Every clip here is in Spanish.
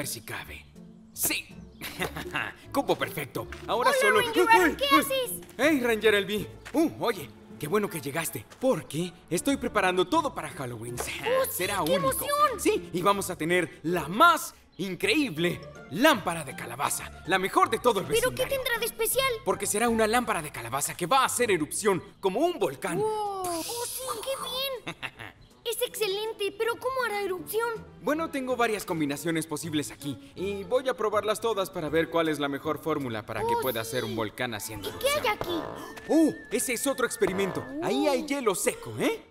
ver si cabe. ¡Sí! ¡Cupo perfecto! Ahora hola, solo... Ranger Aaron, ¿qué haces? ¡Hey, Ranger Elvi! Oye, qué bueno que llegaste, porque estoy preparando todo para Halloween. Será único. ¡Qué emoción! Sí, y vamos a tener la más increíble lámpara de calabaza, la mejor de todo el vecindario. ¿Pero qué tendrá de especial? Porque será una lámpara de calabaza que va a hacer erupción como un volcán. Wow. ¡Oh, sí, qué bien! Es excelente, pero ¿cómo hará erupción? Bueno, tengo varias combinaciones posibles aquí y voy a probarlas todas para ver cuál es la mejor fórmula para que pueda hacer un volcán haciendo erupción. ¿Y qué hay aquí? ¡Oh! Ese es otro experimento. Ahí hay hielo seco, ¿eh?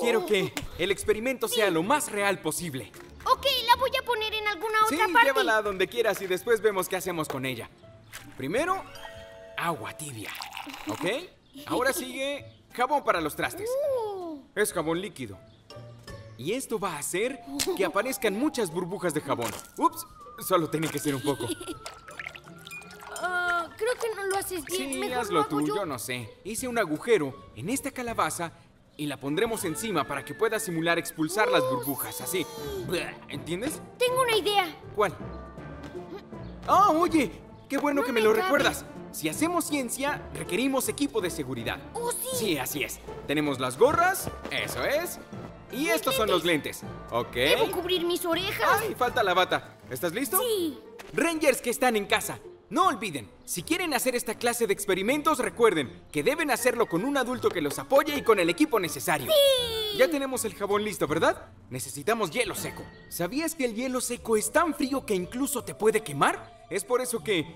Quiero que el experimento sea lo más real posible. Ok, la voy a poner en alguna otra parte. Sí, llévala a donde quieras y después vemos qué hacemos con ella. Primero, agua tibia, ¿ok? Ahora sigue jabón para los trastes. Es jabón líquido. Y esto va a hacer que aparezcan muchas burbujas de jabón. Ups, solo tiene que ser un poco. Creo que no lo haces bien. Sí, hazlo tú, yo no sé. Hice un agujero en esta calabaza y la pondremos encima para que pueda simular expulsar las burbujas, así. ¿Entiendes? Tengo una idea. ¿Cuál? ¡Ah, oye! ¡Qué bueno que me lo recuerdas! Si hacemos ciencia, requerimos equipo de seguridad. ¡Oh, sí! Sí, así es. Tenemos las gorras, eso es... Y estos son los lentes, ¿ok? Debo cubrir mis orejas. Ay, falta la bata. ¿Estás listo? Sí. Rangers que están en casa, no olviden, si quieren hacer esta clase de experimentos, recuerden que deben hacerlo con un adulto que los apoye y con el equipo necesario. ¡Sí! Ya tenemos el jabón listo, ¿verdad? Necesitamos hielo seco. ¿Sabías que el hielo seco es tan frío que incluso te puede quemar? Es por eso que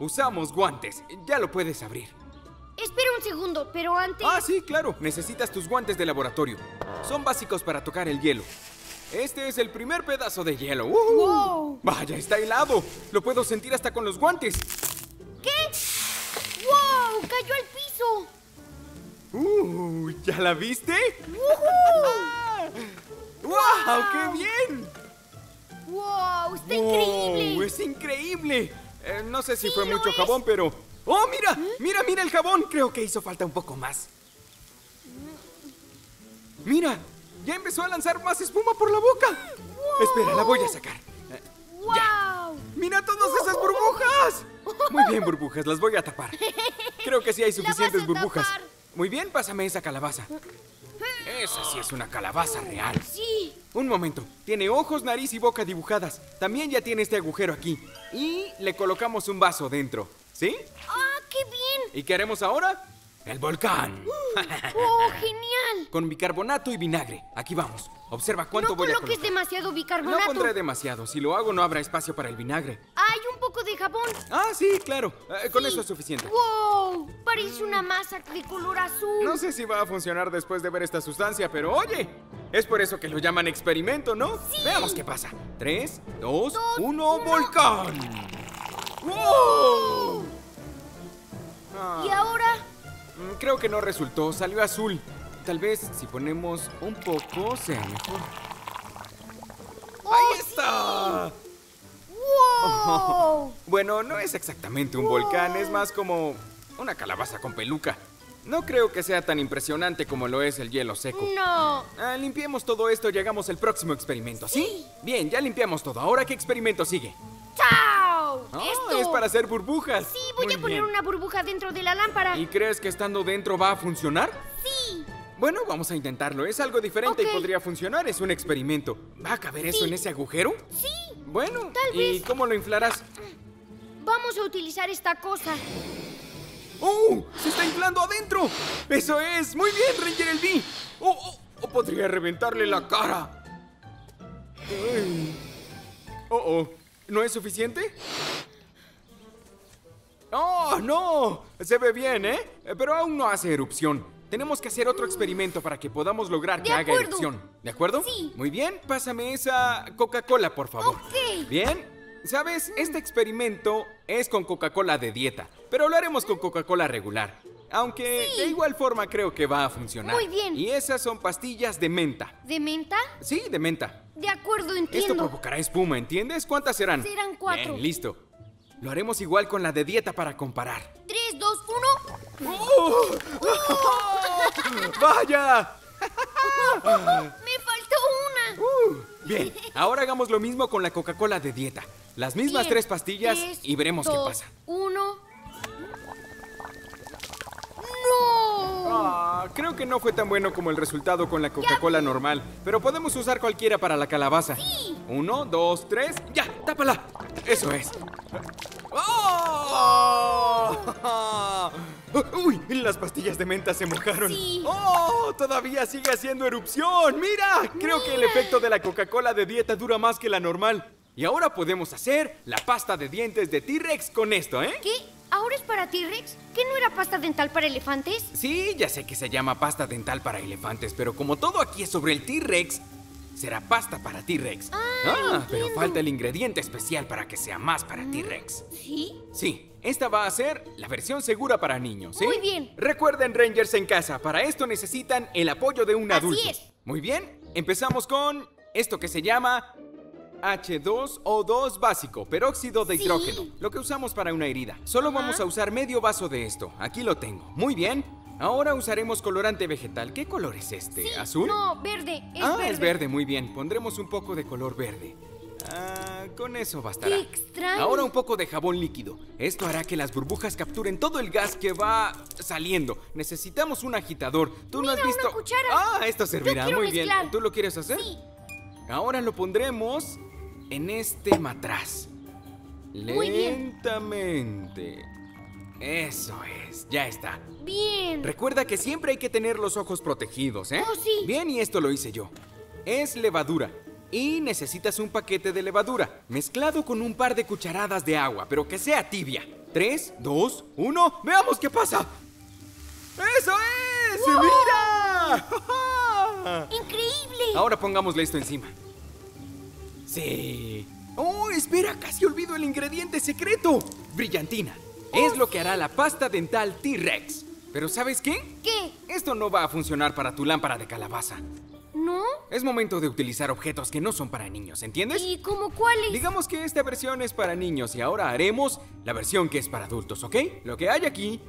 usamos guantes. Ya lo puedes abrir. Espera un segundo, pero antes... Ah, sí, claro. Necesitas tus guantes de laboratorio. Son básicos para tocar el hielo. Este es el primer pedazo de hielo. ¡Wow! ¡Vaya, está helado! Lo puedo sentir hasta con los guantes. ¿Qué? ¡Wow! ¡Cayó al piso! ¿Ya la viste? ¡Wow! ¡Qué bien! ¡Wow! ¡Está increíble! ¡Es increíble! No sé si fue mucho jabón, pero... ¡Oh, mira! ¡Mira, mira el jabón! Creo que hizo falta un poco más. ¡Mira! ¡Ya empezó a lanzar más espuma por la boca! ¡Wow! Espera, la voy a sacar. ¡Wow! ¡Ya! ¡Mira todas esas burbujas! Muy bien, burbujas, las voy a tapar. Creo que sí hay suficientes burbujas. Tapar. Muy bien, pásame esa calabaza. Esa sí es una calabaza real. ¡Sí! Un momento, tiene ojos, nariz y boca dibujadas. También ya tiene este agujero aquí. Y le colocamos un vaso dentro. ¿Sí? ¡Ah, qué bien! ¿Y qué haremos ahora? ¡El volcán! ¡Oh, genial! Con bicarbonato y vinagre. Aquí vamos. Observa cuánto voy a colocar. No coloques demasiado bicarbonato. No pondré demasiado. Si lo hago, no habrá espacio para el vinagre. ¡Hay un poco de jabón! ¡Ah, sí, claro! Con eso es suficiente. ¡Wow! Parece una masa de color azul. No sé si va a funcionar después de ver esta sustancia, pero ¡oye! Es por eso que lo llaman experimento, ¿no? ¡Sí! Veamos qué pasa. 3, 2, 1, ¡volcán! ¡Wow! ¿Y ahora? Creo que no resultó, salió azul. Tal vez si ponemos un poco sea mejor. ¡Ahí está! ¡Wow! Bueno, no es exactamente un volcán, es más como una calabaza con peluca. No creo que sea tan impresionante como lo es el hielo seco. ¡No! Limpiemos todo esto y hagamos el próximo experimento, ¿sí? Bien, ya limpiamos todo. ¿Ahora qué experimento sigue? ¡Chao! Esto es para hacer burbujas. Sí, voy a poner una burbuja dentro de la lámpara. ¿Y crees que estando dentro va a funcionar? ¡Sí! Bueno, vamos a intentarlo. Es algo diferente y podría funcionar. Es un experimento. ¿Va a caber eso en ese agujero? Sí. Bueno, tal vez. ¿Y cómo lo inflarás? Vamos a utilizar esta cosa. ¡Oh! ¡Se está inflando adentro! ¡Eso es! ¡Muy bien, Ranger Elvi! ¡Oh! ¡Podría reventarle la cara! Ay. ¿No es suficiente? ¡Oh, no! Se ve bien, ¿eh? Pero aún no hace erupción. Tenemos que hacer otro experimento para que podamos lograr que haga erupción. ¿De acuerdo? Sí. Muy bien, pásame esa Coca-Cola, por favor. Ok. Bien. ¿Sabes? Este experimento es con Coca-Cola de dieta, pero lo haremos con Coca-Cola regular. Aunque de igual forma creo que va a funcionar. Muy bien. Y esas son pastillas de menta. ¿De menta? Sí, de menta. De acuerdo, entiendo. Esto provocará espuma, ¿entiendes? ¿Cuántas serán? Serán 4. Bien, listo. Lo haremos igual con la de dieta para comparar. 3, 2, 1. ¡Vaya! ¡Me faltó una! Bien, ahora hagamos lo mismo con la Coca-Cola de dieta. Las mismas tres pastillas y veremos qué pasa. 1. ¡No! Ah, creo que no fue tan bueno como el resultado con la Coca-Cola normal. Pero podemos usar cualquiera para la calabaza. Sí. 1, 2, 3. ¡Ya! ¡Tápala! Eso es. ¡Oh! ¡Uy! Las pastillas de menta se mojaron. Sí. ¡Oh! Todavía sigue haciendo erupción. ¡Mira! Creo que el efecto de la Coca-Cola de dieta dura más que la normal. Y ahora podemos hacer la pasta de dientes de T-Rex con esto, ¿eh? ¿Qué? ¿Ahora es para T-Rex? ¿Qué no era pasta dental para elefantes? Sí, ya sé que se llama pasta dental para elefantes, pero como todo aquí es sobre el T-Rex, será pasta para T-Rex. Ah, pero falta el ingrediente especial para que sea más para T-Rex. ¿Sí? Sí. Esta va a ser la versión segura para niños, ¿sí? Muy bien. Recuerden, Rangers en casa, para esto necesitan el apoyo de un adulto. Así es. Muy bien, empezamos con esto que se llama H2O2 básico, peróxido de hidrógeno, lo que usamos para una herida. Solo vamos a usar medio vaso de esto. Aquí lo tengo. Muy bien. Ahora usaremos colorante vegetal. ¿Qué color es este? Sí. ¿Azul? No, verde. Es verde. Muy bien. Pondremos un poco de color verde. Ah, con eso bastará. ¡Qué extraño! Ahora un poco de jabón líquido. Esto hará que las burbujas capturen todo el gas que va saliendo. Necesitamos un agitador. ¿Tú no has visto? ¡Una cuchara! Ah, esto servirá. Yo muy mezclar. Bien. ¿Tú lo quieres hacer? Sí. Ahora lo pondremos en este matraz. Lentamente. Eso es, ya está. Bien. Recuerda que siempre hay que tener los ojos protegidos, ¿eh? Oh, sí. Bien, y esto lo hice yo. Es levadura. Y necesitas un paquete de levadura mezclado con un par de cucharadas de agua, pero que sea tibia. 3, 2, 1, ¡veamos qué pasa! ¡Eso es! ¡Wow! ¡Mira! ¡Increíble! Ahora pongámosle esto encima. ¡Sí! ¡Oh, espera! ¡Casi olvido el ingrediente secreto! Brillantina. Es lo que hará la pasta dental T-Rex. ¿Pero sabes qué? ¿Qué? Esto no va a funcionar para tu lámpara de calabaza. ¿No? Es momento de utilizar objetos que no son para niños, ¿entiendes? ¿Y cómo cuáles? Digamos que esta versión es para niños y ahora haremos la versión que es para adultos, ¿ok? Lo que hay aquí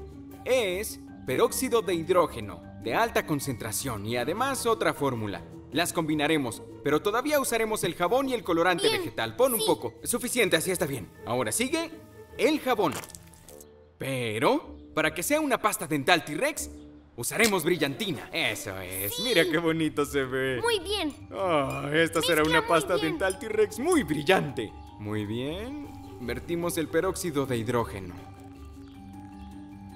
es peróxido de hidrógeno de alta concentración y además otra fórmula. Las combinaremos, pero todavía usaremos el jabón y el colorante vegetal. Pon un poco. Suficiente, así está bien. Ahora sigue el jabón. Pero para que sea una pasta dental T-Rex, usaremos brillantina. Eso es. Sí. Mira qué bonito se ve. Muy bien. Oh, esta será una pasta dental T-Rex muy brillante. Muy bien. Vertimos el peróxido de hidrógeno.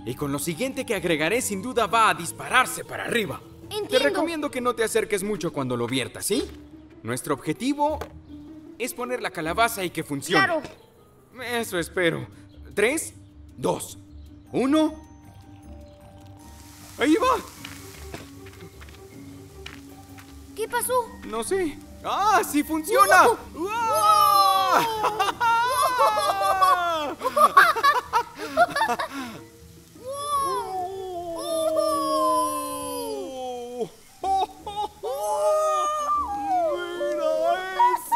Y con lo siguiente que agregaré, sin duda va a dispararse para arriba. Entiendo. Te recomiendo que no te acerques mucho cuando lo viertas, ¿sí? Nuestro objetivo es poner la calabaza y que funcione. ¡Claro! Eso espero. 3, 2, 1... ¡Ahí va! ¿Qué pasó? No sé. ¡Ah, sí funciona! ¡Wow! ¡Mira eso!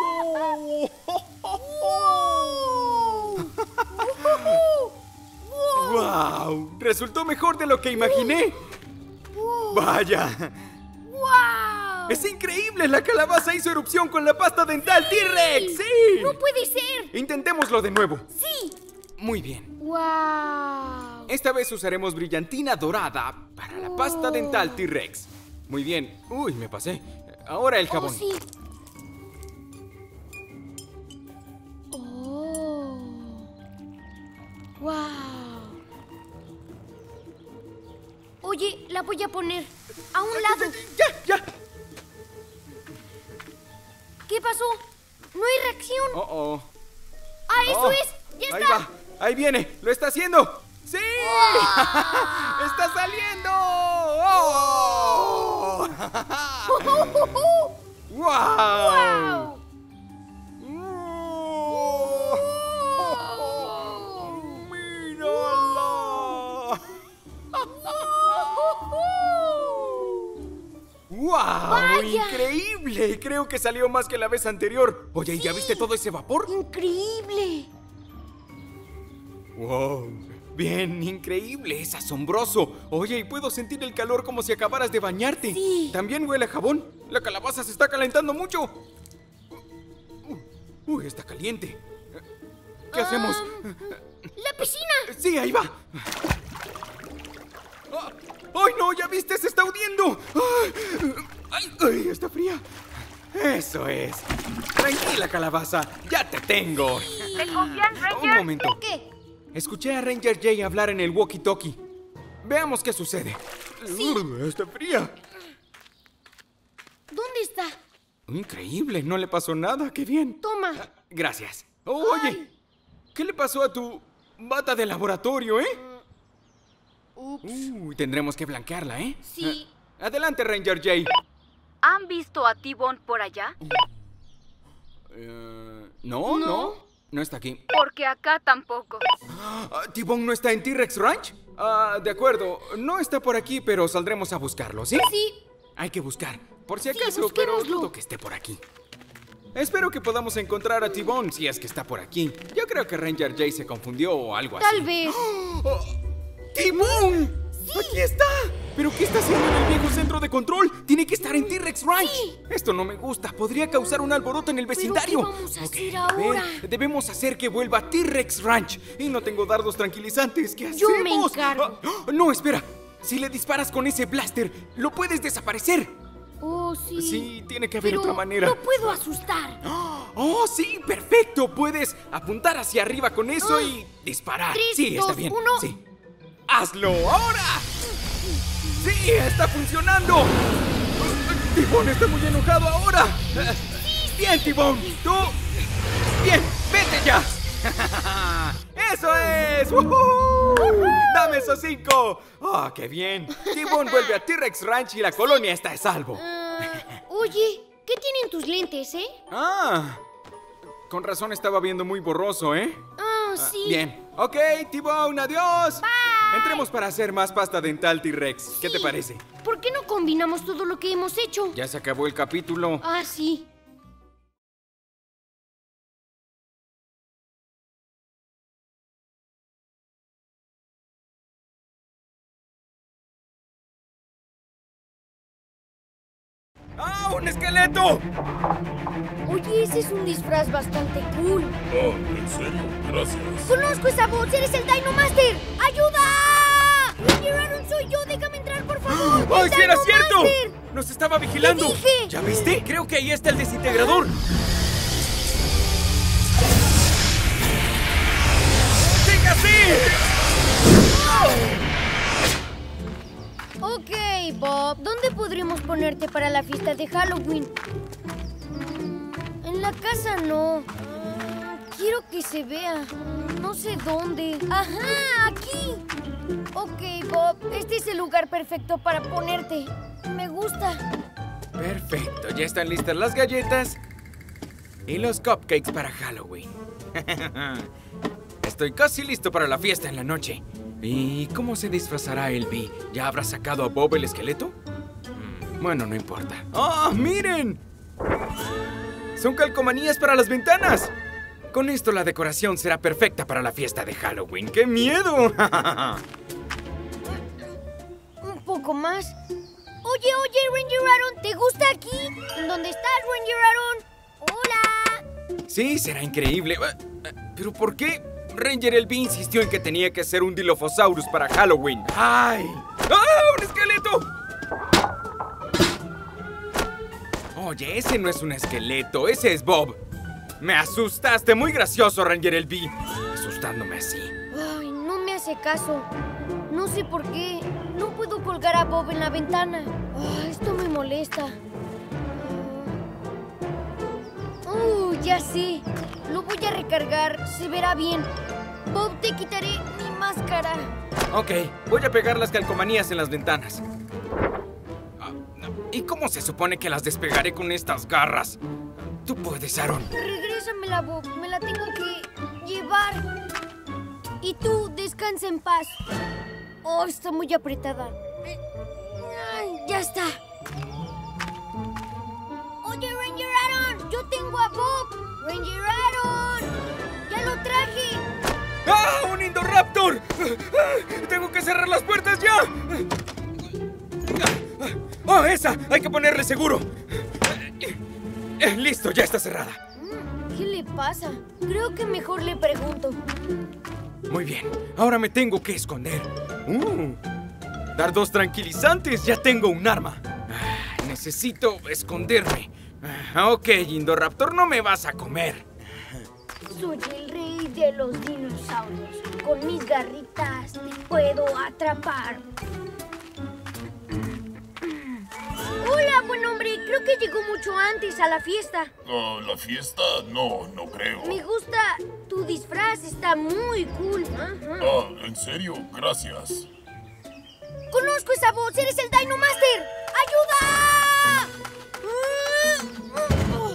¡Wow! Resultó mejor de lo que imaginé. ¡Vaya! ¡Wow! ¡Es increíble! ¡La calabaza hizo erupción con la pasta dental T-Rex! ¡Sí! ¡No puede ser! ¡Intentémoslo de nuevo! ¡Sí! Muy bien. ¡Wow! Esta vez usaremos brillantina dorada para la pasta dental T-Rex. Muy bien. ¡Uy, me pasé! Ahora el jabón. Sí. ¡Oh! ¡Wow! Oye, la voy a poner a un lado. ¡Ya, ya! ¿Qué pasó? No hay reacción. ¡Oh, oh! ¡Ah, eso es! ¡Ya está! ¡Ahí va! ¡Ahí viene! ¡Lo está haciendo! ¡Sí! ¡Oh! ¡Está saliendo! ¡Oh! ¡Wow! ¡Wow! ¡Vaya! ¡Increíble! Creo que salió más que la vez anterior. Oye, ¿ya viste todo ese vapor? ¡Increíble! ¡Wow! Bien, increíble. Es asombroso. Oye, y puedo sentir el calor como si acabaras de bañarte. Sí. También huele a jabón. La calabaza se está calentando mucho. Uy, está caliente. ¿Qué hacemos? ¡La piscina! ¡Sí, ahí va! ¡Ay, no! ¡Ya viste! ¡Se está hundiendo! ¡Ay, ay! ¡Está fría! ¡Eso es! ¡Tranquila, calabaza! ¡Ya te tengo! ¿Te confían, Ranger? Un momento. ¿Qué? Escuché a Ranger Jay hablar en el walkie-talkie. Veamos qué sucede. Sí. ¡Está fría! ¿Dónde está? Increíble, no le pasó nada, qué bien. Toma. Gracias. Oye, ay, ¿qué le pasó a tu bata de laboratorio, Ups. Tendremos que blanquearla, Sí. Adelante, Ranger Jay. ¿Han visto a T-Bone por allá? No está aquí. Porque acá tampoco. ¿T-Bone no está en T-Rex Ranch? De acuerdo, no está por aquí, pero saldremos a buscarlo, ¿sí? Sí. Hay que buscar. Por si acaso, sí, pero dudo que esté por aquí. Espero que podamos encontrar a T-Bone si es que está por aquí. Yo creo que Ranger Jay se confundió o algo así. Tal vez. ¡Oh! ¡T-Bone! ¡Sí! ¡Aquí está! ¿Pero qué está haciendo en el viejo centro de control? ¡Tiene que estar en T-Rex Ranch! Sí. Esto no me gusta. Podría causar un alboroto en el vecindario. ¿Pero qué vamos a hacer ahora? Debemos hacer que vuelva a T-Rex Ranch. Y no tengo dardos tranquilizantes. ¿Qué hacemos? Yo me encargo. No, espera. Si le disparas con ese blaster, lo puedes desaparecer. Oh, sí. Sí, tiene que haber otra manera. ¡No puedo asustar! ¡Oh, sí! ¡Perfecto! Puedes apuntar hacia arriba con eso y disparar. 3, sí, 2, está bien. 1. Sí. ¡Hazlo ahora! ¡Sí! ¡Está funcionando! T-Bone está muy enojado ahora. Sí. ¡Bien, T-Bone! ¡Tú! ¡Bien! ¡Vete ya! ¡Eso es! ¡Dame esos 5! ¡Oh, qué bien! T-Bone vuelve a T-Rex Ranch y la colonia está a salvo. Oye, ¿qué tienen tus lentes, Con razón estaba viendo muy borroso, Ah, sí. Bien. Ok, T-Bone, adiós. Bye. Entremos para hacer más pasta dental, T-Rex. Sí. ¿Qué te parece? ¿Por qué no combinamos todo lo que hemos hecho? Ya se acabó el capítulo. Ah, sí. ¡Ah, un esqueleto! Oye, ese es un disfraz bastante cool. Oh, en serio, gracias. Conozco esa voz, eres el Dino Master. ¡Ayuda! Ranger Aaron, soy yo, déjame entrar, por favor. ¡Ay, si era cierto! Nos estaba vigilando. ¿Qué dije? ¿Ya viste? Creo que ahí está el desintegrador. ¡Siga así! Ok, Bob, ¿dónde podríamos ponerte para la fiesta de Halloween? En la casa no. Quiero que se vea. No sé dónde. ¡Ajá! ¡Aquí! Ok, Bob, este es el lugar perfecto para ponerte. Me gusta. Perfecto, ya están listas las galletas y los cupcakes para Halloween. Estoy casi listo para la fiesta en la noche. ¿Y cómo se disfrazará Elvi? ¿Ya habrá sacado a Bob el esqueleto? Bueno, no importa. ¡Ah, miren! ¡Son calcomanías para las ventanas! Con esto la decoración será perfecta para la fiesta de Halloween. ¡Qué miedo! Un poco más. Oye, oye, Ranger Aaron, ¿te gusta aquí? ¿Dónde estás, Ranger Aaron? ¡Hola! Sí, será increíble. ¿Pero por qué? Ranger Elvi insistió en que tenía que ser un Dilophosaurus para Halloween. ¡Ay! ¡Ah! ¡Un esqueleto! Oye, ese no es un esqueleto, ese es Bob. Me asustaste, muy gracioso, Ranger Elvi. Asustándome así. Ay, no me hace caso. No sé por qué. No puedo colgar a Bob en la ventana. Oh, esto me molesta. Ya sé. Lo voy a recargar. Se verá bien. Bob, te quitaré mi máscara. Ok, voy a pegar las calcomanías en las ventanas. ¿Y cómo se supone que las despegaré con estas garras? Tú puedes, Aaron. Regrésamela, Bob. Me la tengo que llevar. Y tú, descansa en paz. Oh, está muy apretada. Ay, ya está. Oye, Ranger Aaron, yo tengo a Bob. ¡Ranger Aaron! ¡Ya lo traje! ¡Ah! ¡Un Indoraptor! ¡Tengo que cerrar las puertas ya! ¡Oh, esa! ¡Hay que ponerle seguro! ¡Listo! ¡Ya está cerrada! ¿Qué le pasa? Creo que mejor le pregunto. Muy bien, ahora me tengo que esconder. Dar dos tranquilizantes, ya tengo un arma. Necesito esconderme. Ok, Indoraptor, no me vas a comer. Soy el rey de los dinosaurios. Con mis garritas te puedo atrapar. Hola, buen hombre. Creo que llegó mucho antes a la fiesta. ¿La fiesta? No, no creo. Me gusta. Tu disfraz está muy cool. ¿En serio? Gracias. Conozco esa voz. ¡Eres el Dino Master! ¡Ayuda!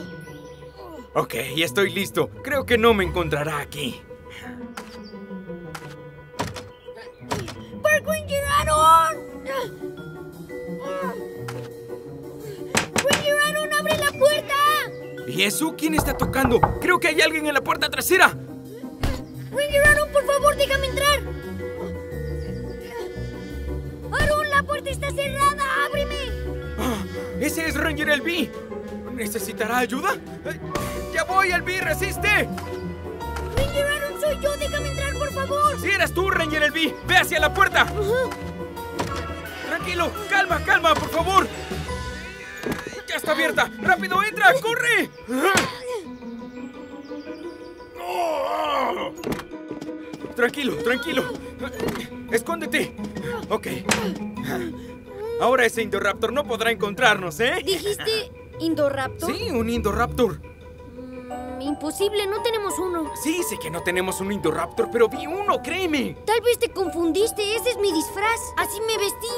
Ok, estoy listo. Creo que no me encontrará aquí. ¡Park Ranger Aaron! ¡Ranger Aaron, abre la puerta! ¿Y eso? ¿Quién está tocando? Creo que hay alguien en la puerta trasera. ¡Ranger Aaron, por favor, déjame entrar! ¡Aaron, la puerta está cerrada! ¡Ábreme! ¡Ese es Ranger Elvi! ¿Necesitará ayuda? ¡Ya voy, Elvi! ¡Resiste! ¡Ranger Aaron, soy yo! ¡Déjame entrar, por favor! ¡Si eres tú, Ranger Elvi! ¡Ve hacia la puerta! ¡Tranquilo! ¡Calma, calma, por favor! ¡Ya está abierta! ¡Rápido, entra! ¡Corre! Tranquilo, tranquilo. ¡Escóndete! Ok. Ahora ese Indoraptor no podrá encontrarnos, ¿eh? ¿Dijiste Indoraptor? Sí, un Indoraptor. Imposible, no tenemos uno. Sí, sé que no tenemos un Indoraptor, pero vi uno, créeme. Tal vez te confundiste, ese es mi disfraz. Así me vestí.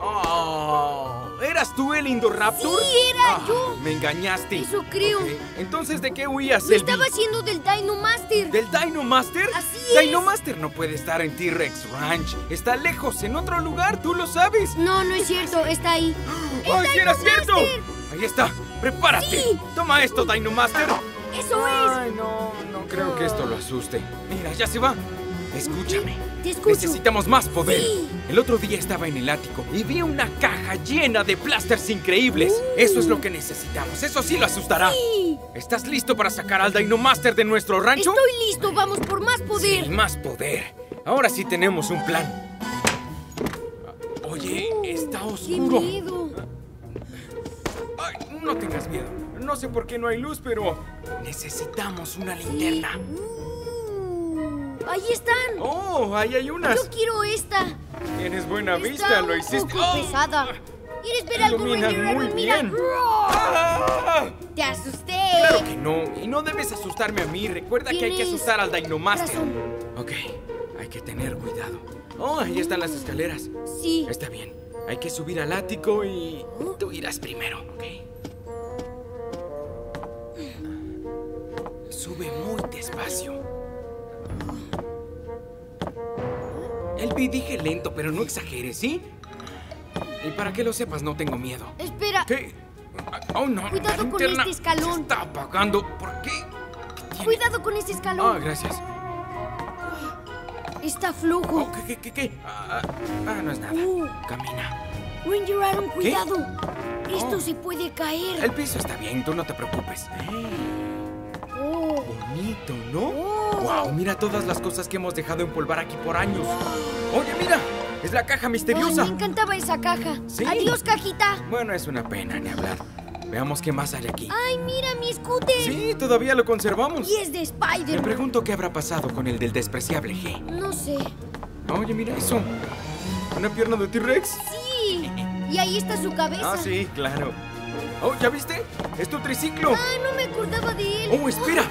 Oh, ¿eras tú el Indoraptor? Sí, era yo. Me engañaste. Eso creo. Okay. Entonces, ¿de qué huías, Elvi? Estaba haciendo del Dino Master. ¿Del Dino Master? Así es. Dino Master no puede estar en T-Rex Ranch. Está lejos, en otro lugar, tú lo sabes. No, no es cierto, está ahí. ¡Ay, si era cierto! Ahí está, prepárate. Sí. Toma esto, Dino Master. Eso es. Ay, no, no creo que esto lo asuste. Mira, ya se va. Escúchame. Te escucho. Necesitamos más poder. Sí. El otro día estaba en el ático y vi una caja llena de blasters increíbles. Eso es lo que necesitamos. Eso sí lo asustará. Sí. ¿Estás listo para sacar al Dino Master de nuestro rancho? Estoy listo. Vamos por más poder. Sí, más poder. Ahora sí tenemos un plan. Oye, está oscuro. ¡Qué miedo! Ay, no tengas miedo. No sé por qué no hay luz, pero necesitamos una linterna. Sí. ¡Ahí están! ¡Oh, ahí hay unas! ¡Yo quiero esta! Tienes buena vista, lo hiciste. ¡Está un poco pesada! ¿Quieres ver algo, Ranger? ¡Muy bien! ¡Ah! ¡Te asusté! ¡Claro que no! Y no debes asustarme a mí. Recuerda que hay que asustar al Dino Master. Ok, hay que tener cuidado. ¡Oh, ahí están las escaleras! Sí. Está bien. Hay que subir al ático y tú irás primero, ¿ok? Sube muy despacio. Elvi, dije lento, pero no exageres, ¿sí? Y para que lo sepas, no tengo miedo. Espera. ¿Qué? Oh, no. Cuidado con este escalón. Se está apagando. ¿Por qué? Cuidado con este escalón. Ah, gracias. Está flojo. Oh, ¿Qué? Ah, no es nada. Camina. Ranger Aaron, cuidado. ¿Qué? Esto se puede caer. El piso está bien, tú no te preocupes. Bonito, ¿no? ¡Wow! Mira todas las cosas que hemos dejado empolvar aquí por años. ¡Oye, mira! ¡Es la caja misteriosa! Ay, me encantaba esa caja. ¿Sí? ¡Adiós, cajita! Bueno, es una pena ni hablar. Veamos qué más hay aquí. ¡Ay, mira mi scooter! Sí, todavía lo conservamos. Y es de Spider-Man. Me pregunto qué habrá pasado con el del despreciable G. No sé. Oye, mira eso. ¿Una pierna de T-Rex? Sí. Y ahí está su cabeza. Ah, sí, claro. Oh, ¿ya viste? ¡Es tu triciclo! ¡Ay, no me acordaba de él! ¡Oh, espera!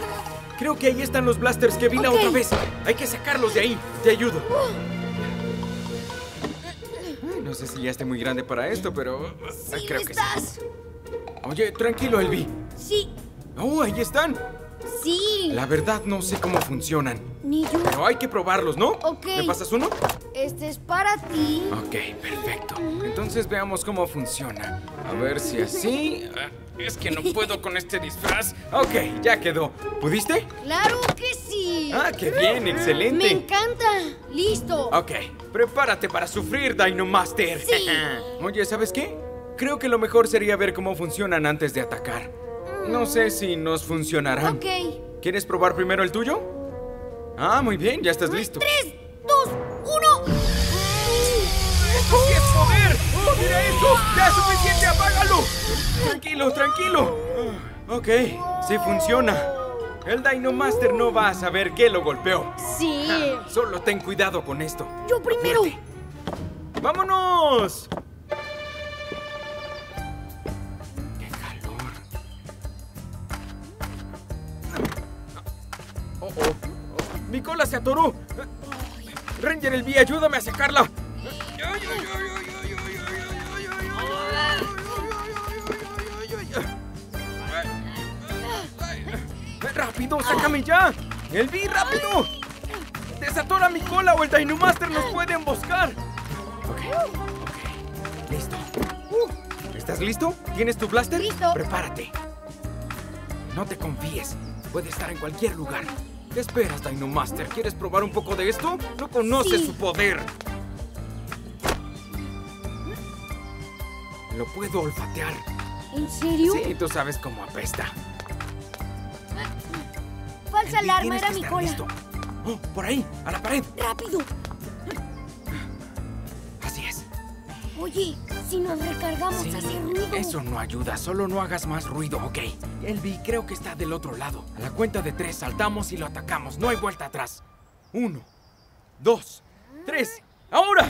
Creo que ahí están los blasters que vi la otra vez. Hay que sacarlos de ahí. Te ayudo. No sé si ya esté muy grande para esto, pero sí, creo que sí. Oye, tranquilo, Elvi. Sí. Oh, ahí están. Sí. La verdad no sé cómo funcionan. Ni yo. Pero hay que probarlos, ¿no? Ok. ¿Me pasas uno? Este es para ti. Ok, perfecto. Entonces veamos cómo funciona. A ver si así... Es que no puedo con este disfraz. Ok, ya quedó. ¿Pudiste? ¡Claro que sí! ¡Ah, qué bien! ¡Excelente! ¡Me encanta! ¡Listo! Ok, prepárate para sufrir, Dino Master. Sí. Oye, ¿sabes qué? Creo que lo mejor sería ver cómo funcionan antes de atacar. No sé si nos funcionarán. Ok. ¿Quieres probar primero el tuyo? Ah, muy bien, ya estás listo. 3, 2, 1. ¡Qué poder! ¡Oh, mira eso! ¡Ya es suficiente! ¡Apágalo! Tranquilo, tranquilo. Ok, sí funciona. El Dino Master no va a saber que lo golpeó. Sí. Solo ten cuidado con esto. Yo primero. Fuerte. ¡Vámonos! ¡Qué calor! Oh, oh. ¡Mi cola se atoró! Ranger Elvi, ayúdame a sacarla. ¡Rápido, sácame ya! ¡Elvi, rápido! ¡Desatora mi cola o el Dino Master nos puede emboscar! Ok, listo. ¿Estás listo? ¿Tienes tu blaster? Listo. Prepárate. No te confíes. Puede estar en cualquier lugar. ¿Qué esperas, Dino Master? ¿Quieres probar un poco de esto? ¡No conoces su poder! Lo puedo olfatear. ¿En serio? Sí, tú sabes cómo apesta. Falsa alarma, era mi cola. Listo. Oh, por ahí, a la pared. ¡Rápido! Así es. Oye, si nos recargamos hace ruido. Eso no ayuda, solo no hagas más ruido, ok. Elvi, creo que está del otro lado. A la cuenta de 3 saltamos y lo atacamos, no hay vuelta atrás. 1, 2, 3, ¡ahora!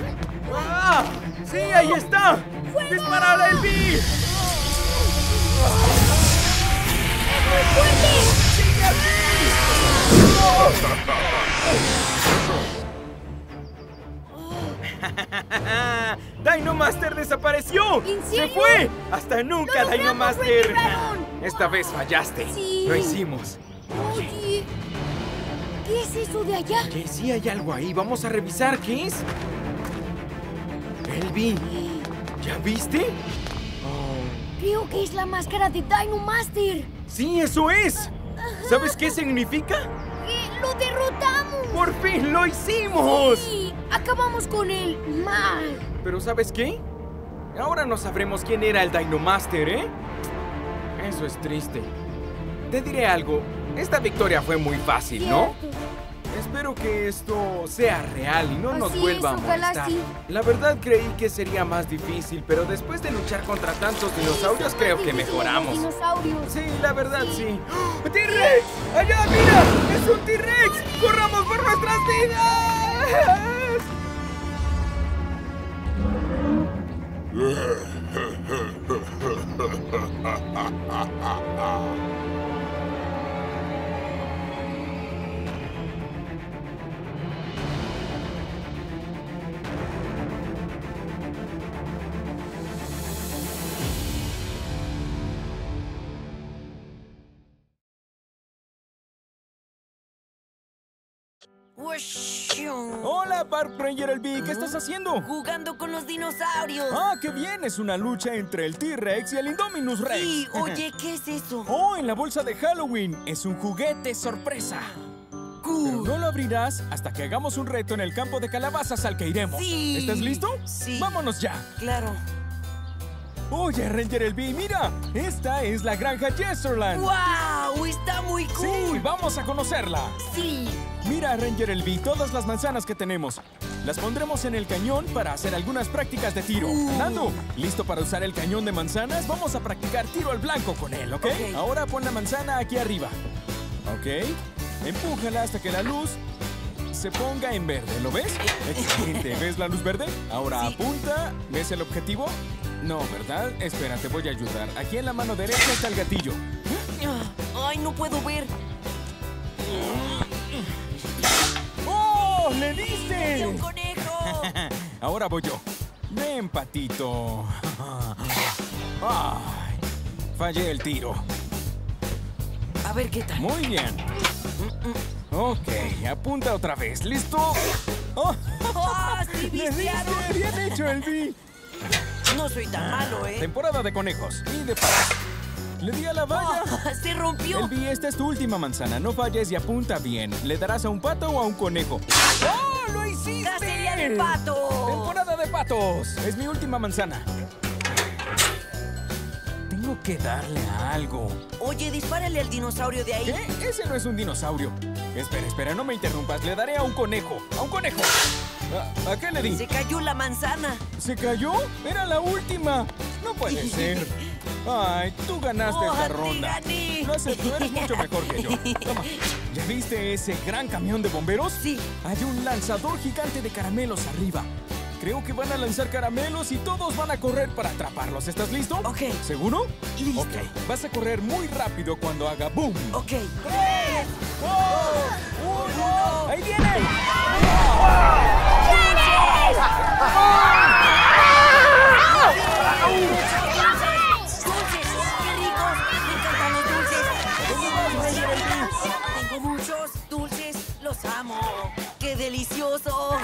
¡Ah! ¡Sí, ahí está! ¡Fuego! ¡Disparar a Elvi! ¡Oh! ¡Muy fuerte! ¡Sigue aquí! ¡Dino Master desapareció! ¿En serio? ¡Se fue! ¡Hasta nunca, Dino Master! Esta vez fallaste. Sí. Lo hicimos. Oye, ¿qué es eso de allá? Que sí hay algo ahí. Vamos a revisar. ¿Qué es? Elvi, ¿ya viste? Creo que es la máscara de Dino Master. ¡Sí, eso es! ¿Sabes qué significa? ¡Lo derrotamos! ¡Por fin lo hicimos! ¡Sí! ¡Acabamos con el mal! ¿Pero sabes qué? Ahora no sabremos quién era el Dino Master, ¿eh? Eso es triste. Te diré algo. Esta victoria fue muy fácil, ¿no? Espero que esto sea real y no nos vuelva a molestar. La verdad creí que sería más difícil, pero después de luchar contra tantos dinosaurios creo que mejoramos. Sí, la verdad sí. ¡T-Rex! ¡Allá, mira! ¡Es un T-Rex! ¡Corramos por nuestras vidas! Hola, Park Ranger Elvi, ¿qué estás haciendo? Jugando con los dinosaurios. Ah, qué bien, es una lucha entre el T-Rex y el Indominus Rex. Sí, oye, ¿qué es eso? Oh, en la bolsa de Halloween, es un juguete sorpresa. Cool. Pero no lo abrirás hasta que hagamos un reto en el campo de calabazas al que iremos. Sí. ¿Estás listo? Sí. Vámonos ya. Claro. Oye, Ranger Elvi, mira, esta es la granja Jesterland. ¡Wow! ¡Está muy cool! Sí, vamos a conocerla. Sí. Mira, Ranger Elvi, todas las manzanas que tenemos. Las pondremos en el cañón para hacer algunas prácticas de tiro. Nando, ¿listo para usar el cañón de manzanas? Vamos a practicar tiro al blanco con él, ¿ok? Ahora pon la manzana aquí arriba. Ok. Empújala hasta que la luz se ponga en verde, ¿lo ves? Excelente. ¿Ves la luz verde? Ahora apunta. ¿Ves el objetivo? No, ¿verdad? Espera, te voy a ayudar. Aquí en la mano derecha está el gatillo. ¡Ay, no puedo ver! ¡Oh, le diste! ¡Es un conejo! Ahora voy yo. Ven, patito. Ay, fallé el tiro. A ver qué tal. Muy bien. Ok, apunta otra vez. ¿Listo? ¡Oh, sí, viciado! ¡Bien hecho, Elvi! No soy tan malo, ¿eh? Temporada de conejos y de paz. ¡Le di a la valla! ¡Se rompió! Elvi, esta es tu última manzana. No falles y apunta bien. ¿Le darás a un pato o a un conejo? ¡Oh, lo hiciste! ¡La serie de patos! ¡Temporada de patos! Es mi última manzana. Tengo Tengo que darle a algo. Oye, dispárale al dinosaurio de ahí. ¿Qué? Ese no es un dinosaurio. Espera, no me interrumpas. Le daré a un conejo. ¡A un conejo! ¿A qué le di? Se cayó la manzana. ¿Se cayó? ¡Era la última! No puede ser. Ay, tú ganaste esta ronda. Tú eres mucho mejor que yo. Toma. ¿Ya viste ese gran camión de bomberos? Sí. Hay un lanzador gigante de caramelos arriba. Creo que van a lanzar caramelos y todos van a correr para atraparlos. ¿Estás listo? Ok. ¿Seguro? Listo. Ok. Vas a correr muy rápido cuando haga boom. Ok. ¡3, 2, 1! ¡Ahí viene! ¡Tienes! ¡Los amo! ¡Qué delicioso!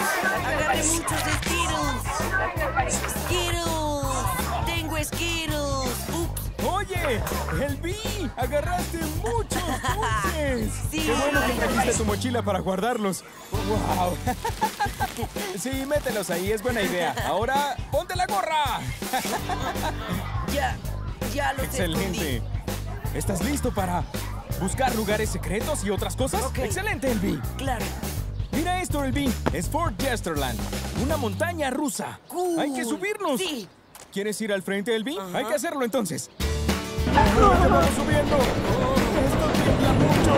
¡Agarré muchos Skittles! ¡Skittles! ¡Tengo Skittles! ¡Ups! ¡Oye! ¡Elvi! ¡Agarraste muchos dulces! Sí. ¡Qué bueno que trajiste tu mochila para guardarlos! ¡Wow! Sí, mételos ahí, es buena idea. Ahora, ¡ponte la gorra! Ya los excelente. Escondí. ¿Estás listo para buscar lugares secretos y otras cosas? Okay. ¡Excelente, Elvi! ¡Claro! Mira esto, Elvi. Es Fort Jesterland, una montaña rusa. Cool. ¡Hay que subirnos! ¡Sí! ¿Quieres ir al frente, Elvi? Hay que hacerlo, entonces. ¡No, te vamos subiendo! ¡Esto tiembla mucho!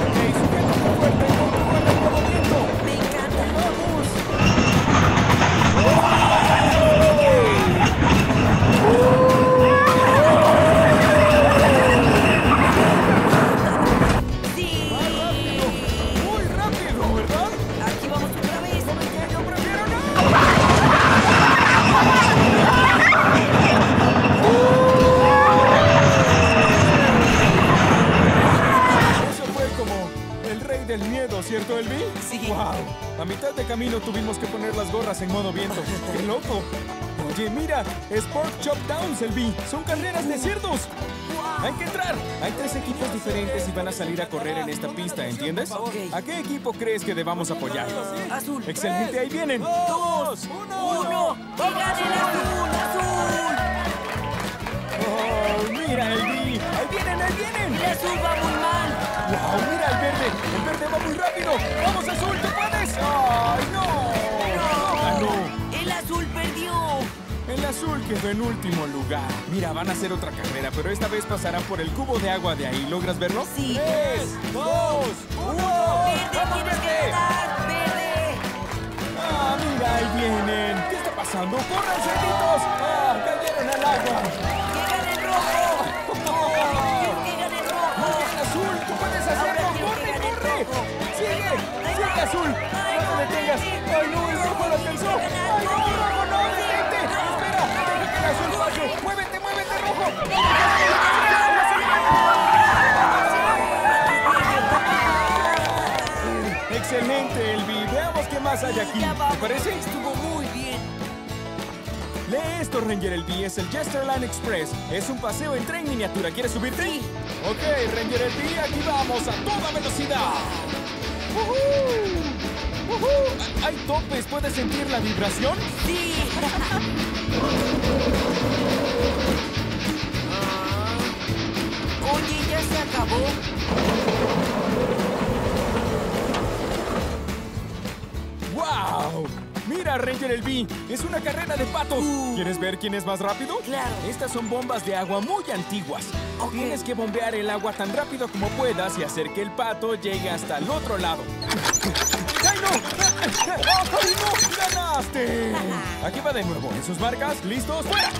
¡Ok, subiendo muy fuerte! ¡Con todo viento! ¡Me encanta! ¡Vamos! ¡Oh! ¡Oh! El miedo, ¿cierto, Elvi? Sí. ¡Wow! A mitad de camino tuvimos que poner las gorras en modo viento. ¡Qué loco! Oye, mira, Sport Chop Downs, Elvi. Son carreras de cerdos. Hay que entrar. Hay 3 equipos diferentes y van a salir a correr en esta pista, ¿entiendes? ¿A qué equipo crees que debamos apoyar? Azul. Excelente, ahí vienen. 2, 1. ¡Y ganen azul! ¡Oh, mira, Elvi! ¡Ahí vienen, ahí vienen! ¡El azul va muy mal! ¡Wow! ¡Mira el verde! ¡El verde va muy rápido! ¡Vamos, azul! ¡Tú puedes! ¡Ay, no! ¡No! ¡Ganó! ¡El azul perdió! El azul quedó en último lugar. Mira, van a hacer otra carrera, pero esta vez pasarán por el cubo de agua de ahí. ¿Logras verlo? Sí. 3, 2, 1. ¡Verde, vamos, verde! ¡Verde! ¡Ah, mira! ¡Ahí vienen! ¿Qué está pasando? ¡Corran, cerditos! ¡Ah, cayeron al agua! ¡Llegan el rojo! ¡Sigue azul! ¡No te detengas! ¡Ay, no! ¡El rojo lo alcanzó! ¡Ay, no! ¡El rojo no! ¡Detente! ¡Espera! ¡Deja que el azul vaya! ¡Muévete, muévete, rojo! ¡Excelente, Elvi! Veamos qué más hay aquí. ¿Te parece? Estuvo muy bien. Lee esto, Ranger Elvi. Es el Jesterland Express. Es un paseo en tren miniatura. ¿Quieres subirte? Sí. Ok, Ranger Elvi. Aquí vamos a toda velocidad. ¿Hay topes? ¿Puedes sentir la vibración? ¡Sí! Oye, ¿ya se acabó? ¡Wow! Mira, Ranger Elvi, es una carrera de patos. ¿Quieres ver quién es más rápido? Claro. Estas son bombas de agua muy antiguas. Okay. Tienes que bombear el agua tan rápido como puedas y hacer que el pato llegue hasta el otro lado. ¡Ay, no! ¡Ay, no! ¡Ganaste! Aquí va de nuevo. En sus marcas, ¿listos? ¡Fuera!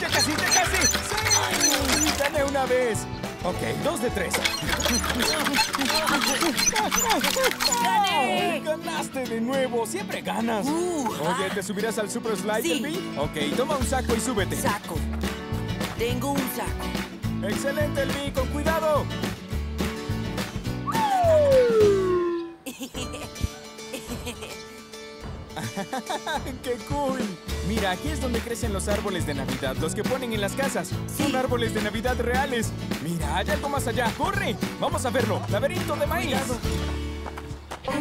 ¡Ya casi, ya casi! ¡Sí! ¡Gané una vez! Ok, 2 de 3. ¡Gané! ¡Ganaste de nuevo! ¡Siempre ganas! Oye, ¿te subirás al Super Slide, Elvi? Sí. Ok, toma un saco y súbete. Saco. Tengo un saco. ¡Excelente, Elvi! ¡Con cuidado! ¡Qué cool! Mira, aquí es donde crecen los árboles de Navidad, los que ponen en las casas. Sí. Son árboles de Navidad reales. Mira, hay algo más allá. ¡Corre! Vamos a verlo. Laberinto de maíz. Cuidado.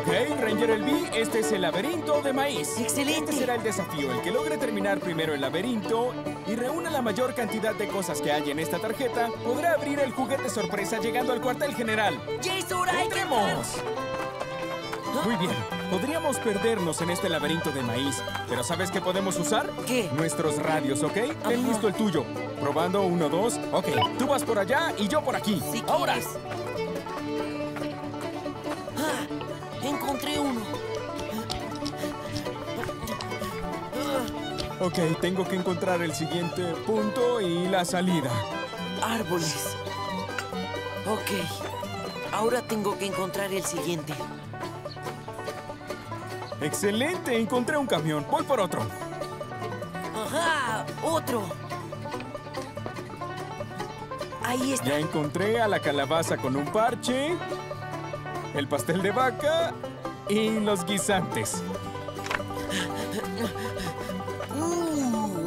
Ok, Ranger Ranger Elvi, este es el laberinto de maíz. ¡Excelente! Este será el desafío, el que logre terminar primero el laberinto y reúna la mayor cantidad de cosas que hay en esta tarjeta, podrá abrir el juguete sorpresa llegando al cuartel general. ¡Entremos! Muy bien, podríamos perdernos en este laberinto de maíz, pero ¿sabes qué podemos usar? ¿Qué? Nuestros radios, ¿ok? Ajá. Ten listo el tuyo. Probando, 1, 2, ok. Tú vas por allá y yo por aquí. Si ahora. Encontré uno. Ok, tengo que encontrar el siguiente punto y la salida. Árboles. Ok, ahora tengo que encontrar el siguiente. ¡Excelente! Encontré un camión. Voy por otro. ¡Ajá! ¡Otro! Ahí está. Ya encontré a la calabaza con un parche, el pastel de vaca y los guisantes.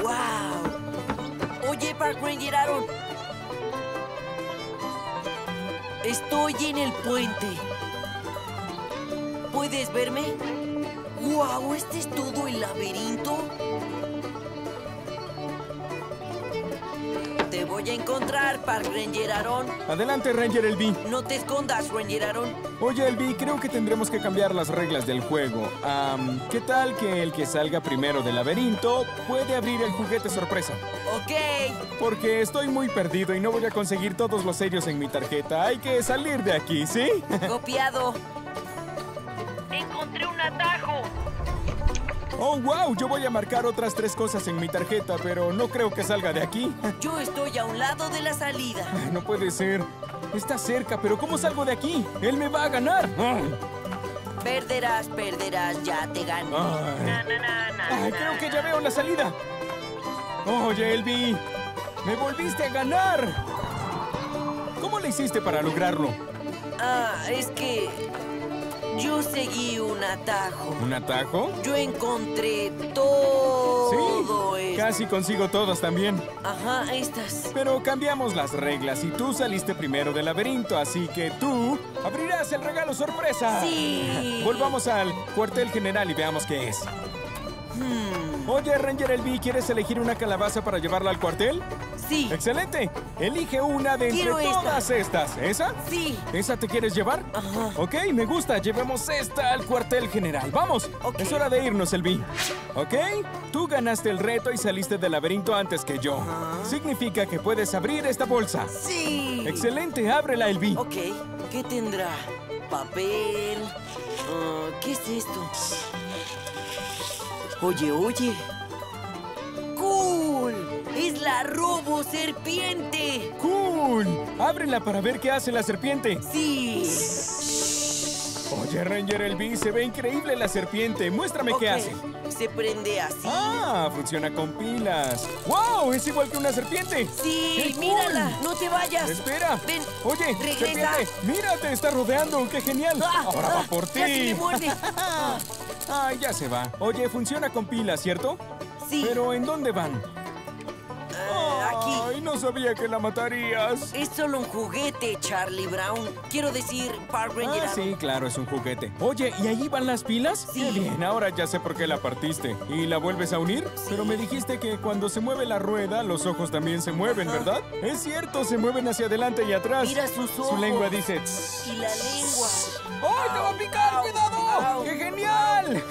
¡Wow! Oye, Park Ranger Aaron. Estoy en el puente. ¿Puedes verme? ¡Wow! ¿Este es todo el laberinto? Te voy a encontrar, Park Ranger Aaron. Adelante, Ranger Elvi. No te escondas, Ranger Aaron. Oye, Elvi, creo que tendremos que cambiar las reglas del juego. ¿Qué tal que el que salga primero del laberinto puede abrir el juguete sorpresa? Ok. Porque estoy muy perdido y no voy a conseguir todos los sellos en mi tarjeta. Hay que salir de aquí, ¿sí? Copiado. ¡Encontré un atajo! ¡Oh, wow! Yo voy a marcar otras 3 cosas en mi tarjeta, pero no creo que salga de aquí. Yo estoy a un lado de la salida. No puede ser. Está cerca, pero ¿cómo salgo de aquí? ¡Él me va a ganar! Perderás, perderás, ya te gané. Creo que ya veo la salida. ¡Oye, Elvi! ¡Me volviste a ganar! ¿Cómo le hiciste para lograrlo? Es que... yo seguí un atajo. ¿Un atajo? Yo encontré todo esto. Casi consigo todas también. Ajá, estas. Pero cambiamos las reglas y tú saliste primero del laberinto, así que tú abrirás el regalo sorpresa. Sí. Volvamos al cuartel general y veamos qué es. Oye, Ranger Elvi, ¿quieres elegir una calabaza para llevarla al cuartel? Sí. ¡Excelente! Elige una de entre todas estas. ¿Esa? Sí. ¿Esa te quieres llevar? Ajá. Ok, me gusta. Llevemos esta al cuartel general. ¡Vamos! Okay. Es hora de irnos, Elvi. Ok, tú ganaste el reto y saliste del laberinto antes que yo. Ajá. Significa que puedes abrir esta bolsa. ¡Sí! ¡Excelente! ¡Ábrela, Elvi! Ok, ¿qué tendrá? Papel... ¿qué es esto? Oye. ¡Cool! ¡Es la robo serpiente! ¡Cool! ¡Ábrela para ver qué hace la serpiente! ¡Sí! Oye, Ranger Elvi, se ve increíble la serpiente. Muéstrame qué hace. Se prende así. ¡Ah! Funciona con pilas. ¡Wow! ¡Es igual que una serpiente! ¡Sí! ¡Mírala! Cool. ¡No te vayas! ¡Espera! ¡Ven! ¡Oye, regresa! Serpiente, ¡mira! ¡Te está rodeando! ¡Qué genial! ¡Ahora va por ti! ¡Casi me muerde! ¡Ah! ¡Ya se va! Oye, funciona con pilas, ¿cierto? Sí. ¿Pero en dónde van? Aquí. ¡Ay, no sabía que la matarías! Es solo un juguete, Charlie Brown. Quiero decir, Park Ranger. Sí, claro, es un juguete. Oye, ¿y ahí van las pilas? Sí. Qué bien, ahora ya sé por qué la partiste. ¿Y la vuelves a unir? Sí. Pero me dijiste que cuando se mueve la rueda, los ojos también se mueven, ¿verdad? Es cierto, se mueven hacia adelante y atrás. Mira sus ojos. Su lengua dice... y la lengua... ¡ay, te va a picar! ¡Cuidado! ¡Qué genial!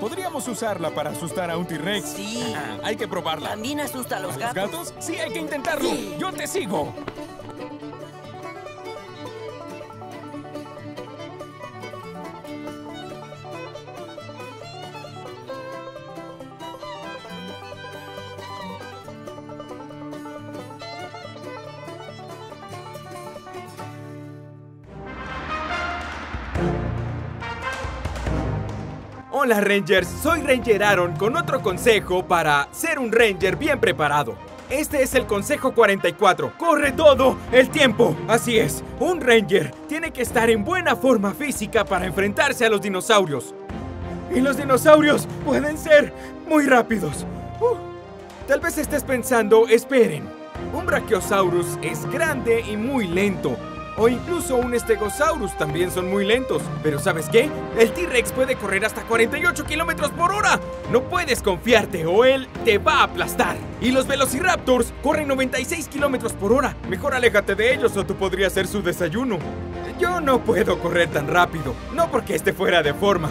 Podríamos usarla para asustar a un T-Rex. Sí. Hay que probarla. ¿También asusta a los gatos? Sí, hay que intentarlo. Sí. Yo te sigo. Hola Rangers, soy Ranger Aaron con otro consejo para ser un Ranger bien preparado. Este es el consejo 44. ¡Corre todo el tiempo! Así es, un Ranger tiene que estar en buena forma física para enfrentarse a los dinosaurios. Y los dinosaurios pueden ser muy rápidos. Tal vez estés pensando, esperen, un Brachiosaurus es grande y muy lento. o incluso un Stegosaurus también son muy lentos. Pero ¿sabes qué? El T-Rex puede correr hasta 48 kilómetros por hora. No puedes confiarte o él te va a aplastar. Y los Velociraptors corren 96 kilómetros por hora. Mejor aléjate de ellos o tú podrías ser su desayuno. Yo no puedo correr tan rápido, no porque esté fuera de forma.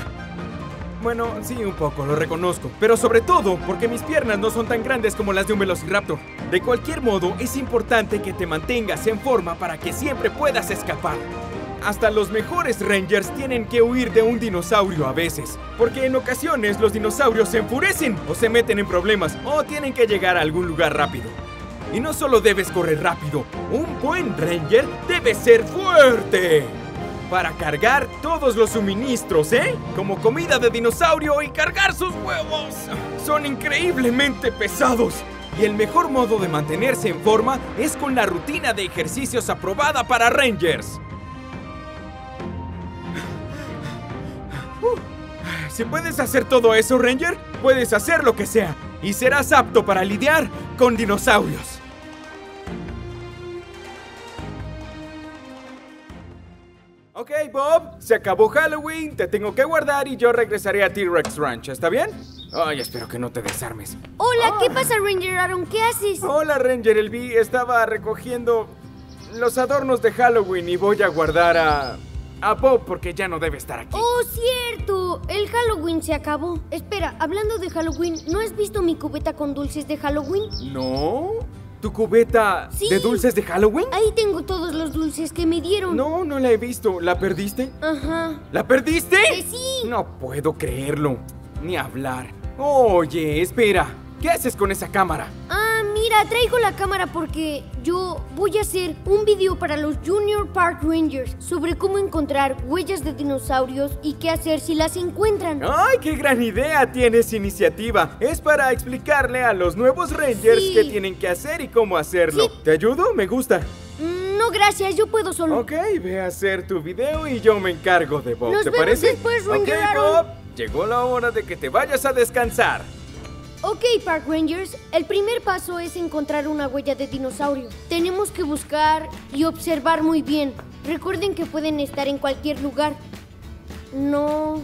Bueno, sí, un poco, lo reconozco. Pero sobre todo, porque mis piernas no son tan grandes como las de un Velociraptor. De cualquier modo, es importante que te mantengas en forma para que siempre puedas escapar. Hasta los mejores Rangers tienen que huir de un dinosaurio a veces, porque en ocasiones los dinosaurios se enfurecen, o se meten en problemas, o tienen que llegar a algún lugar rápido. Y no solo debes correr rápido, un buen Ranger debe ser fuerte para cargar todos los suministros, ¿eh? Como comida de dinosaurio y cargar sus huevos. Son increíblemente pesados. Y el mejor modo de mantenerse en forma es con la rutina de ejercicios aprobada para Rangers. Si puedes hacer todo eso, Ranger, puedes hacer lo que sea. Y serás apto para lidiar con dinosaurios. Ok, Bob, se acabó Halloween, te tengo que guardar y yo regresaré a T-Rex Ranch, ¿está bien? Ay, espero que no te desarmes. Hola, ¿qué pasa, Ranger Aaron? ¿Qué haces? Hola, Ranger Elvi, estaba recogiendo los adornos de Halloween y voy a guardar a Bob porque ya no debe estar aquí. ¡Oh, cierto! El Halloween se acabó. Espera, hablando de Halloween, ¿no has visto mi cubeta con dulces de Halloween? No... ¿Tu cubeta de dulces de Halloween? Ahí tengo todos los dulces que me dieron. No, no la he visto. ¿La perdiste? Ajá. ¿La perdiste? Sí. No puedo creerlo. Ni hablar. Oye, espera. ¿Qué haces con esa cámara? Ah, mira, traigo la cámara porque yo voy a hacer un video para los Junior Park Rangers sobre cómo encontrar huellas de dinosaurios y qué hacer si las encuentran. ¡Ay, qué gran idea tienes, iniciativa! Es para explicarle a los nuevos Rangers qué tienen que hacer y cómo hacerlo. Sí. ¿Te ayudo? Me gusta. No, gracias, yo puedo solo. Ok, ve a hacer tu video y yo me encargo de Bob. ¿Te parece? Después, Ranger Aaron. Bob, llegó la hora de que te vayas a descansar. Ok, Park Rangers, el primer paso es encontrar una huella de dinosaurio. Tenemos que buscar y observar muy bien. Recuerden que pueden estar en cualquier lugar. No,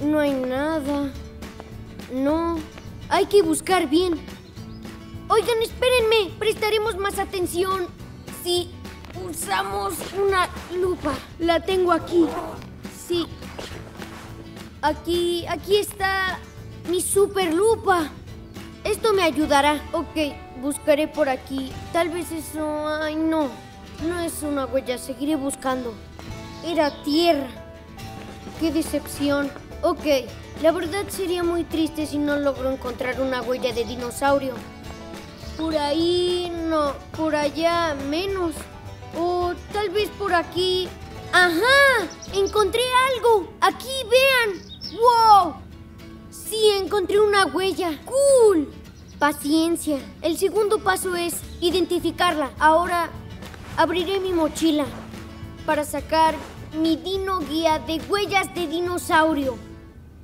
no hay nada. No, hay que buscar bien. Oigan, espérenme, prestaremos más atención si usamos una lupa. La tengo aquí. Sí. Aquí está... ¡Mi super lupa! Esto me ayudará. Ok, buscaré por aquí. Tal vez eso... ¡Ay, no! No es una huella. Seguiré buscando. Era tierra. ¡Qué decepción! Ok, la verdad sería muy triste si no logro encontrar una huella de dinosaurio. Por ahí... no. Por allá menos. O tal vez por aquí... ¡Ajá! ¡Encontré algo! ¡Aquí, vean! ¡Wow! ¡Sí, encontré una huella! ¡Cool! Paciencia. El segundo paso es identificarla. Ahora abriré mi mochila para sacar mi Dino Guía de Huellas de Dinosaurio.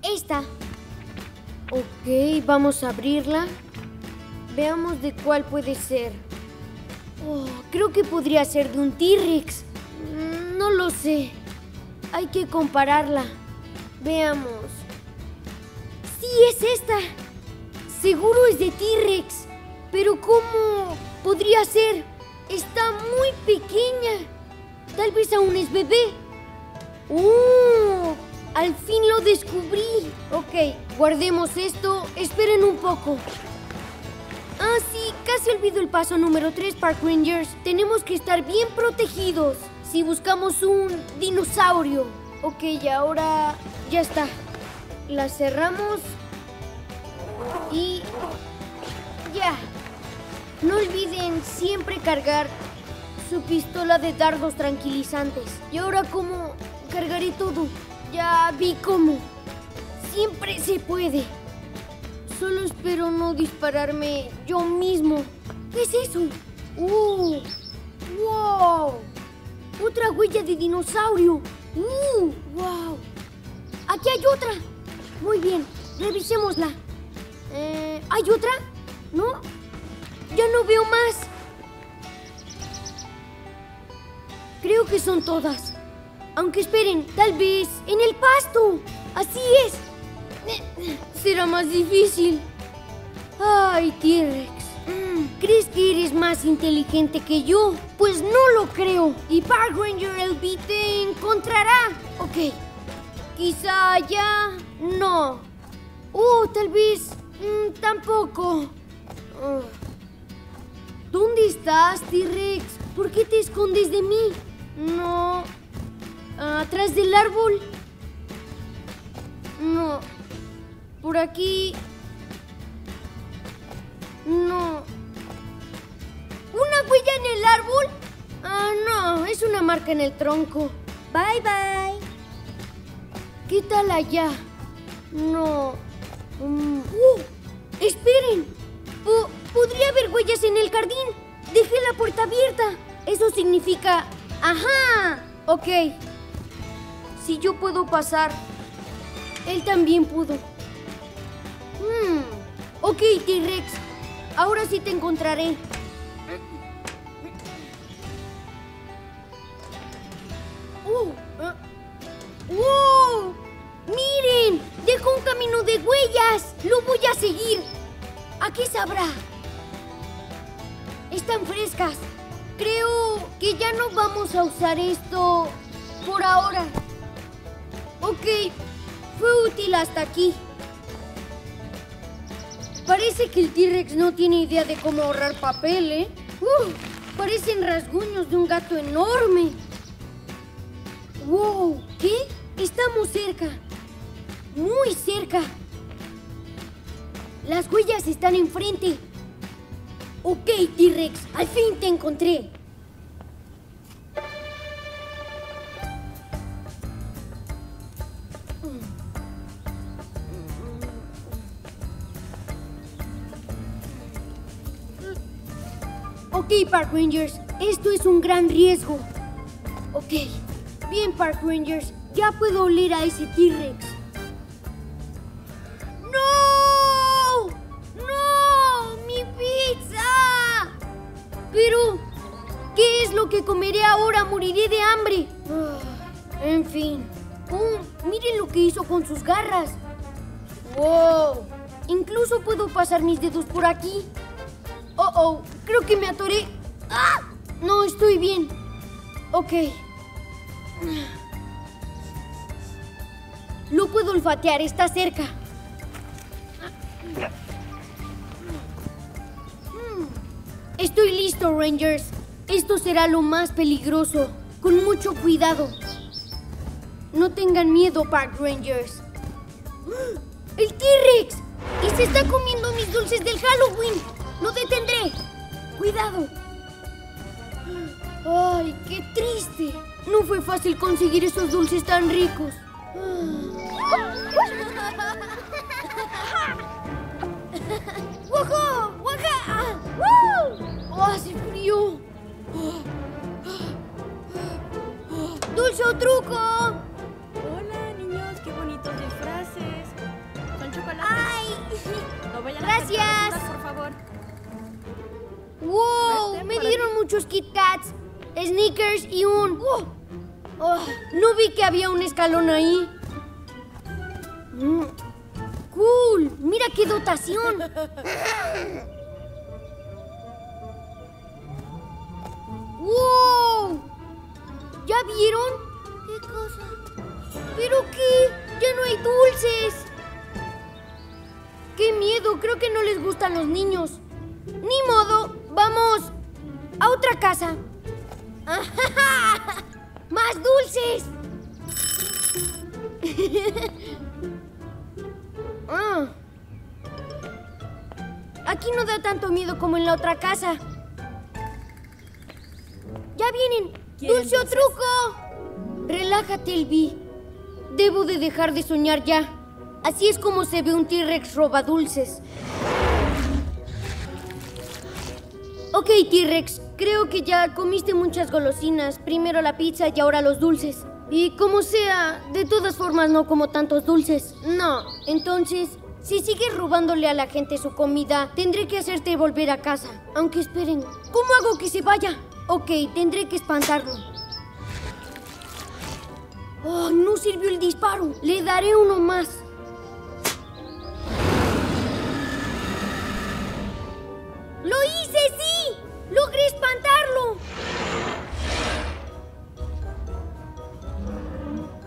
Esta. Ok, vamos a abrirla. Veamos de cuál puede ser. Oh, creo que podría ser de un T-Rex. No lo sé. Hay que compararla. Veamos. ¡Sí, es esta! Seguro es de T-Rex. Pero ¿cómo podría ser? Está muy pequeña. Tal vez aún es bebé. ¡Oh! Al fin lo descubrí. Ok, guardemos esto. Esperen un poco. Ah, sí, casi olvido el paso número 3, Park Rangers. Tenemos que estar bien protegidos si buscamos un dinosaurio. Ok, y ahora ya está. La cerramos y ya. No olviden siempre cargar su pistola de dardos tranquilizantes. Y ahora, ¿cómo cargaré todo? Ya vi cómo. Siempre se puede. Solo espero no dispararme yo mismo. ¿Qué es eso? ¡Wow! Otra huella de dinosaurio. ¡Wow! Aquí hay otra. Muy bien, revisémosla. ¿Hay otra? ¿No? Ya no veo más. Creo que son todas. Aunque esperen, tal vez en el pasto. Así es. Será más difícil. Ay, T-Rex, ¿crees que eres más inteligente que yo? Pues no lo creo. Y Park Ranger Elbie te encontrará. Ok, quizá ya no. Tal vez tampoco. ¿Dónde estás, T-Rex? ¿Por qué te escondes de mí? No. ¿Atrás del árbol? No. ¿Por aquí? No. ¿Una huella en el árbol? No, es una marca en el tronco. Bye, bye. ¿Qué tal allá? No. ¡Esperen! Podría haber huellas en el jardín. Dejé la puerta abierta. Eso significa... ¡Ajá! Ok. Si yo puedo pasar, él también pudo. Ok, T-Rex. Ahora sí te encontraré. ¡Wow! ¡Miren! Dejó un camino de huellas. Lo voy a seguir. Aquí sabrá. Están frescas. Creo que ya no vamos a usar esto por ahora. Ok, fue útil hasta aquí. Parece que el T-Rex no tiene idea de cómo ahorrar papel, ¿eh? Parecen rasguños de un gato enorme. ¡Wow! ¿Qué? Estamos cerca. Muy cerca. Las huellas están enfrente. Ok, T-Rex, al fin te encontré. Ok, Park Rangers, esto es un gran riesgo. Ok, bien, Park Rangers, ya puedo oler a ese T-Rex. Pero, ¿qué es lo que comeré ahora? Moriré de hambre. En fin. Miren lo que hizo con sus garras. ¡Wow! Incluso puedo pasar mis dedos por aquí. Oh, creo que me atoré. ¡Ah! No, estoy bien. Ok. Lo puedo olfatear, está cerca. Estoy listo, Rangers. Esto será lo más peligroso. Con mucho cuidado. No tengan miedo, Park Rangers. ¡El T-Rex! ¡Y se está comiendo mis dulces del Halloween! ¡Lo detendré! ¡Cuidado! ¡Ay, qué triste! No fue fácil conseguir esos dulces tan ricos. ¡Hace frío! ¡Dulce o truco! Hola, niños, qué bonitos disfraces. Con chocolates. ¡Ay! No vayan a ¡Gracias! Por favor. ¡Wow! Me dieron muchos Kit Kats, Snickers y un... no vi que había un escalón ahí. ¡Cool! ¡Mira qué dotación! ¡Wow! ¿Ya vieron? ¿Qué cosa? ¿Pero qué? ¡Ya no hay dulces! ¡Qué miedo! Creo que no les gustan los niños. ¡Ni modo! ¡Vamos a otra casa! ¡Ajá! ¡Más dulces! Aquí no da tanto miedo como en la otra casa. ¡Ya vienen! ¡Dulce o truco! Relájate, Elvi. Debo de dejar de soñar ya. Así es como se ve un T-Rex robadulces. Ok, T-Rex. Creo que ya comiste muchas golosinas. Primero la pizza y ahora los dulces. Y como sea, de todas formas no como tantos dulces. No. Entonces, si sigues robándole a la gente su comida, tendré que hacerte volver a casa. Aunque esperen, ¿cómo hago que se vaya? Ok, tendré que espantarlo. ¡Oh, no sirvió el disparo! ¡Le daré uno más! ¡Lo hice, sí! ¡Logré espantarlo!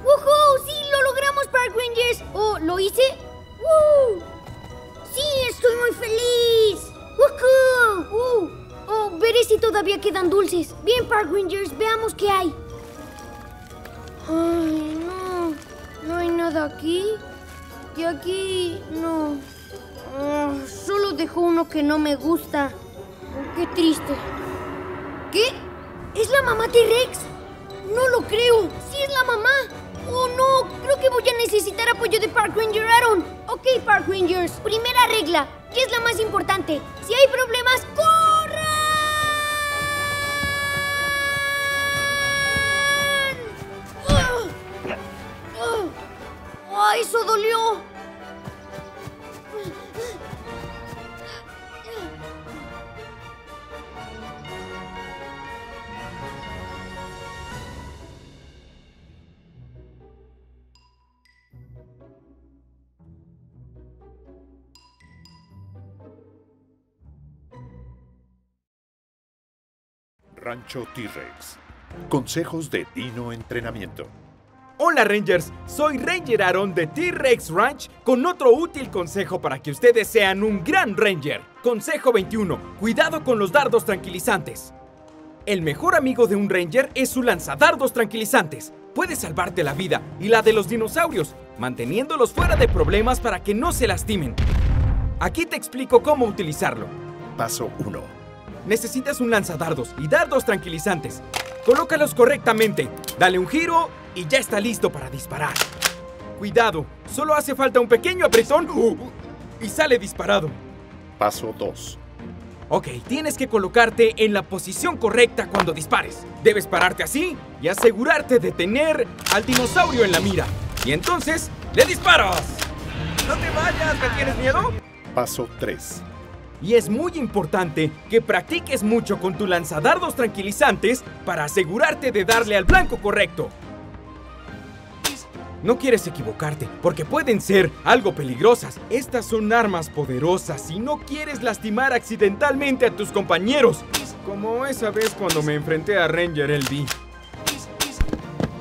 ¡Woohoo! ¡Sí, lo logramos, Park Rangers! ¡Oh, lo hice! ¡Woo! ¡Sí, estoy muy feliz! ¡Woohoo! ¡Woo! ¡Oh, veré si todavía quedan dulces! Bien, Park Rangers, veamos qué hay. Ay, no. ¿No hay nada aquí? Y aquí no. Oh, solo dejó uno que no me gusta. Oh, qué triste. ¿Qué? ¿Es la mamá T-Rex? No lo creo. ¡Sí es la mamá! ¡Oh, no! Creo que voy a necesitar apoyo de Park Ranger Aaron. Ok, Park Rangers. Primera regla, que es la más importante. Si hay problemas, ¡corran! ¡Oh, eso dolió! Rancho T-Rex. Consejos de Dino Entrenamiento. Hola Rangers, soy Ranger Aaron de T-Rex Ranch con otro útil consejo para que ustedes sean un gran Ranger. Consejo 21. Cuidado con los dardos tranquilizantes. El mejor amigo de un Ranger es su lanzadardos tranquilizantes. Puede salvarte la vida y la de los dinosaurios, manteniéndolos fuera de problemas para que no se lastimen. Aquí te explico cómo utilizarlo. Paso 1. Necesitas un lanzadardos y dardos tranquilizantes. Colócalos correctamente, dale un giro y ya está listo para disparar. Cuidado, solo hace falta un pequeño apretón y sale disparado. Paso 2. Ok, tienes que colocarte en la posición correcta cuando dispares. Debes pararte así y asegurarte de tener al dinosaurio en la mira. Y entonces, ¡le disparas! ¡No te vayas! ¿Me tienes miedo? Paso 3. Y es muy importante que practiques mucho con tu lanzadardos tranquilizantes para asegurarte de darle al blanco correcto. No quieres equivocarte, porque pueden ser algo peligrosas. Estas son armas poderosas y no quieres lastimar accidentalmente a tus compañeros. Como esa vez cuando me enfrenté a Ranger Elbie.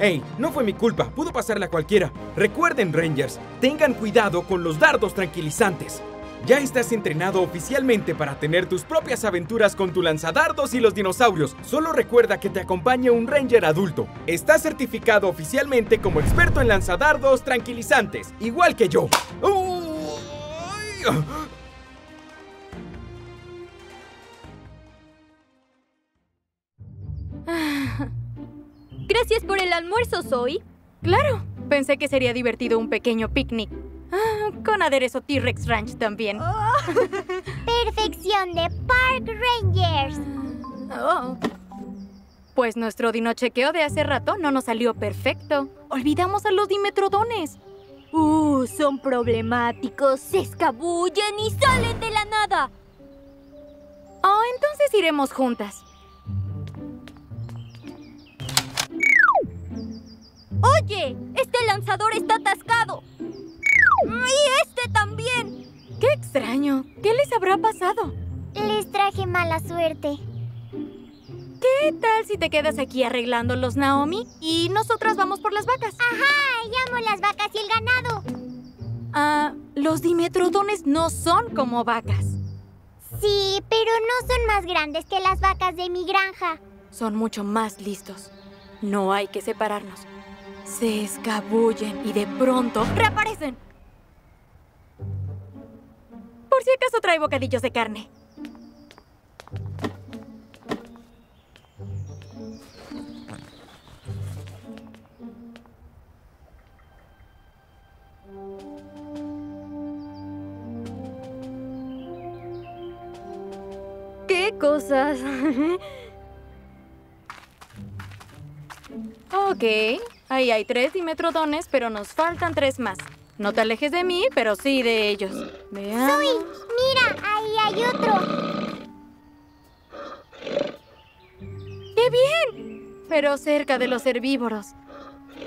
Hey, no fue mi culpa, pudo pasarle a cualquiera. Recuerden, Rangers, tengan cuidado con los dardos tranquilizantes. Ya estás entrenado oficialmente para tener tus propias aventuras con tu lanzadardos y los dinosaurios. Solo recuerda que te acompañe un Ranger adulto. Estás certificado oficialmente como experto en lanzadardos tranquilizantes, igual que yo. Gracias por el almuerzo, Zoe. Claro, pensé que sería divertido un pequeño picnic. Ah, con aderezo T-Rex Ranch también. Oh. Perfección de Park Rangers. Oh. Pues nuestro dinochequeo de hace rato no nos salió perfecto. Olvidamos a los dimetrodones. Son problemáticos, se escabullen y salen de la nada. Oh, entonces iremos juntas. Oye, este lanzador está atascado. ¡Y este también! ¡Qué extraño! ¿Qué les habrá pasado? Les traje mala suerte. ¿Qué tal si te quedas aquí arreglándolos, Naomi? Y nosotras vamos por las vacas. ¡Ajá! ¡Llamo las vacas y el ganado! Ah, los dimetrodones no son como vacas. Sí, pero no son más grandes que las vacas de mi granja. Son mucho más listos. No hay que separarnos. Se escabullen y de pronto reaparecen. Por si acaso trae bocadillos de carne. ¡Qué cosas! Ok, ahí hay 3 dimetrodones, pero nos faltan 3 más. No te alejes de mí, pero sí de ellos. Veamos. ¡Zoe! ¡Mira! ¡Ahí hay otro! ¡Qué bien! Pero cerca de los herbívoros.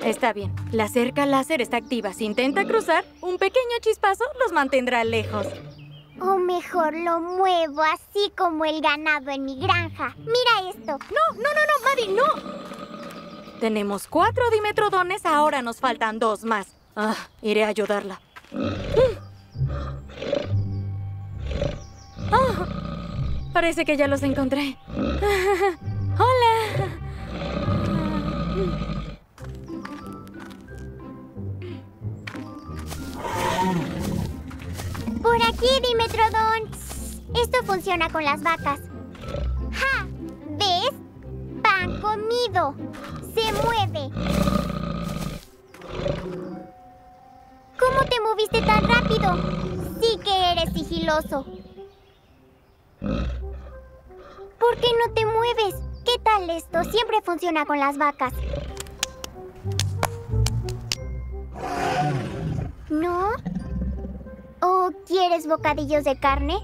Está bien. La cerca láser está activa. Si intenta cruzar, un pequeño chispazo los mantendrá lejos. O mejor lo muevo, así como el ganado en mi granja. ¡Mira esto! ¡No, no, no, no, Maddie, no! Tenemos 4 dimetrodones, ahora nos faltan 2 más. Ah, iré a ayudarla. Oh, parece que ya los encontré. ¡Hola! Por aquí, Dimetrodon. Esto funciona con las vacas. ¡Ja! ¿Ves? Pan comido. Se mueve. ¿Cómo te moviste tan rápido? Sí que eres sigiloso. ¿Por qué no te mueves? ¿Qué tal esto? Siempre funciona con las vacas. ¿No? ¿O quieres bocadillos de carne?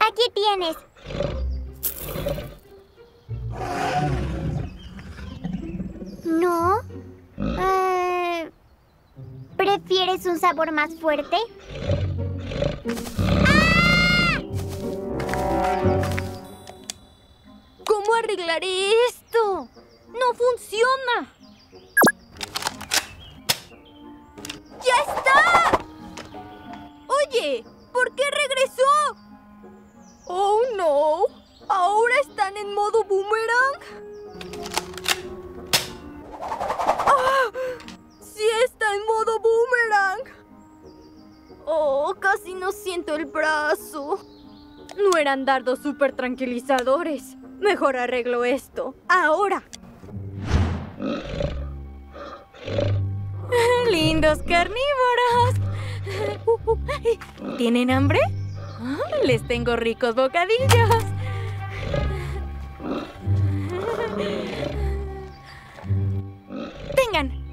Aquí tienes. ¿No? ¿Prefieres un sabor más fuerte? ¡Ah! ¿Cómo arreglaré esto? ¡No funciona! ¡Ya está! ¡Oye! ¿Por qué regresó? ¡Oh, no! ¿Ahora están en modo boomerang? ¡Ah! ¡Sí está en modo boomerang! ¡Oh, casi no siento el brazo! No eran dardos súper tranquilizadores. Mejor arreglo esto. ¡Ahora! ¡Lindos carnívoros! ¿Tienen hambre? Oh, les tengo ricos bocadillos. ¡Tengan!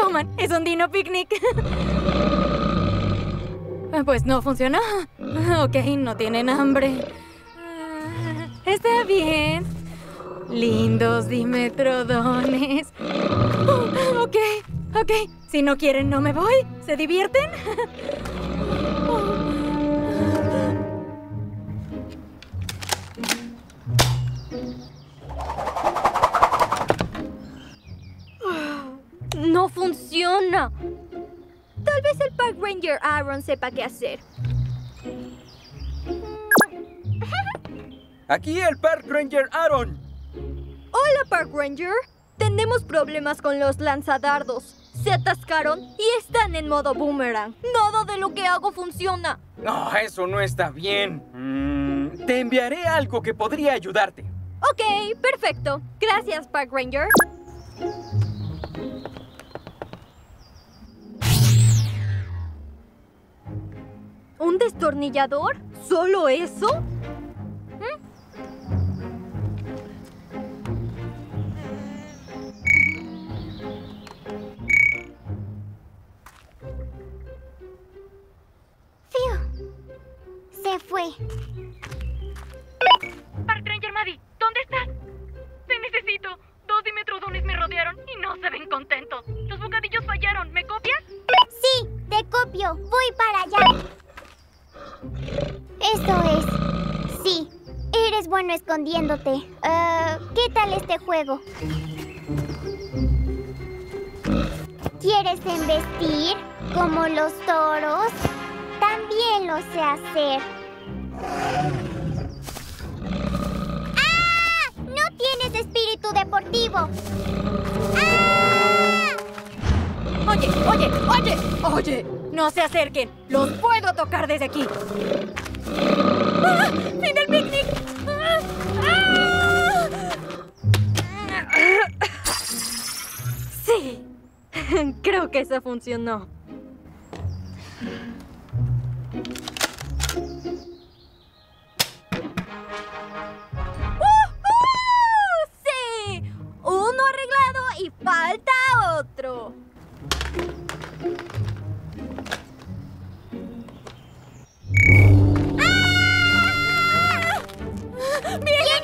¡Coman! ¡Es un dino picnic! Pues no funcionó. Ok, no tienen hambre. Está bien. Lindos dimetrodones. Oh, ok. Ok, si no quieren, no me voy. ¿Se divierten? No funciona. Tal vez el Park Ranger Aaron sepa qué hacer. Aquí el Park Ranger Aaron. Hola, Park Ranger. Tenemos problemas con los lanzadardos. Se atascaron y están en modo boomerang. Nada de lo que hago funciona. No, eso no está bien. Te enviaré algo que podría ayudarte. Ok, perfecto. Gracias, Park Ranger. ¿Un destornillador? ¿Solo eso? Se fue. Park Ranger Maddie, ¿dónde estás? Te necesito. 2 dimetrodones me rodearon y no se ven contentos. Los bocadillos fallaron. ¿Me copias? Sí, te copio. Voy para allá. Eso es. Sí, eres bueno escondiéndote. ¿Qué tal este juego? ¿Quieres embestir como los toros? También lo sé hacer. ¡Ah! ¡No tienes espíritu deportivo! ¡Ah! ¡Oye, oye, oye! ¡Oye! ¡No se acerquen! ¡Los puedo tocar desde aquí! ¡Ah! ¡Fin el picnic! ¡Ah! ¡Ah! Sí, creo que eso funcionó. ¡Sí! Uno arreglado y falta otro. ¡Ah! ¡Bien!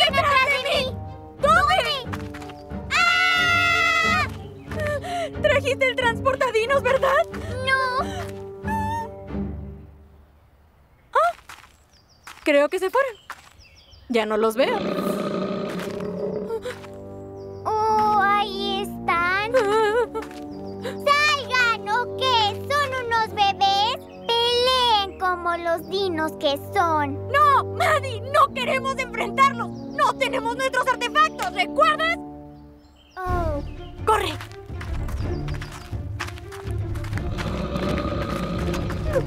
Trajiste el transportadinos, ¿verdad? No. Ah, creo que se fueron. Ya no los veo. Oh, ahí están. ¡Salgan! ¿O qué? ¿Son unos bebés? ¡Peleen como los dinos que son! ¡No, Maddie! ¡No queremos enfrentarlos! ¡No tenemos nuestros artefactos! ¿Recuerdas? Oh. ¡Corre! No.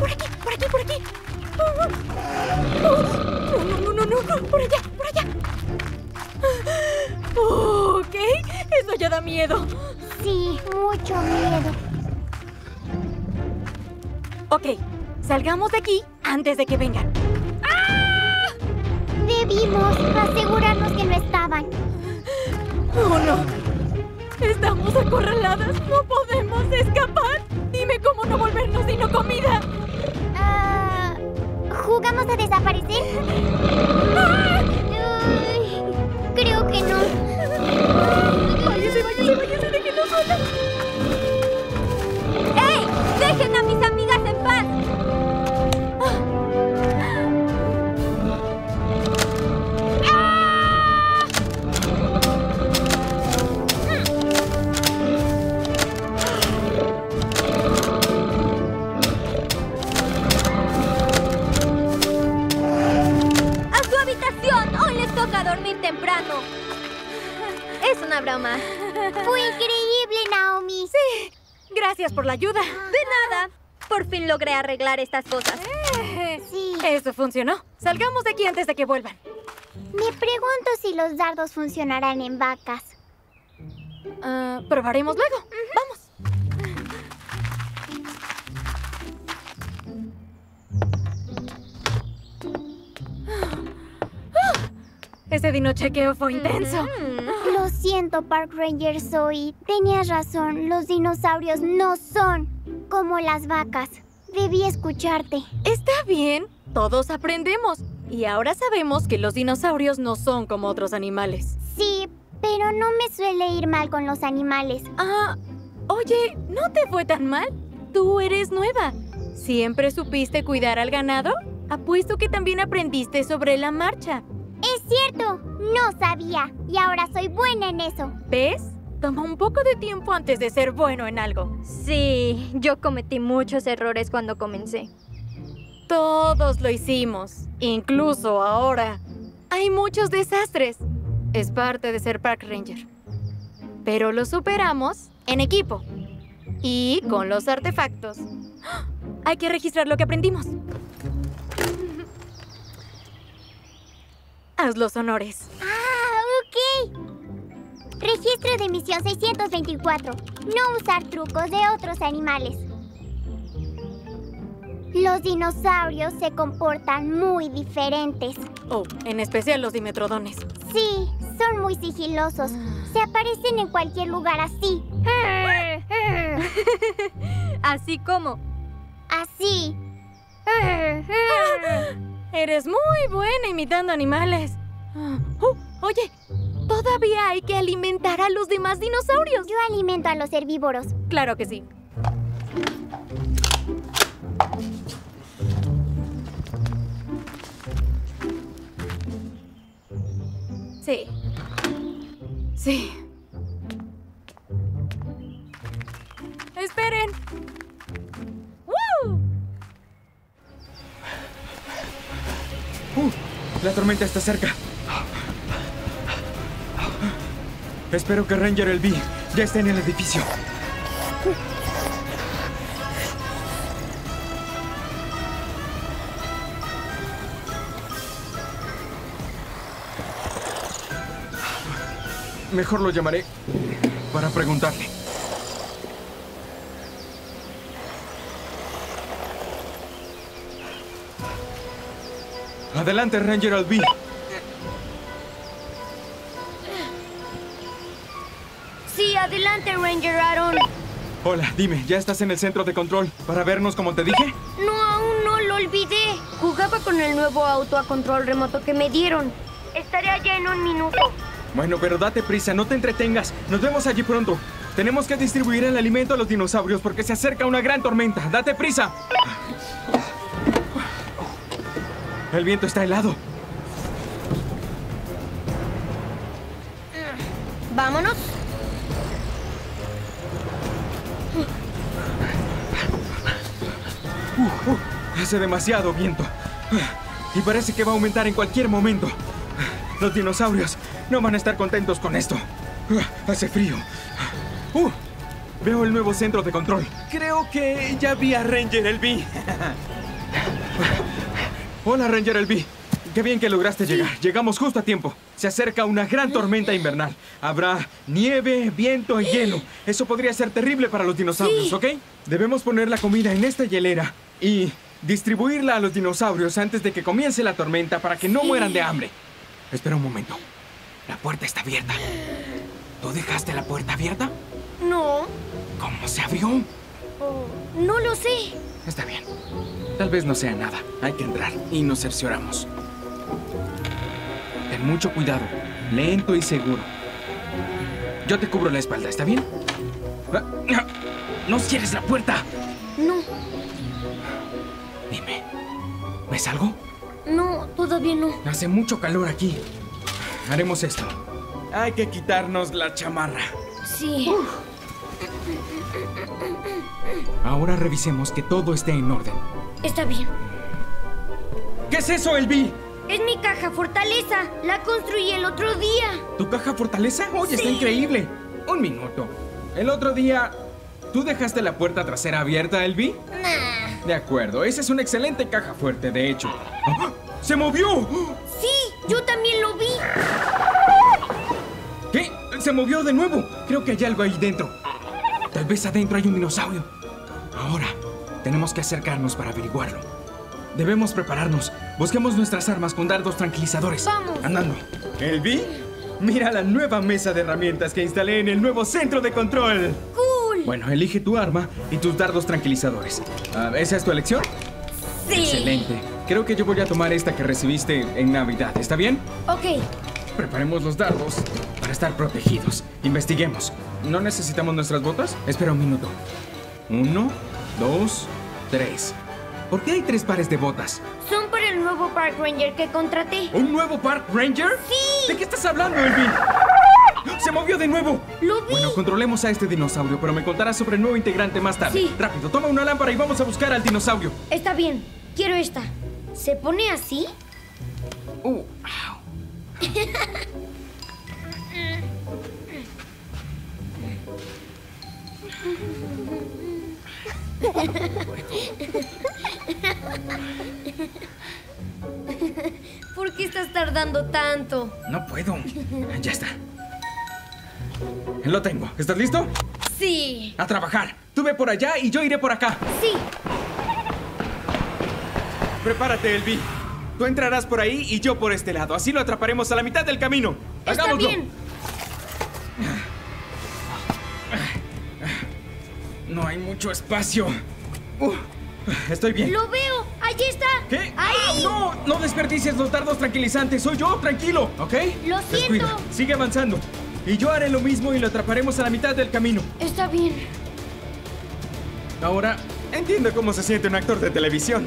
Por aquí. No. Por allá. Oh, ok, eso ya da miedo. Sí, mucho miedo. Ok, salgamos de aquí antes de que vengan. ¡Ah! Debimos asegurarnos que no estaban. Oh, no. Estamos acorraladas. No podemos escapar. Dime cómo no volvernos sin comida. ¿Jugamos a desaparecer? ¡Ah! Ay, creo que no. Váyase, déjenlo sola. ¡Ey! ¡Dejen a mis amigas en paz! ¡Ah! ¡A su habitación! Hoy les toca dormir temprano. Es una broma. Fue increíble, Naomi. Sí. Gracias por la ayuda. De nada. Por fin logré arreglar estas cosas. Sí. Eso funcionó. Salgamos de aquí antes de que vuelvan. Me pregunto si los dardos funcionarán en vacas. Probaremos luego. Vamos. Ese dinochequeo fue intenso. Lo siento, Park Ranger Zoe. Tenías razón. Los dinosaurios no son como las vacas. Debí escucharte. Está bien. Todos aprendemos. Y ahora sabemos que los dinosaurios no son como otros animales. Sí, pero no me suele ir mal con los animales. Ah, oye, ¿no te fue tan mal? Tú eres nueva. ¿Siempre supiste cuidar al ganado? Apuesto que también aprendiste sobre la marcha. ¡Es cierto! No sabía. Y ahora soy buena en eso. ¿Ves? Toma un poco de tiempo antes de ser bueno en algo. Sí, yo cometí muchos errores cuando comencé. Todos lo hicimos. Incluso ahora. Hay muchos desastres. Es parte de ser Park Ranger. Pero lo superamos en equipo. Y con los artefactos. ¡Oh! Hay que registrar lo que aprendimos. Haz los honores. Ah, ok. Registro de misión 624. No usar trucos de otros animales. Los dinosaurios se comportan muy diferentes. Oh, en especial los dimetrodones. Sí, son muy sigilosos. Se aparecen en cualquier lugar así. ¿Así cómo? Así. Eres muy buena imitando animales. Oye, todavía hay que alimentar a los demás dinosaurios. Yo alimento a los herbívoros. Claro que sí. Sí. Esperen. ¡Woo! La tormenta está cerca. Espero que Ranger Elvi ya esté en el edificio. Mejor lo llamaré para preguntarle. Adelante, Ranger Elvi. Sí, adelante, Ranger Aaron. Hola, dime, ¿ya estás en el centro de control para vernos como te dije? No, aún no, lo olvidé. Jugaba con el nuevo auto a control remoto que me dieron. Estaré allá en un minuto. Bueno, pero date prisa, no te entretengas. Nos vemos allí pronto. Tenemos que distribuir el alimento a los dinosaurios porque se acerca una gran tormenta. ¡Date prisa! El viento está helado. Vámonos. Hace demasiado viento. Y parece que va a aumentar en cualquier momento. Los dinosaurios no van a estar contentos con esto. Hace frío. Veo el nuevo centro de control. Creo que ya vi a Ranger Elbie. Hola, Ranger Elvi. Qué bien que lograste llegar. Llegamos justo a tiempo. Se acerca una gran tormenta invernal. Habrá nieve, viento y hielo. Eso podría ser terrible para los dinosaurios, ¿ok? Debemos poner la comida en esta hielera y distribuirla a los dinosaurios antes de que comience la tormenta para que no mueran de hambre. Espera un momento. La puerta está abierta. ¿Tú dejaste la puerta abierta? No. ¿Cómo se abrió? Oh, no lo sé. Está bien. Tal vez no sea nada. Hay que entrar y nos cercioramos. Ten mucho cuidado. Lento y seguro. Yo te cubro la espalda, ¿está bien? ¡No cierres la puerta! No. Dime, ¿ves algo? No, todavía no. Hace mucho calor aquí. Haremos esto. Hay que quitarnos la chamarra. Sí. Ahora revisemos que todo esté en orden. Está bien. ¿Qué es eso, Elvi? Es mi caja fortaleza. La construí el otro día. ¿Tu caja fortaleza? ¡Oye, está increíble! Un minuto. El otro día... ¿Tú dejaste la puerta trasera abierta, Elvi? Nah. De acuerdo. Esa es una excelente caja fuerte, de hecho. ¡Oh! ¡Se movió! Sí, yo también lo vi. ¿Qué? ¡Se movió de nuevo! Creo que hay algo ahí dentro. Tal vez adentro hay un dinosaurio. Ahora, tenemos que acercarnos para averiguarlo. Debemos prepararnos. Busquemos nuestras armas con dardos tranquilizadores. ¡Vamos! Andando. ¿Elvi? Mira la nueva mesa de herramientas que instalé en el nuevo centro de control. ¡Cool! Bueno, elige tu arma y tus dardos tranquilizadores. ¿Esa es tu elección? Sí. Excelente. Creo que yo voy a tomar esta que recibiste en Navidad. ¿Está bien? Ok. Preparemos los dardos para estar protegidos. Investiguemos. ¿No necesitamos nuestras botas? Espera un minuto. 1, 2, 3. ¿Por qué hay 3 pares de botas? Son para el nuevo Park Ranger que contraté. ¿Un nuevo Park Ranger? ¡Sí! ¿De qué estás hablando, Elvi? ¡Se movió de nuevo! ¡Lo vi! Bueno, controlemos a este dinosaurio, pero me contarás sobre el nuevo integrante más tarde. Sí. Rápido, toma una lámpara y vamos a buscar al dinosaurio. Está bien, quiero esta. ¿Se pone así? ¿Por qué estás tardando tanto? No puedo. Ya está. Lo tengo. ¿Estás listo? Sí. A trabajar. Tú ve por allá y yo iré por acá. Sí. Prepárate, Elvi. Tú entrarás por ahí y yo por este lado. Así lo atraparemos a la mitad del camino. ¡Hagámoslo! Está bien. No hay mucho espacio. Estoy bien. ¡Lo veo! ¡Allí está! ¿Qué? ¡Ahí! ¡Ah, no! No desperdicies los dardos tranquilizantes. Soy yo, tranquilo. ¿Ok? Lo siento. Descuida. Sigue avanzando. Y yo haré lo mismo y lo atraparemos a la mitad del camino. Está bien. Ahora, entiendo cómo se siente un actor de televisión.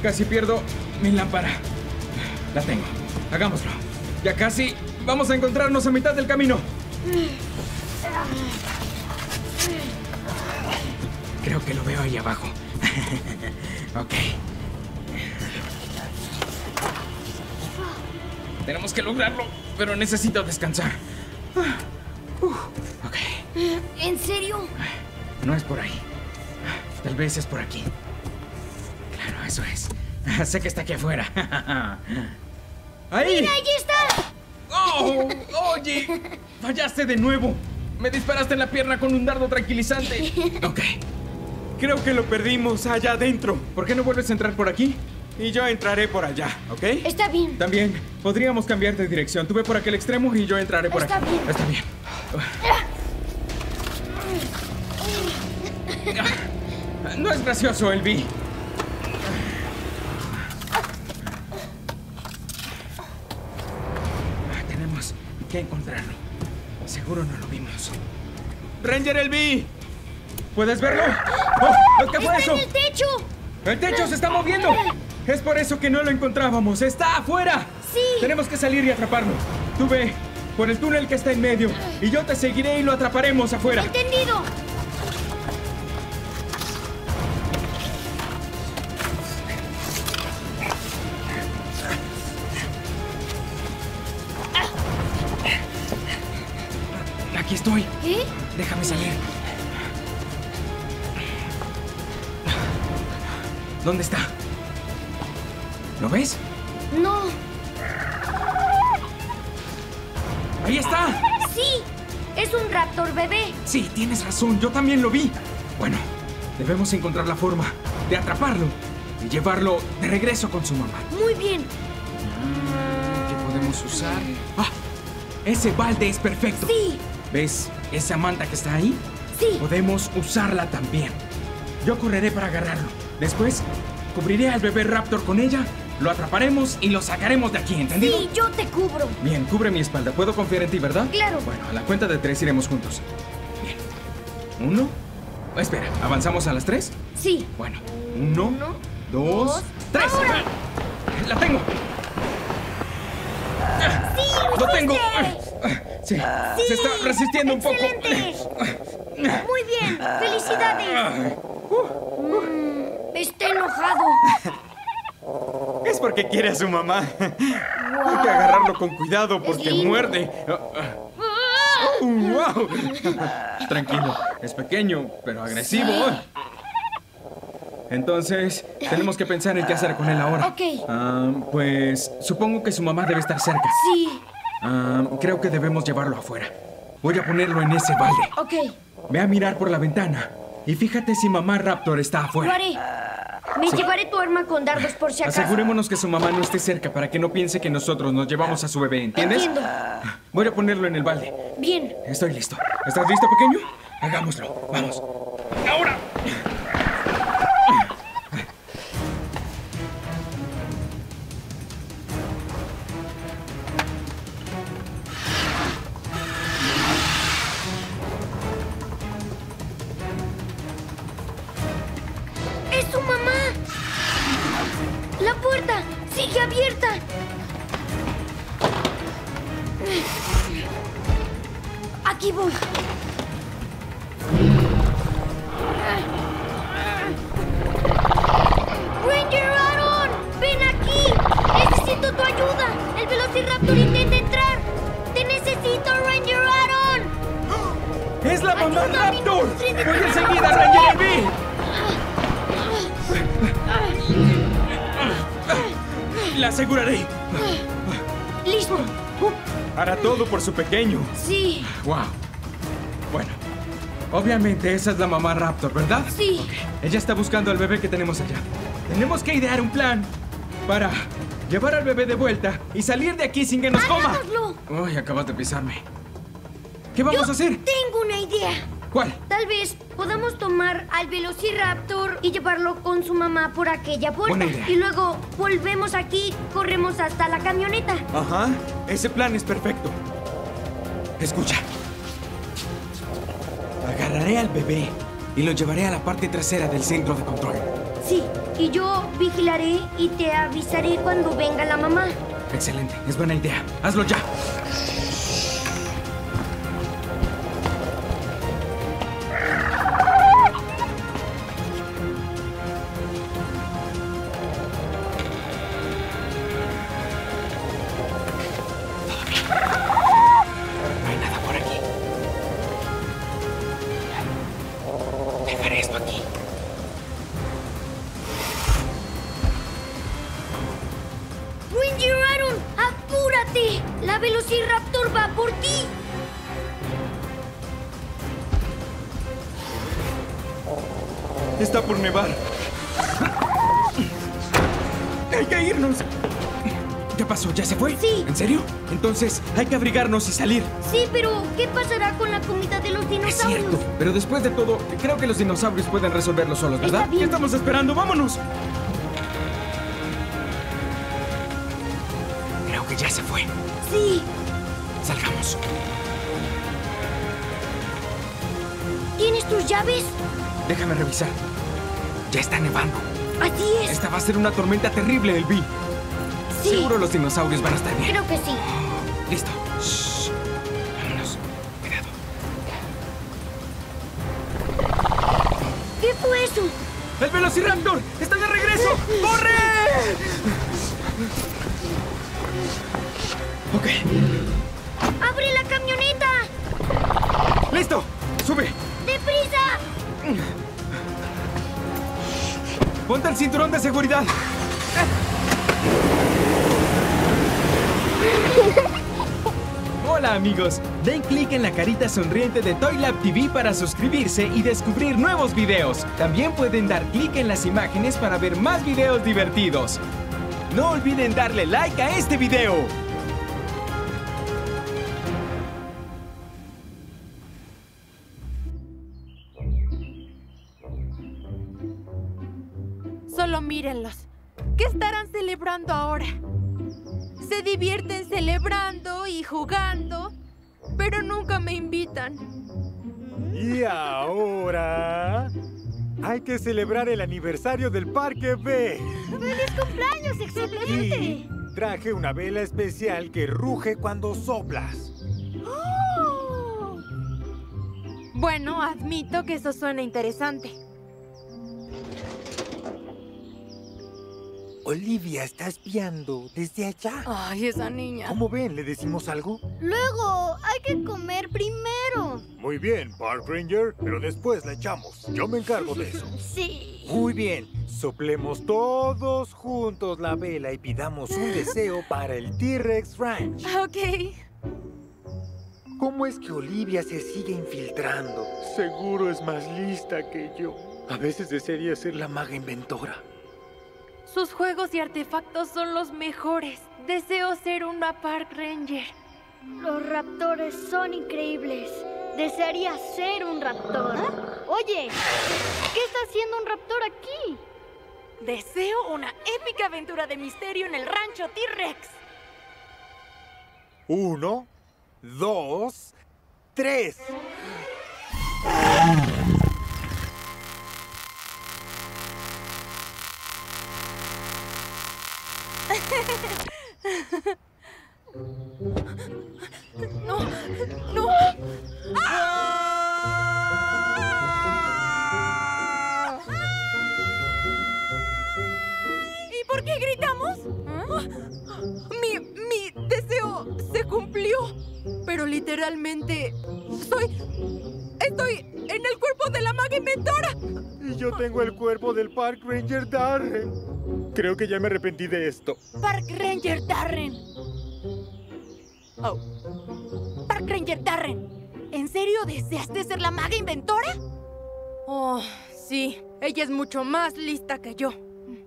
Casi pierdo mi lámpara. La tengo. Hagámoslo. Ya casi vamos a encontrarnos a mitad del camino. Creo que lo veo ahí abajo. Ok. Tenemos que lograrlo, pero necesito descansar. Ok. ¿En serio? No es por ahí. Tal vez es por aquí. Claro, eso es. Sé que está aquí afuera. ¡Ahí! ¡Mira, allí está! ¡Oh! ¡Oye! ¡Fallaste de nuevo! ¡Me disparaste en la pierna con un dardo tranquilizante! Ok. Creo que lo perdimos allá adentro. ¿Por qué no vuelves a entrar por aquí? y yo entraré por allá, ¿ok? Está bien. También podríamos cambiar de dirección. Tú ve por aquel extremo y yo entraré por acá. Está bien. No es gracioso, Elvi. Tenemos que encontrarlo. Seguro no lo vimos. ¡Ranger Elvi! ¿Puedes verlo? ¡Oh! ¿Qué fue eso? ¡Está en el techo! ¡El techo se está moviendo! Es por eso que no lo encontrábamos. ¡Está afuera! ¡Sí! Tenemos que salir y atraparlo. Tú ve por el túnel que está en medio y yo te seguiré y lo atraparemos afuera. ¡Entendido! Aquí estoy. ¿Eh? Déjame salir. ¿Dónde está? ¿Lo ves? No. ¡Ahí está! ¡Sí! ¡Es un raptor bebé! Sí, tienes razón. Yo también lo vi. Bueno, debemos encontrar la forma de atraparlo y llevarlo de regreso con su mamá. Muy bien. ¿Qué podemos usar? ¡Ah! Ese balde es perfecto. Sí. ¿Ves esa manta que está ahí? Sí. Podemos usarla también. Yo correré para agarrarlo. Después, cubriré al bebé raptor con ella, lo atraparemos y lo sacaremos de aquí, ¿entendido? Sí, yo te cubro. Bien, cubre mi espalda. Puedo confiar en ti, ¿verdad? Claro. Bueno, a la cuenta de 3 iremos juntos. Bien. 1. Espera, ¿avanzamos a las 3? Sí. Bueno, 1, 2, 3. ¡Ahora! ¡La tengo! ¡Sí, lo tengo! Sí, sí, se está resistiendo excelente. Un poco. Muy bien, felicidades. Está enojado. Es porque quiere a su mamá. Wow. Hay que agarrarlo con cuidado porque muerde. Wow. Tranquilo, es pequeño, pero agresivo. Sí. Entonces, tenemos que pensar en qué hacer con él ahora. Ok. Pues, supongo que su mamá debe estar cerca. Sí. Creo que debemos llevarlo afuera. Voy a ponerlo en ese balde. Ok. Ve a mirar por la ventana y fíjate si mamá raptor está afuera. Lo haré. Me llevaré tu arma con dardos por si acaso. Asegurémonos que su mamá no esté cerca para que no piense que nosotros nos llevamos a su bebé, ¿entiendes? Entiendo. Voy a ponerlo en el balde. Bien. Estoy listo. ¿Estás listo, pequeño? Hagámoslo. Vamos. ¡Ahora! Su pequeño. Sí. Wow. Bueno, obviamente esa es la mamá raptor, ¿verdad? Sí. Okay. Ella está buscando al bebé que tenemos allá. Tenemos que idear un plan para llevar al bebé de vuelta y salir de aquí sin que nos coma. Uy, acabas de pisarme. ¿Qué vamos a hacer? Tengo una idea. ¿Cuál? Tal vez podamos tomar al Velociraptor y llevarlo con su mamá por aquella puerta. Y luego volvemos aquí, corremos hasta la camioneta. Ajá. Ese plan es perfecto. Escucha. Agarraré al bebé y lo llevaré a la parte trasera del centro de control. Sí, y yo vigilaré y te avisaré cuando venga la mamá. Excelente, es buena idea. Hazlo ya. ¡Hay que irnos! ¿Qué pasó? ¿Ya se fue? Sí. ¿En serio? Entonces hay que abrigarnos y salir. Sí, pero ¿qué pasará con la comida de los dinosaurios? Es cierto, pero después de todo, creo que los dinosaurios pueden resolverlo solos, ¿verdad? Está bien. ¿Qué estamos esperando? ¡Vámonos! Creo que ya se fue. Sí. Salgamos. ¿Tienes tus llaves? Déjame revisar. Ya está nevando. Así es. Esta va a ser una tormenta terrible, Elvi. Sí. Seguro los dinosaurios van a estar bien. Creo que sí. Listo. Shh. Vámonos. Cuidado. ¿Qué fue eso? ¡El Velociraptor! ¡Está de regreso! ¡Corre! Ok. ¡Abre la camioneta! ¡Listo! ¡Sube! ¡Deprisa! ¡Ponte el cinturón de seguridad! Hola amigos, den clic en la carita sonriente de Toy Lab TV para suscribirse y descubrir nuevos videos. También pueden dar clic en las imágenes para ver más videos divertidos. No olviden darle like a este video. Solo mírenlos. ¿Qué estarán celebrando ahora? Se divierten celebrando y jugando, pero nunca me invitan. Y ahora hay que celebrar el aniversario del Parque B. ¡Feliz cumpleaños, excelente! Y traje una vela especial que ruge cuando soplas. ¡Oh! Bueno, admito que eso suena interesante. Olivia está espiando desde allá. Ay, esa niña. ¿Cómo ven? ¿Le decimos algo? Luego, hay que comer primero. Muy bien, Park Ranger, pero después la echamos. Yo me encargo de eso. Sí. Muy bien. Soplemos todos juntos la vela y pidamos un deseo para el T-Rex Ranch. Ok. ¿Cómo es que Olivia se sigue infiltrando? Seguro es más lista que yo. A veces desearía ser la Maga Inventora. Sus juegos y artefactos son los mejores. Deseo ser una Park Ranger. Los raptores son increíbles. Desearía ser un raptor. ¿Ah? Oye, ¿qué está haciendo un raptor aquí? Deseo una épica aventura de misterio en el rancho T-Rex. 1, 2, 3. ¡Ah! ¡No! ¡No! ¡Ah! ¿Y por qué gritamos? Mi deseo se cumplió. Pero literalmente estoy en el cuerpo de la Maga Inventora. Y yo tengo el cuerpo del Park Ranger Darren. Creo que ya me arrepentí de esto. Park Ranger Darren. Oh. Park Ranger Darren, ¿en serio deseaste ser la Maga Inventora? Oh, sí. Ella es mucho más lista que yo.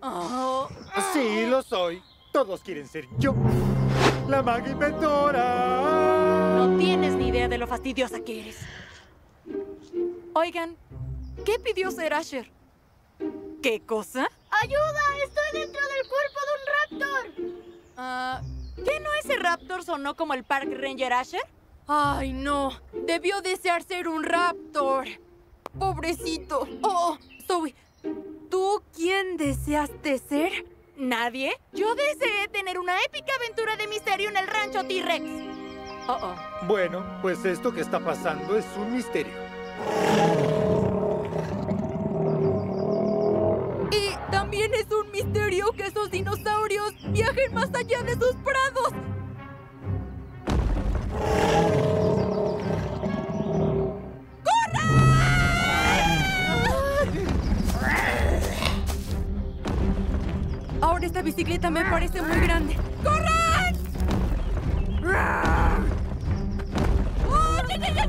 Oh. Sí, lo soy. Todos quieren ser yo. La Maga Inventora. No tienes ni idea de lo fastidiosa que eres. Oigan, ¿qué pidió ser Asher? ¿Qué cosa? ¡Ayuda! ¡Estoy dentro del cuerpo de un raptor! ¿Qué no ese raptor sonó como el Park Ranger Asher? ¡Ay, no! Debió desear ser un raptor. ¡Pobrecito! ¡Oh! Zoe, ¿tú quién deseaste ser? ¿Nadie? Yo deseé tener una épica aventura de misterio en el rancho T-Rex. Bueno, pues esto que está pasando es un misterio. También es un misterio que esos dinosaurios viajen más allá de sus prados. ¡Corran! Ahora esta bicicleta me parece muy grande. ¡Corran! ¡Oh, sí, sí, sí, sí!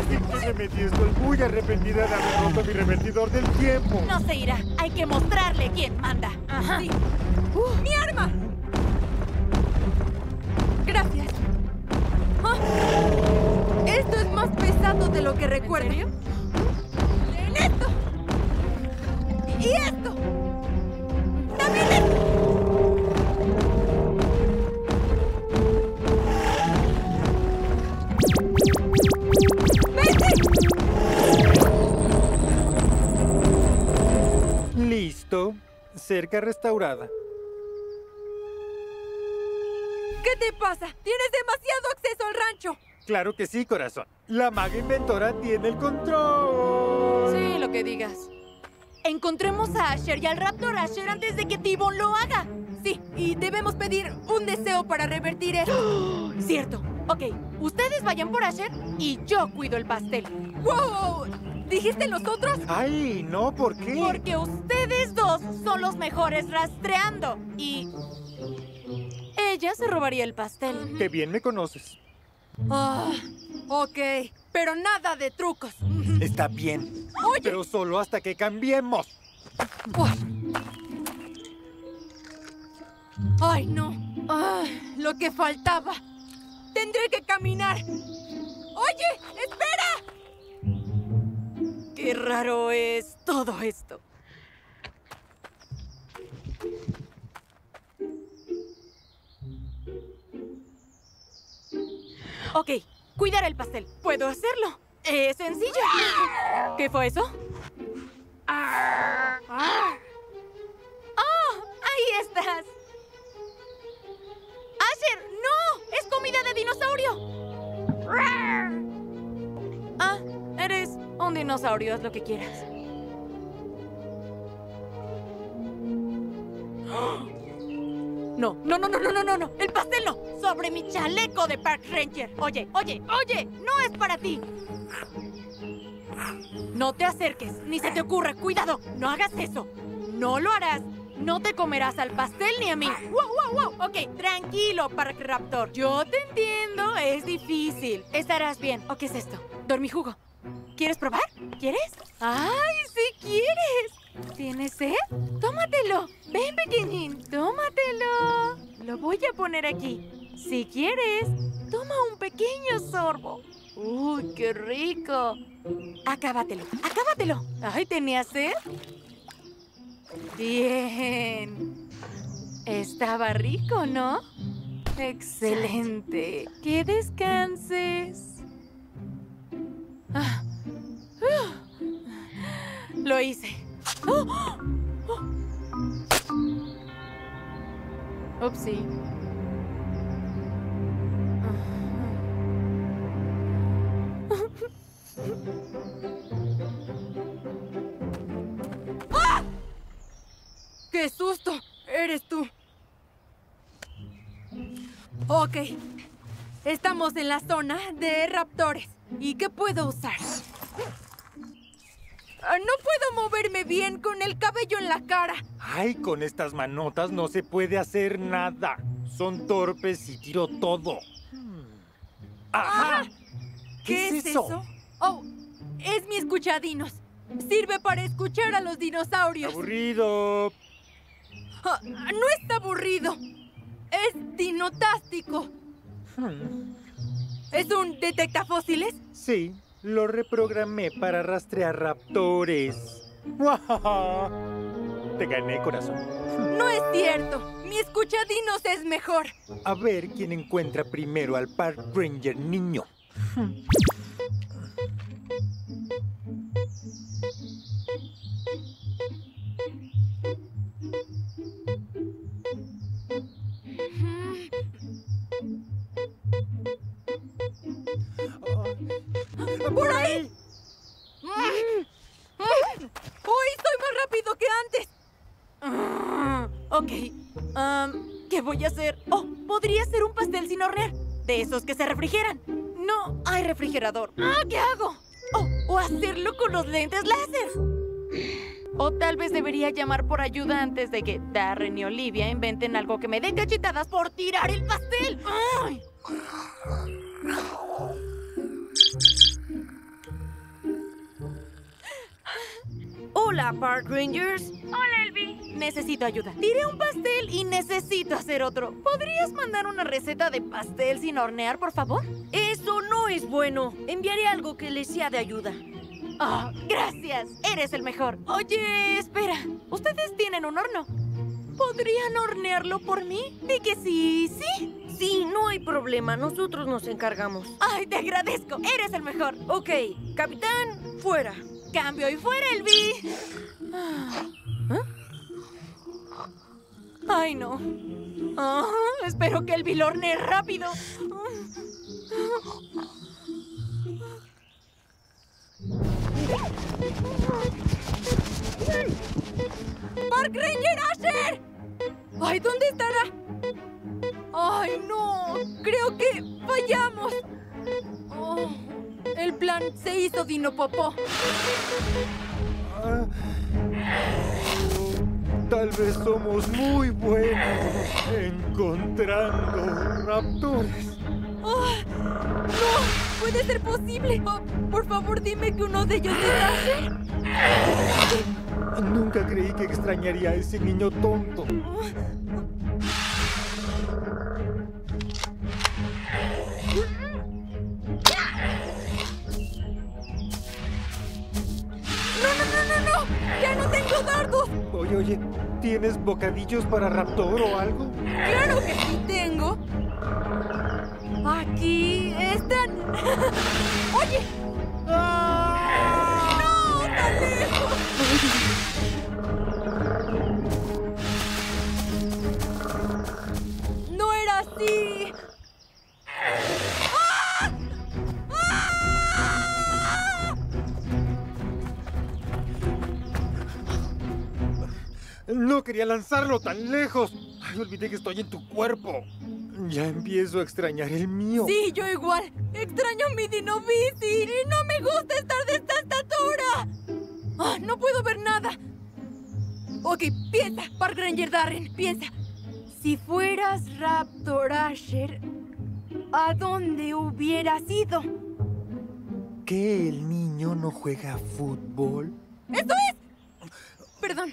plásticos se metió. Estoy muy arrepentida de haber roto mi revertidor del tiempo. No se irá. Hay que mostrarle quién manda. Ajá. Sí. ¡Mi arma! Gracias. Oh. Esto es más pesado de lo que recuerdo. ¿En esto? ¡Y esto! ¡También esto! Listo. Cerca restaurada. ¿Qué te pasa? ¡Tienes demasiado acceso al rancho! Claro que sí, corazón. La maga inventora tiene el control. Sí, lo que digas. Encontremos a Asher y al Raptor Asher antes de que T-Bone lo haga. Sí, y debemos pedir un deseo para revertir esto. ¡Oh! Cierto. Ok, ustedes vayan por Asher y yo cuido el pastel. ¡Wow! ¿Dijiste nosotros? Ay, no, ¿por qué? Porque ustedes dos son los mejores rastreando. Y... ella se robaría el pastel. Qué bien me conoces. Ah, ok, pero nada de trucos. Está bien. Oye. Pero solo hasta que cambiemos. Ay, no. Ah, lo que faltaba. Tendré que caminar. ¡Oye! ¡Espera! Qué raro es todo esto. Ok, cuidar el pastel. ¿Puedo hacerlo? Es sencillo. ¿Qué fue eso? ¡Ah! ¡Oh! ¡Ahí estás! ¡Asher! ¡No! ¡Es comida de dinosaurio! Ah, eres un dinosaurio. Haz lo que quieras. No, no, no, no, no, no, no. El pastel no. Sobre mi chaleco de Park Ranger. Oye, oye, oye. No es para ti. No te acerques. Ni se te ocurra. Cuidado. No hagas eso. No lo harás. No te comerás al pastel ni a mí. ¡Wow, wow, wow! Ok, tranquilo, Park Raptor. Yo te entiendo. Es difícil. Estarás bien. ¿O qué es esto? Dormijugo. ¿Quieres probar? ¿Quieres? ¡Ay, sí quieres! ¿Tienes sed? ¡Tómatelo! ¡Ven, pequeñín! ¡Tómatelo! Lo voy a poner aquí. Si quieres, toma un pequeño sorbo. ¡Uy, qué rico! ¡Acábatelo! ¡Acábatelo! ¡Ay, tenía sed! ¡Bien! Estaba rico, ¿no? ¡Excelente! ¡Que descanses! Ah. Lo hice. ¡Oh! ¡Oh! ¡Oh! Upsi. ¡Ah! ¡Qué susto! ¡Eres tú! Ok. Estamos en la zona de raptores. ¿Y qué puedo usar? No puedo moverme bien con el cabello en la cara. Ay, con estas manotas no se puede hacer nada. Son torpes y tiro todo. ¡Ajá! ¿Qué es eso? Oh, es mi escuchadinos. Sirve para escuchar a los dinosaurios. ¡Aburrido! Ah, no está aburrido. Es dinotástico. ¿Es un detectafósiles? Sí. Lo reprogramé para rastrear raptores. Te gané, corazón. No es cierto. Mi escuchadinos es mejor. A ver quién encuentra primero al Park Ranger niño. ¡Por ahí! ¡Hoy soy más rápido que antes! Ok. ¿Qué voy a hacer? Oh, podría hacer un pastel sin hornear. De esos que se refrigeran. No hay refrigerador. Ah, ¿qué hago? Oh, o hacerlo con los lentes láser. O tal vez debería llamar por ayuda antes de que Darren y Olivia inventen algo que me dé cachetadas por tirar el pastel. ¡Ay! Hola, Park Rangers. Hola, Elvi. Necesito ayuda. Tiré un pastel y necesito hacer otro. ¿Podrías mandar una receta de pastel sin hornear, por favor? Eso no es bueno. Enviaré algo que les sea de ayuda. Oh, gracias. Eres el mejor. Oye, espera. ¿Ustedes tienen un horno? ¿Podrían hornearlo por mí? ¿De que sí, sí? Sí, no hay problema. Nosotros nos encargamos. Ay, te agradezco. Eres el mejor. Ok, capitán, fuera. Cambio y fuera, Elvi. ¿Ah? Ay, no. Oh, espero que Elvi lo hornee rápido. ¡Park Ranger Asher! ¡Ay, ¿dónde estará? ¡Ay, no! ¡Creo que fallamos! Oh, el plan se hizo, Dino Popó. Tal vez somos muy buenos encontrando raptores. Oh, ¡no! ¡Puede ser posible! Oh, por favor, dime que uno de ellos es... Nunca creí que extrañaría a ese niño tonto. ¡No! ¡Ya no tengo dardos! Oye, ¿tienes bocadillos para raptor o algo? ¡Claro que sí tengo! Aquí están. Oye. ¡Ah! No, tan lejos. No era así. ¡Ah! ¡Ah! No quería lanzarlo tan lejos. Ay, olvidé que estoy en tu cuerpo. Ya empiezo a extrañar el mío. Sí, yo igual. Extraño mi dinobici. Y no me gusta estar de esta estatura. Oh, no puedo ver nada. Ok, piensa, Park Ranger Darren, piensa. Si fueras Raptor Asher, ¿a dónde hubieras ido? ¿Que el niño no juega fútbol? ¡Eso es! Perdón,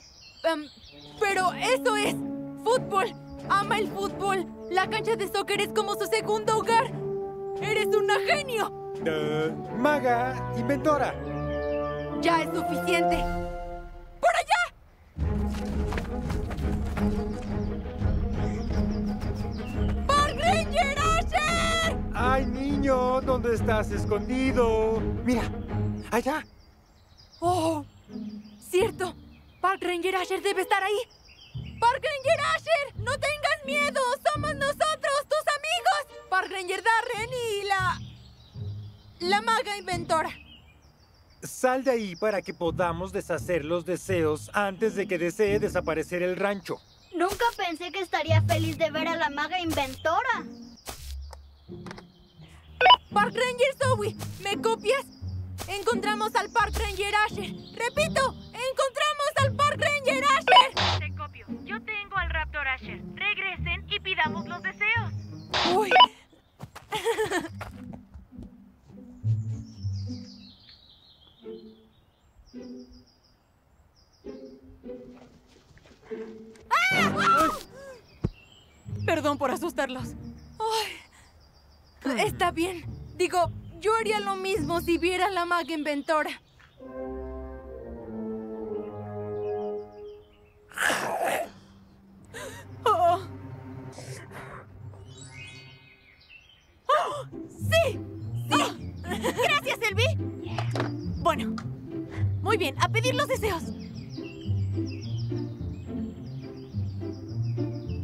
pero eso es fútbol. Ama el fútbol. La cancha de soccer es como su segundo hogar. ¡Eres una genio! Maga Inventora. Ya es suficiente. ¡Por allá! ¡Park Ranger Asher! ¡Ay, niño! ¿Dónde estás escondido? Mira, allá. ¡Oh! Cierto. Park Ranger Asher debe estar ahí. ¡Park Ranger Asher! ¡No tengas miedo! ¡Somos nosotros, tus amigos! Park Ranger Darren y la Maga Inventora. Sal de ahí para que podamos deshacer los deseos antes de que desee desaparecer el rancho. Nunca pensé que estaría feliz de ver a la Maga Inventora. Park Ranger Zoe, ¿me copias? Encontramos al Park Ranger Asher. Repito, encontramos al Park Ranger Asher. Te copio. Yo tengo al Raptor Asher. Regresen y pidamos los deseos. Uy. ¡Ah! ¡Oh! Perdón por asustarlos. Ay. Está bien. Digo... Yo haría lo mismo si viera a la Maga Inventora. Oh. ¡Oh! ¡Sí! ¡Sí! Oh. ¡Gracias, Elvi! Bueno, muy bien, a pedir los deseos.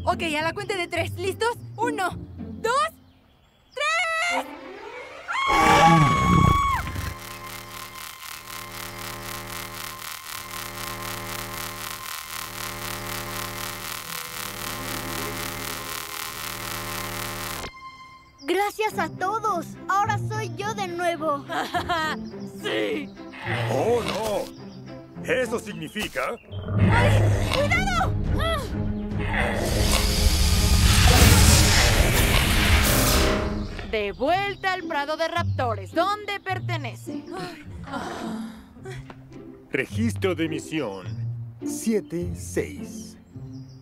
Ok, a la cuenta de tres. ¿Listos? 1, 2, 3. Gracias a todos. Ahora soy yo de nuevo. ¡Sí! ¡Oh, no! Eso significa... ¡Ay! ¡Cuidado! ¡Ah! De vuelta al prado de raptores, donde pertenece. Registro de misión 7-6.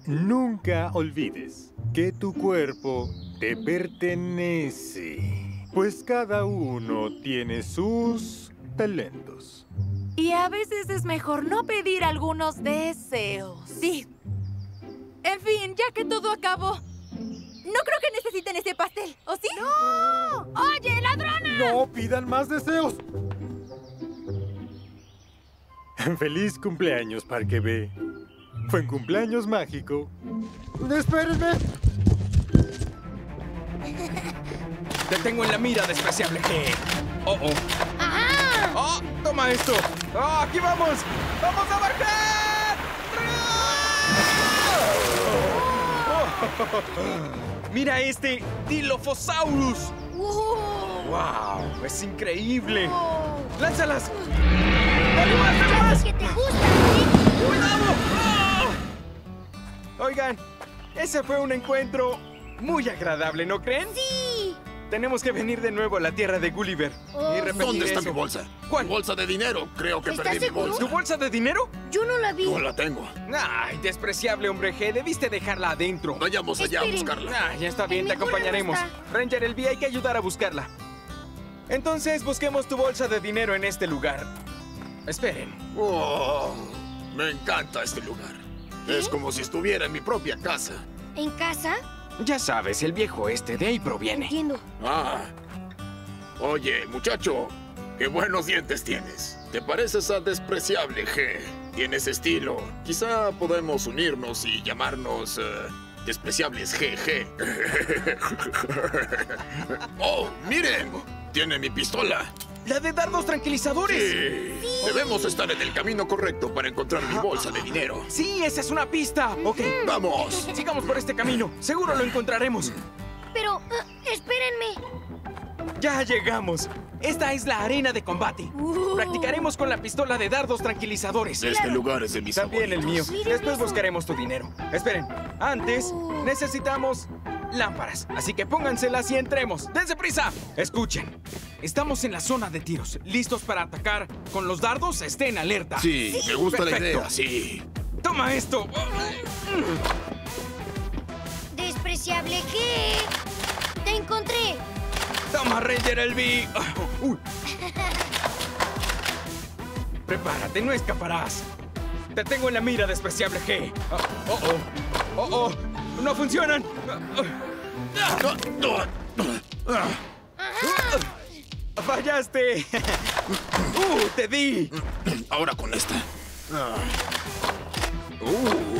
Nunca olvides que tu cuerpo te pertenece, pues cada uno tiene sus talentos. Y a veces es mejor no pedir algunos deseos. Sí. En fin, ya que todo acabó, no creo que necesiten ese pastel, ¿o sí? ¡No! ¡Oye, ladrona! ¡No pidan más deseos! ¡Feliz cumpleaños, Parque B! ¡Fue un cumpleaños mágico! ¡Espérenme! ¡Te tengo en la mira, despreciable G! ¡Oh, oh! ¡Ajá! ¡Oh, toma esto! ¡Oh, aquí vamos! ¡Vamos a marcar! ¡Oh! ¡Mira este Dilophosaurus! ¡Wow! ¡Wow! ¡Es increíble! ¡Wow! ¡Lánzalas! ¡Más! ¡Que te gusta, ¿sí? ¡Cuidado! ¡Oh! Oigan, ese fue un encuentro muy agradable, ¿no creen? ¡Sí! Tenemos que venir de nuevo a la tierra de Gulliver. Oh. Y repetir ¿dónde está eso. Mi bolsa? ¿Cuál? Mi bolsa de dinero. Creo que perdí mi bolsa. ¿Tu bolsa de dinero? Yo no la vi. No la tengo. Ay, despreciable hombre G. Debiste dejarla adentro. Vayamos allá a buscarla. Ah, ya está bien, te acompañaremos. Ranger Elvi, hay que ayudar a buscarla. Entonces, busquemos tu bolsa de dinero en este lugar. Esperen. Oh, me encanta este lugar. ¿Qué? Es como si estuviera en mi propia casa. ¿En casa? Ya sabes, el viejo este de ahí proviene. Entiendo. Ah. Oye, muchacho, qué buenos dientes tienes. Te pareces a despreciable G. Tienes estilo. Quizá podemos unirnos y llamarnos despreciables GG. Oh, miren. Tiene mi pistola. ¡La de dardos tranquilizadores! Sí. Sí. Debemos estar en el camino correcto para encontrar mi bolsa de dinero. ¡Sí, esa es una pista! Ok, ¡vamos! Sigamos por este camino. Seguro lo encontraremos. Pero, espérenme. ¡Ya llegamos! Esta es la arena de combate. Practicaremos con la pistola de dardos tranquilizadores. Este lugar es de mis favoritos. También el mío. Miren después eso. Buscaremos tu dinero. Esperen. Antes, necesitamos lámparas. Así que pónganselas y entremos. ¡Dense prisa! Escuchen. Estamos en la zona de tiros. ¿Listos para atacar? Con los dardos, estén alerta. Sí, me gusta perfecto. La idea, sí. ¡Toma esto! ¡Despreciable G! ¡Te encontré! ¡Toma, Ranger Elvi! Prepárate, no escaparás. Te tengo en la mira, despreciable G. ¡Oh, oh! ¡Oh, oh! ¡No funcionan! ¡Fallaste! ¡Te di! Ahora con esta.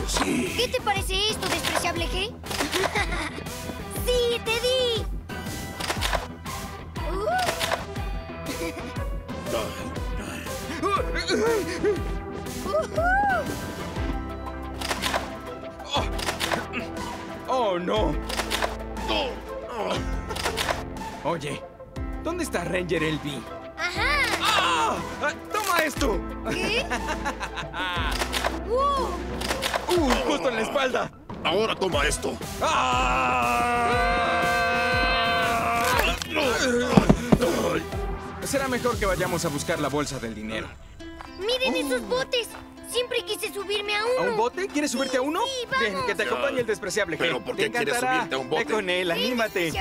Sí. ¿Qué te parece esto, despreciable G? ¡Sí, te di! ¡Oh, no! Oye. ¿Dónde está Ranger Elvi? ¡Ajá! ¡Ah! ¡Toma esto! ¿Qué? ¡Justo en la espalda! Ahora toma esto. ¡Ah! Será mejor que vayamos a buscar la bolsa del dinero. ¡Miren esos botes! Siempre quise subirme a uno. ¿A un bote? ¿Quieres subirte a uno? Sí, vamos. Bien, que te acompañe el despreciable G. ¿Pero por qué quieres subirte a un bote? Ve con él, anímate.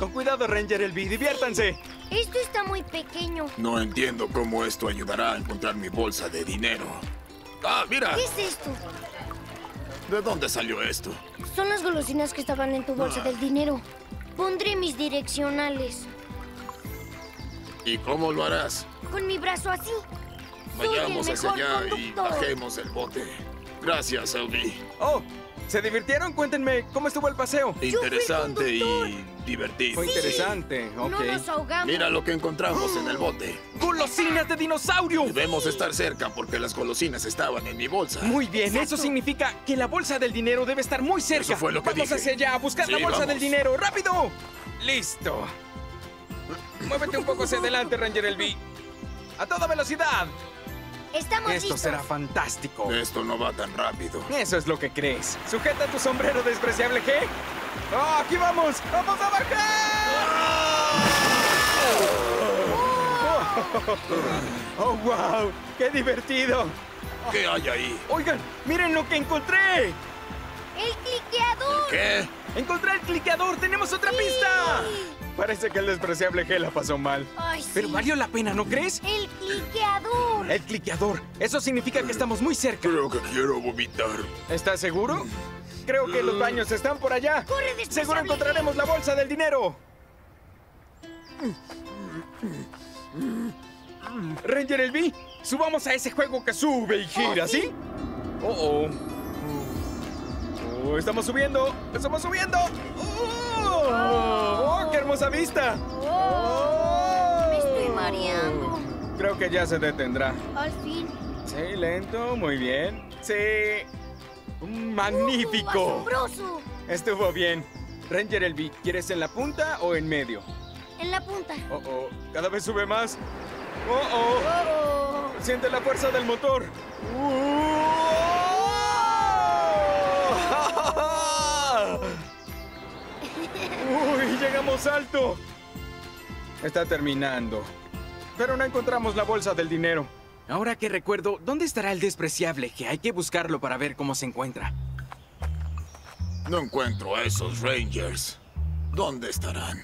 Con cuidado, Ranger Elvi, diviértanse. Sí. Esto está muy pequeño. No entiendo cómo esto ayudará a encontrar mi bolsa de dinero. ¡Ah, mira! ¿Qué es esto? ¿De dónde salió esto? Son las golosinas que estaban en tu bolsa del dinero. Pondré mis direccionales. ¿Y cómo lo harás? Con mi brazo así. Vayamos hacia allá y bajemos el bote. Gracias, Elvi. Oh, ¿se divirtieron? Cuéntenme, ¿cómo estuvo el paseo? Interesante y divertido. Fue interesante, ok. No nos ahogamos. Mira lo que encontramos en el bote. ¡Golosinas de dinosaurio! Debemos estar cerca porque las golosinas estaban en mi bolsa. Muy bien, exacto. Eso significa que la bolsa del dinero debe estar muy cerca. Eso fue lo que dije. Vamos hacia allá a buscar la bolsa del dinero. ¡Rápido! ¡Listo! Muévete un poco hacia adelante, Ranger Elvi. ¡A toda velocidad! Estamos esto listos. Será fantástico. Esto no va tan rápido. Eso es lo que crees. Sujeta tu sombrero, despreciable G. ¡Oh, aquí vamos! ¡Vamos a bajar! ¡Oh, wow! ¡Qué divertido! ¿Qué hay ahí? ¡Oigan! ¡Miren lo que encontré! ¡El cliqueador! ¿Qué? ¡Encontré el cliqueador! ¡Tenemos otra pista! Parece que el despreciable G la pasó mal. Ay, sí. Pero valió la pena, ¿no crees? ¡El cliqueador! ¡El cliqueador! Eso significa que estamos muy cerca. Creo que quiero vomitar. ¿Estás seguro? Creo que los baños están por allá. ¡Corre, despreciable! ¡Seguro encontraremos la bolsa del dinero! Ranger Elvi, subamos a ese juego que sube y gira, ¿sí? ¿Sí? ¡Oh, oh! ¡Oh, estamos subiendo! ¡Estamos subiendo! ¡Oh! ¡Oh, qué hermosa vista! ¡Oh! Me estoy mareando. Creo que ya se detendrá. Al fin. Sí, lento, muy bien. Sí. ¡Magnífico! ¡Asombroso! Estuvo bien. Ranger Elvi, ¿quieres en la punta o en medio? En la punta. ¡Oh, oh! Cada vez sube más. ¡Oh, oh! ¡Oh! Siente la fuerza del motor. ¡Oh! ¡Uy! ¡Llegamos alto! Está terminando. Pero no encontramos la bolsa del dinero. Ahora que recuerdo, ¿dónde estará el despreciable? Que hay que buscarlo para ver cómo se encuentra. No encuentro a esos Rangers. ¿Dónde estarán?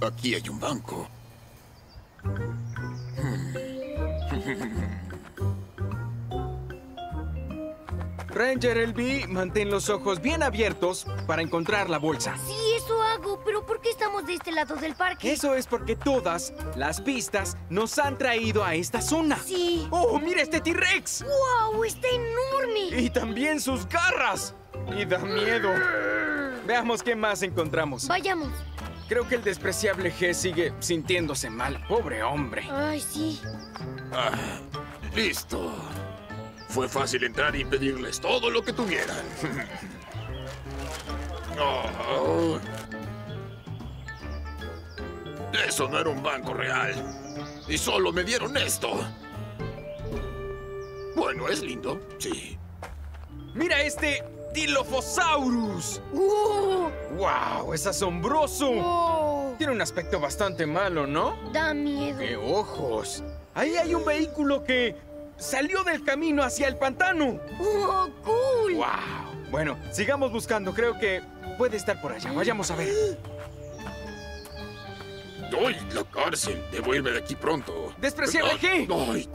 Aquí hay un banco. Ranger Elvi, mantén los ojos bien abiertos para encontrar la bolsa. Sí, eso hago, pero ¿por qué estamos de este lado del parque? Eso es porque todas las pistas nos han traído a esta zona. Sí. ¡Oh, mira este T-Rex! ¡Wow! ¡Está enorme! Y también sus garras. Y da miedo. Veamos qué más encontramos. Vayamos. Creo que el despreciable G sigue sintiéndose mal. Pobre hombre. Ay, sí. Ah, listo. Fue fácil entrar y pedirles todo lo que tuvieran. Oh. Eso no era un banco real. Y solo me dieron esto. Bueno, es lindo, sí. Mira este... ¡Dilophosaurus! ¡Wow! ¡Es asombroso! Oh. Tiene un aspecto bastante malo, ¿no? Da miedo. ¡Qué ojos! Ahí hay un vehículo que salió del camino hacia el pantano. ¡Oh, cool! ¡Wow! Bueno, sigamos buscando. Creo que puede estar por allá. Vayamos a ver. ¡Ay, la cárcel! ¡Devuelve de aquí pronto! ¡Despreciable G! ¡Ay!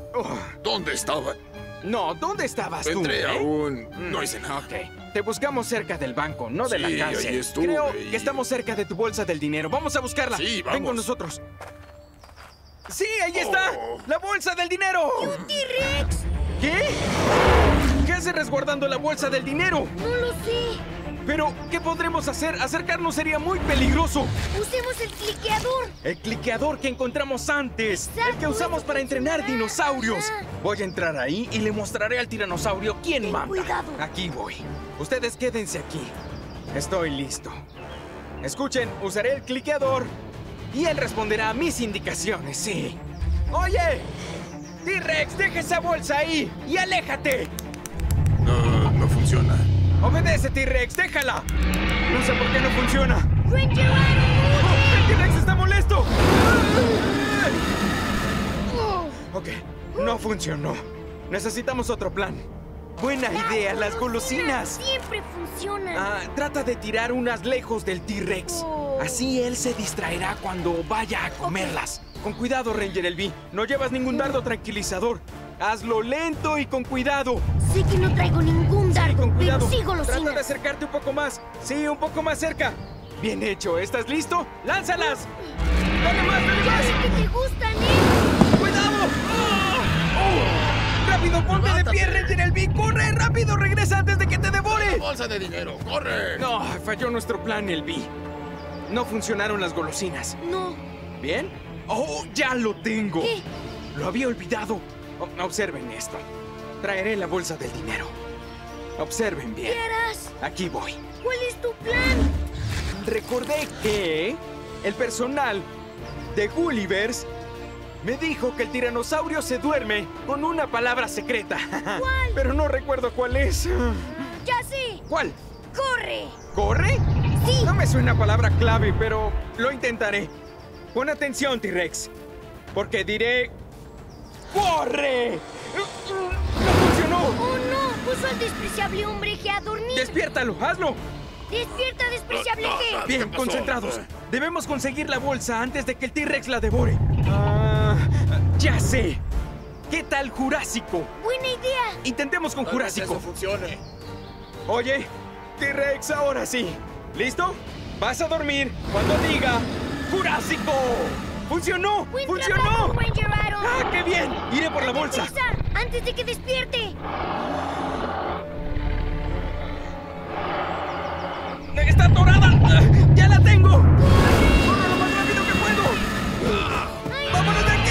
¿Dónde estaba? No, ¿dónde estabas tú? Entré aún. No hice nada. Ok. Te buscamos cerca del banco, no de la cárcel. Ahí estuve. Creo que estamos cerca de tu bolsa del dinero. Vamos a buscarla. Sí, vamos. Ven con nosotros. ¡Sí, ahí está! ¡La bolsa del dinero! ¡Y un T-Rex! ¿Qué? ¿Qué hace resguardando la bolsa del dinero? No lo sé. Pero, ¿qué podremos hacer? Acercarnos sería muy peligroso. ¡Usemos el cliqueador! El cliqueador que encontramos antes. Exacto, el que usamos para entrenar dinosaurios. Ajá. Voy a entrar ahí y le mostraré al tiranosaurio quién manda. Cuidado. Aquí voy. Ustedes quédense aquí. Estoy listo. Escuchen, usaré el cliqueador y él responderá a mis indicaciones, sí. ¡Oye! T-Rex, deja esa bolsa ahí y aléjate. No, no funciona. ¡Obedece, T-Rex! ¡Déjala! No sé por qué no funciona. ¡Ranger Aaron! ¡El T-Rex está molesto! Ok, no funcionó. Necesitamos otro plan. Buena idea, las golosinas. Siempre funcionan. Ah, trata de tirar unas lejos del T-Rex. Así él se distraerá cuando vaya a comerlas. Con cuidado, Ranger Elvi. No llevas ningún dardo tranquilizador. Hazlo lento y con cuidado. Sé que no traigo ningún dardo, pero sí golosinas. Trata de acercarte un poco más. Sí, un poco más cerca. Bien hecho. ¿Estás listo? ¡Lánzalas! ¡Dale más, dale más! ¡Sé que te gustan, eh! ¡Cuidado! ¡Oh! ¡Oh! ¡Rápido, ponte de pie, Ranger Elvi! ¡Corre, rápido! ¡Regresa antes de que te devore! ¡La bolsa de dinero! ¡Corre! No, falló nuestro plan, Elvi. No funcionaron las golosinas. No. ¿Bien? ¡Oh, ya lo tengo! ¿Qué? Lo había olvidado. Observen esto. Traeré la bolsa del dinero. Observen bien. ¿Qué harás? Aquí voy. ¿Cuál es tu plan? Recordé que el personal de Gulliver's me dijo que el tiranosaurio se duerme con una palabra secreta. ¿Cuál? Pero no recuerdo cuál es. Ya sé. ¿Cuál? ¡Corre! ¿Corre? ¡Sí! No me suena palabra clave, pero lo intentaré. Pon atención, T-Rex, porque diré... ¡Corre! ¡No funcionó! ¡Oh, no! Puso al despreciable hombre a dormir. ¡Despiértalo! ¡Hazlo! ¡Despierta, despreciable G! Bien, concentrados. Debemos conseguir la bolsa antes de que el T-Rex la devore. Ya sé. ¿Qué tal Jurásico? Buena idea. Intentemos con Jurásico. Funcione. Oye, T-Rex, ahora sí. ¿Listo? Vas a dormir cuando diga Jurásico. ¡Funcionó! ¡Funcionó! ¡Ah, qué bien! Iré por la bolsa. ¡Antes de que despierte! ¡Está atorada! ¡Ya la tengo! ¡Corre lo más rápido que puedo! ¡Ay! ¡Vámonos de aquí!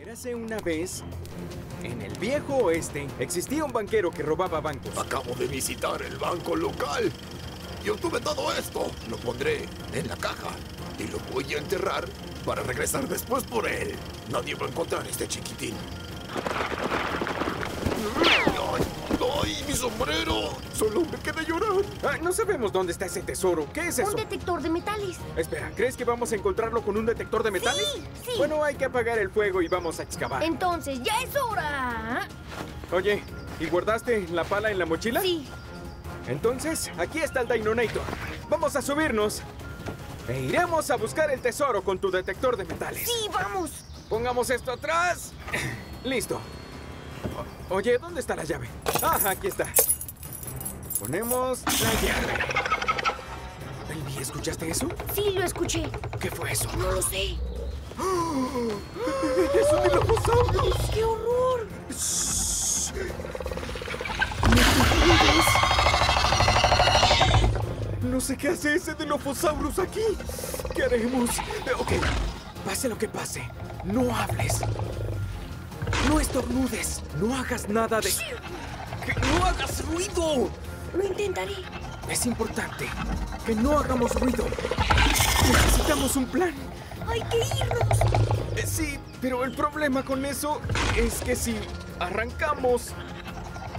Érase una vez, en el viejo oeste, existía un banquero que robaba bancos. Acabo de visitar el banco local. Y obtuve todo esto. Lo pondré en la caja. Y lo voy a enterrar para regresar después por él. Nadie va a encontrar este chiquitín. ¡Ay, mi sombrero! Solo me queda llorar. Ah, no sabemos dónde está ese tesoro. ¿Qué es eso? Un detector de metales. Espera, ¿crees que vamos a encontrarlo con un detector de metales? Sí, sí. Bueno, hay que apagar el fuego y vamos a excavar. Entonces, ya es hora. Oye, ¿y guardaste la pala en la mochila? Sí. Entonces, aquí está el Dinonator. Vamos a subirnos. E iremos a buscar el tesoro con tu detector de metales. ¡Sí, vamos! Pongamos esto atrás. Listo. Oye, ¿dónde está la llave? Ah, aquí está. Ponemos la llave. Elvi, ¿escuchaste eso? Sí, lo escuché. ¿Qué fue eso? No lo sé. ¡Oh! ¡Es un Dilophosaurus! ¡Qué horror! Shh. ¿Me No sé qué hace ese Dilophosaurus aquí. ¿Qué haremos? Ok, pase lo que pase, no hables. No estornudes. No hagas nada de... ¡Que no hagas ruido! Lo intentaré. Es importante que no hagamos ruido. Necesitamos un plan. Hay que irnos. Sí, pero el problema con eso es que si arrancamos...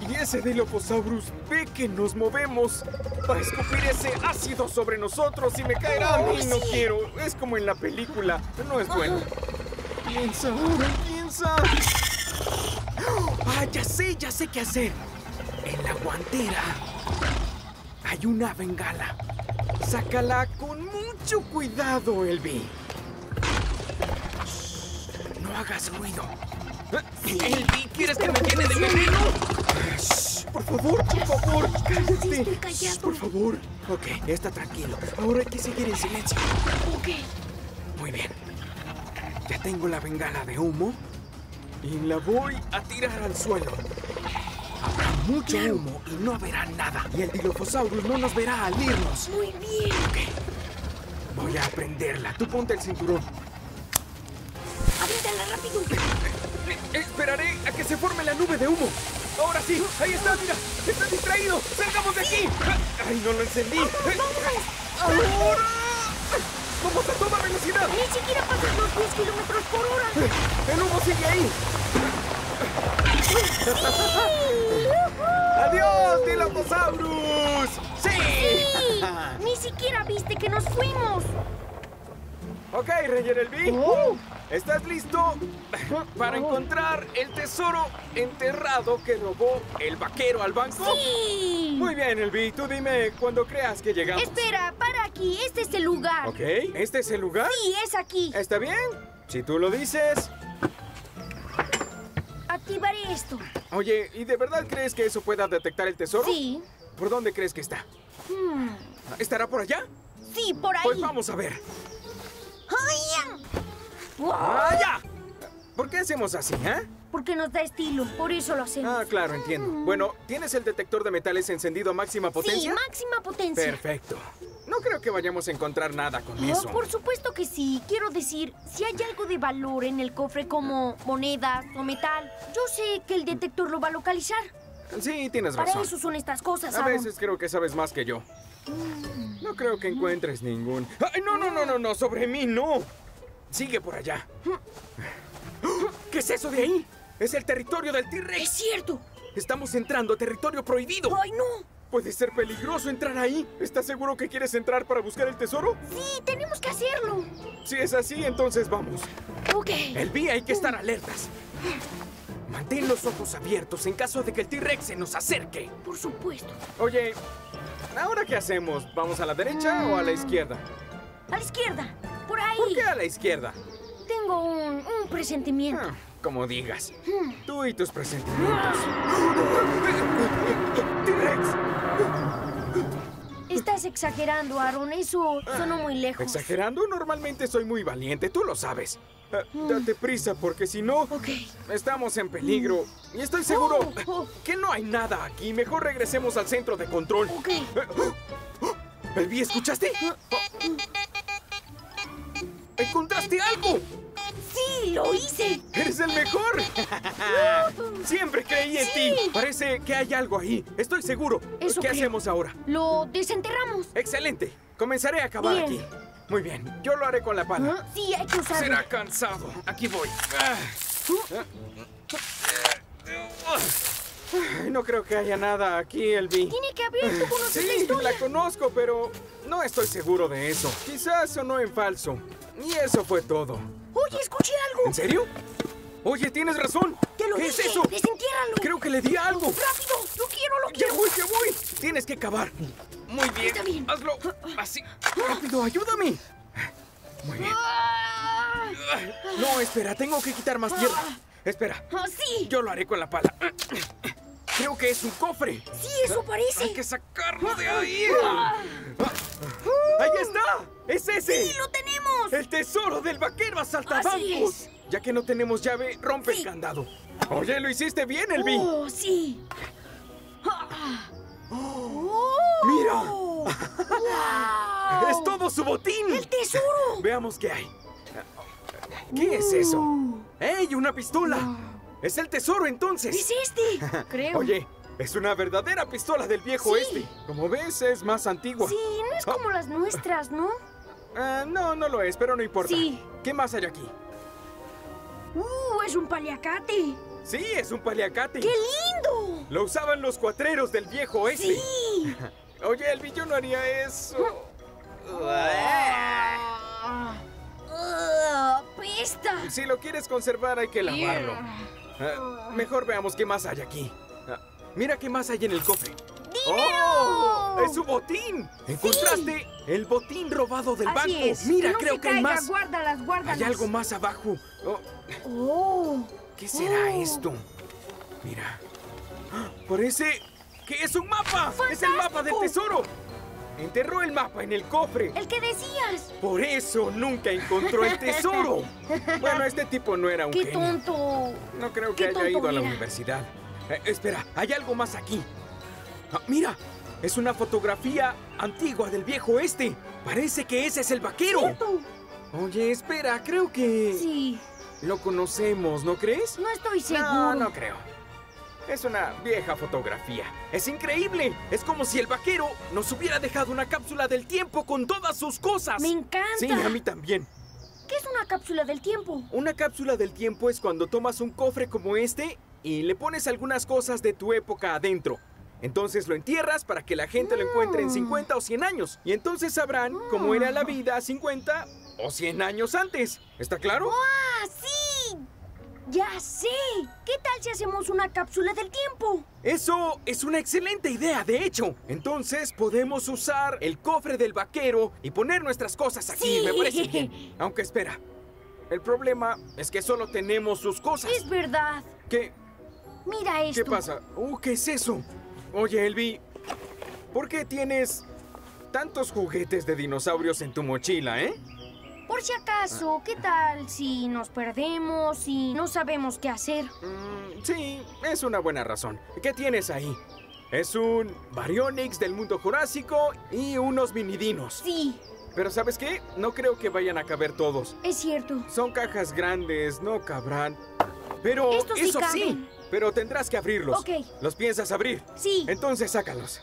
Y ese Dilophosaurus ve que nos movemos. Va a escupir ese ácido sobre nosotros y me caerá a mí. No quiero. Es como en la película. No es bueno. Piensa ahora, piensa. Ah, ya sé qué hacer. En la guantera hay una bengala. Sácala con mucho cuidado, Elvi. No hagas ruido. Elvi, ¿quieres que me llene de veneno? Shh, por favor, cállate. Shh, por favor. Ok, ya está tranquilo. Ahora hay que seguir en silencio. Ok. Muy bien. Ya tengo la bengala de humo y la voy a tirar al suelo. Habrá mucho humo y no habrá nada. Y el Dilophosaurus no nos verá al irnos. Muy bien. Ok. Voy a prenderla. Tú ponte el cinturón. Abrítala rápido. Esperaré a que se forme la nube de humo. Ahora sí, ahí está, mira. Está distraído. ¡Salgamos de aquí! ¡Ay, no lo encendí! ¡Ahora! ¡Vamos a toda velocidad! ¡Ni siquiera pasan los 10 kilómetros por hora! ¡El humo sigue ahí! Sí. ¡Adiós, Dilophosaurus! ¡Sí! ¡Sí! ¡Ni siquiera viste que nos fuimos! Ok, Ranger Elvi. ¿Estás listo para encontrar el tesoro enterrado que robó el vaquero al banco? ¡Sí! Muy bien, Elvi. Tú dime cuando creas que llegamos. Espera, para aquí. Este es el lugar. Ok. ¿Este es el lugar? Sí, es aquí. ¿Está bien? Si tú lo dices... Activaré esto. Oye, ¿y de verdad crees que eso pueda detectar el tesoro? Sí. ¿Por dónde crees que está? ¿Estará por allá? Sí, por ahí. Pues vamos a ver. ¡Vaya! ¿Por qué hacemos así, eh? Porque nos da estilo, por eso lo hacemos. Ah, claro, entiendo. Bueno, ¿tienes el detector de metales encendido a máxima potencia? Sí, máxima potencia. Perfecto. No creo que vayamos a encontrar nada con eso. Por supuesto que sí. Quiero decir, si hay algo de valor en el cofre como monedas o metal, yo sé que el detector lo va a localizar. Sí, tienes razón. Para eso son estas cosas, Aaron. A veces creo que sabes más que yo. No creo que encuentres ningún... ¡Ay, no, no, no, no, no! ¡Sobre mí, no! Sigue por allá. ¿Qué es eso de ahí? ¡Es el territorio del T-Rex! ¡Es cierto! ¡Estamos entrando a territorio prohibido! ¡Ay, no! ¿Puede ser peligroso entrar ahí? ¿Estás seguro que quieres entrar para buscar el tesoro? ¡Sí, tenemos que hacerlo! Si es así, entonces vamos. Ok. Elvi, hay que estar alertas. Mantén los ojos abiertos en caso de que el T-Rex se nos acerque. Por supuesto. Oye, ¿ahora qué hacemos? ¿Vamos a la derecha o a la izquierda? A la izquierda, por ahí. ¿Por qué a la izquierda? Tengo un presentimiento. Ah, como digas. Tú y tus presentimientos. ¡T-Rex! Estás exagerando, Aaron. Eso sonó muy lejos. ¿Exagerando? Normalmente soy muy valiente. Tú lo sabes. Date prisa, porque si no... Okay. Estamos en peligro. Y estoy seguro que no hay nada aquí. Mejor regresemos al centro de control. Ok. Elvi, ¿escuchaste? ¡Encontraste algo! ¡Sí, lo hice! ¡Eres el mejor! ¡Siempre creí en ti! Parece que hay algo ahí. Estoy seguro. Eso ¿Qué hacemos ahora? Lo desenterramos. ¡Excelente! Comenzaré a acabar aquí. Muy bien. Yo lo haré con la pala. Sí, hay que usarlo. Será cansado. Aquí voy. No creo que haya nada aquí, Elvi. Tiene que haber... ¿Tú conoces la historia? Sí, la conozco, pero no estoy seguro de eso. Quizás sonó en falso. Y eso fue todo. Oye, escuché algo. ¿En serio? Oye, tienes razón. Te lo dije. ¿Qué es eso? Desentiérralo. Creo que le di algo. ¡Rápido! ¡Lo quiero! ¡Ya voy! Tienes que cavar. Muy bien. Está bien. Hazlo así. ¡Rápido, ayúdame! Muy bien. No, espera. Tengo que quitar más tierra. Espera. ¡Sí! Yo lo haré con la pala. Creo que es un cofre. Sí, eso parece. Hay que sacarlo de ahí. ¡Ahí está! ¡Es ese! ¡Sí, lo tenemos! ¡El tesoro del vaquero asaltabancos! Ya que no tenemos llave, rompe el candado. Oye, lo hiciste bien, Elvi. ¡Oh, sí! ¡Mira! ¡Wow! ¡Es todo su botín! ¡El tesoro! Veamos qué hay. ¿Qué es eso? ¡Ey, una pistola! ¡Es el tesoro, entonces! ¡Es este! Creo. Oye, es una verdadera pistola del viejo este. Como ves, es más antigua. Sí, no es como las nuestras, ¿no? No, no lo es, pero no importa. Sí. ¿Qué más hay aquí? ¡Es un paliacate! Sí, es un paliacate. ¡Qué lindo! Lo usaban los cuatreros del viejo oeste. ¡Sí! Oye, Elvi, yo no haría eso. ¡Apesta! Si lo quieres conservar, hay que lavarlo. Mejor veamos qué más hay aquí. Mira qué más hay en el cofre. ¡Oh! ¡Es su botín! ¡Encontraste el botín robado del banco! ¡Mira, no creo que hay más! ¡Guárdalas! ¡Hay algo más abajo! ¿Qué será esto? Mira. Parece que es un mapa. ¡Fantástico! ¡Es el mapa del tesoro! Enterró el mapa en el cofre. ¡El que decías! Por eso nunca encontró el tesoro. Bueno, este tipo no era un genio. ¡Qué tonto! No creo que haya ido a la universidad. Espera, hay algo más aquí. Ah, mira, es una fotografía antigua del viejo oeste. Parece que ese es el vaquero. ¿Cierto? Oye, espera, creo que... Sí. Lo conocemos, ¿no crees? No estoy seguro. No, no creo. Es una vieja fotografía. ¡Es increíble! Es como si el vaquero nos hubiera dejado una cápsula del tiempo con todas sus cosas. ¡Me encanta! Sí, a mí también. ¿Qué es una cápsula del tiempo? Una cápsula del tiempo es cuando tomas un cofre como este y le pones algunas cosas de tu época adentro. Entonces lo entierras para que la gente lo encuentre en 50 o 100 años. Y entonces sabrán cómo era la vida 50 o 100 años antes. ¿Está claro? ¡Ah, sí! ¡Ya sé! ¿Qué tal si hacemos una cápsula del tiempo? Eso es una excelente idea, de hecho. Entonces podemos usar el cofre del vaquero y poner nuestras cosas aquí. Sí. Me parece bien. Aunque espera, el problema es que solo tenemos sus cosas. Es verdad. ¿Qué? Mira esto. ¿Qué pasa? ¿Qué es eso? Oye, Elvi, ¿por qué tienes tantos juguetes de dinosaurios en tu mochila, eh? Por si acaso, ¿qué tal si nos perdemos y no sabemos qué hacer? Sí, es una buena razón. ¿Qué tienes ahí? Es un Baryonyx del mundo jurásico y unos minidinos. Sí. Pero ¿sabes qué? No creo que vayan a caber todos. Es cierto. Son cajas grandes, no cabrán. Pero eso sí, pero tendrás que abrirlos. Ok. ¿Los piensas abrir? Sí. Entonces sácalos.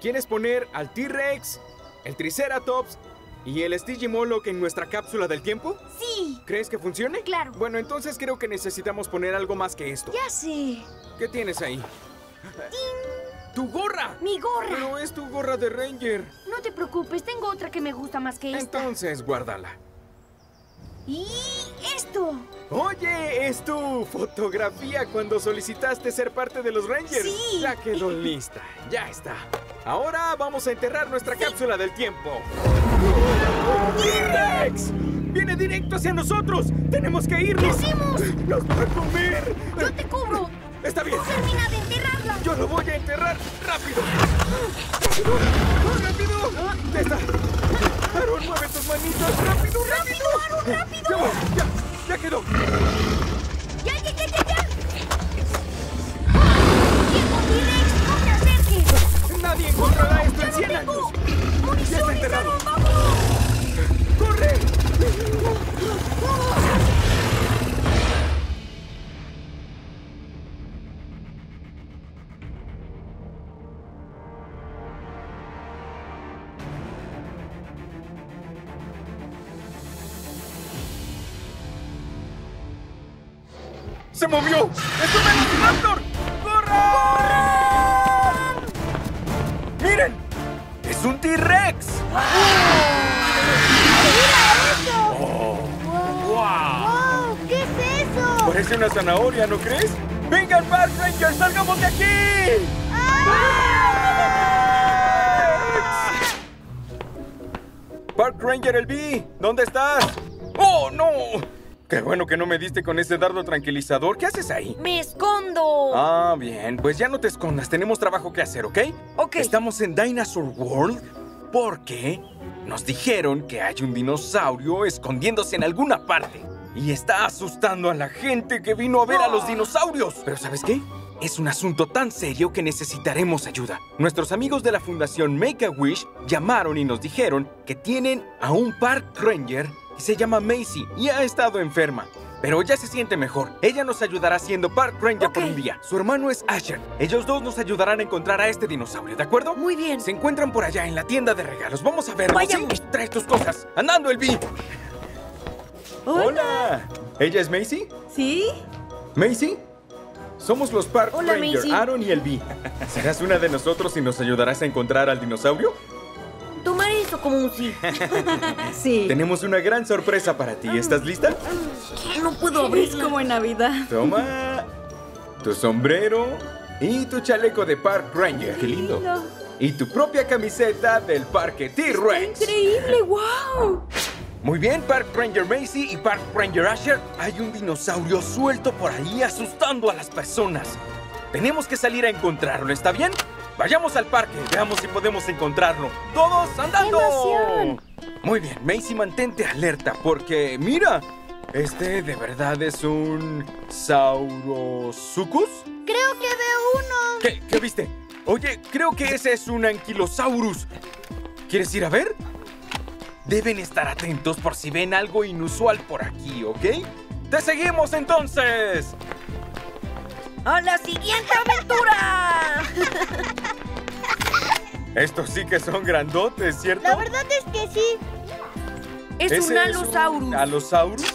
¿Quieres poner al T-Rex, el Triceratops ¿Y el Stygimoloch en nuestra cápsula del tiempo? ¡Sí! ¿Crees que funcione? Claro. Bueno, entonces creo que necesitamos poner algo más que esto. Ya sé. ¿Qué tienes ahí? ¡Ting! ¡Tu gorra! ¡Mi gorra! Pero es tu gorra de Ranger. No te preocupes, tengo otra que me gusta más que esta. Entonces, guárdala. ¡Y esto! ¡Oye! ¡Es tu fotografía cuando solicitaste ser parte de los Rangers! ¡Sí! Ya quedó lista. Ya está. Ahora vamos a enterrar nuestra cápsula del tiempo. ¡T-Rex! ¡Viene directo hacia nosotros! ¡Tenemos que irnos! ¿Qué hacemos? ¡Nos va a comer! ¡Yo te cubro! ¡Está bien! ¡Tú termina de enterrarla! ¡Yo lo voy a enterrar! ¡Rápido! ¡Rápido! ¡Rápido! ¿Ah? ¡Ya está! ¡Aaron, mueve tus manitas! ¡Rápido! ¡Rápido! ¡Rápido, Aaron! ¡Rápido! ¡Ya voy! ¡Ya! ¡Ya quedó! ¡Ya, ya, ya, ya! Ya. ¡Ah! ¡Tiempo, T-Rex! ¡No te acerques! ¡Nadie encontrará esto en 100 años! ¡Ya está enterrado! ¡Corre! ¡Se movió! ¡Es un Velociraptor! ¡Corran! ¡Miren! ¡Es un T-Rex! ¡Mira eso! Oh. Wow. Wow. ¡Wow! ¿Qué es eso? Parece una zanahoria, ¿no crees? ¡Vengan, Park Ranger! ¡Salgamos de aquí! ¡Ah! ¡Park Ranger Elbie! ¿Dónde estás? ¡Oh, no! ¡Qué bueno que no me diste con ese dardo tranquilizador! ¿Qué haces ahí? ¡Me escondo! Ah, bien. Pues ya no te escondas. Tenemos trabajo que hacer, ¿ok? Ok. Estamos en Dinosaur World porque nos dijeron que hay un dinosaurio escondiéndose en alguna parte. Y está asustando a la gente que vino a ver a los dinosaurios. Pero ¿sabes qué? Es un asunto tan serio que necesitaremos ayuda. Nuestros amigos de la fundación Make-A-Wish llamaron y nos dijeron que tienen a un Park Ranger. Se llama Macy y ha estado enferma, pero ya se siente mejor. Ella nos ayudará siendo Park Ranger por un día. Su hermano es Asher. Ellos dos nos ayudarán a encontrar a este dinosaurio, ¿de acuerdo? Muy bien. Se encuentran por allá en la tienda de regalos. Vamos a verlos. Vayan. ¿Sí? Trae tus cosas. ¡Andando, Elvi! ¡Hola! ¿Ella es Macy? Sí. ¿Macy? Somos los Park Ranger, Macy. Aaron y Elvi. ¿Serás una de nosotros y nos ayudarás a encontrar al dinosaurio? Tomaré eso como un sí. Sí. Tenemos una gran sorpresa para ti. ¿Estás lista? No puedo abrir. Es como en Navidad. Toma tu sombrero y tu chaleco de Park Ranger. ¡Qué lindo! Y tu propia camiseta del parque T-Rex. ¡Increíble! ¡Wow! Muy bien, Park Ranger Macy y Park Ranger Asher. Hay un dinosaurio suelto por ahí asustando a las personas. Tenemos que salir a encontrarlo, ¿está bien? Vayamos al parque, veamos si podemos encontrarlo. ¡Todos andando! Muy bien, Macy, mantente alerta, porque mira, este de verdad es un Saurosuchus. Creo que veo uno. ¿Qué viste? Oye, creo que ese es un Anquilosaurus. ¿Quieres ir a ver? Deben estar atentos por si ven algo inusual por aquí, ¿ok? ¡Te seguimos entonces! ¡A la siguiente aventura! Estos sí que son grandotes, ¿cierto? La verdad es que sí. Es un Alosaurus. ¿Un Alosaurus?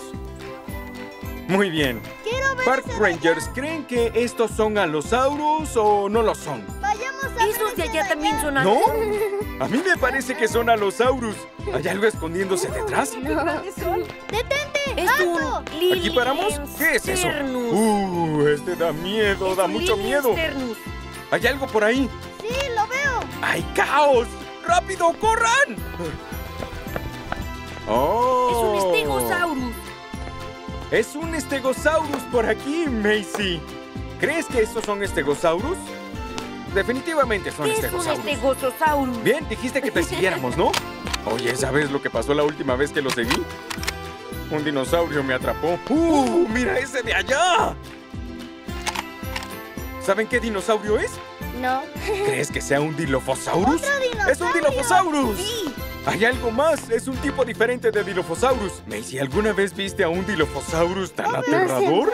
Muy bien. Quiero ver. Park Rangers, ¿creen que estos son Alosaurus o no lo son? Vayamos a ver. ¿Esos de allá también son Alosaurus? ¿No? A mí me parece que son Alosaurus. ¿Hay algo escondiéndose detrás? ¡Detente! Es un... ¿Aquí paramos? ¿Qué es eso? Este da miedo, da mucho miedo. ¿Hay algo por ahí? Sí, lo veo. ¡Hay caos! ¡Rápido, corran! ¡Oh! Es un Stegosaurus. Es un Stegosaurus por aquí, Macy. ¿Crees que estos son Stegosaurus? Definitivamente son Stegosaurus. Es un Stegosaurus. Bien, dijiste que te siguiéramos, ¿no? Oye, ¿sabes lo que pasó la última vez que lo seguí? Un dinosaurio me atrapó. ¡Mira ese de allá! ¿Saben qué dinosaurio es? No. ¿Crees que sea un Dilophosaurus? ¡Otro dinosaurio! ¡Es un Dilophosaurus! ¡Sí! Hay algo más. Es un tipo diferente de Dilophosaurus. Macy, ¿alguna vez viste a un Dilophosaurus tan aterrador?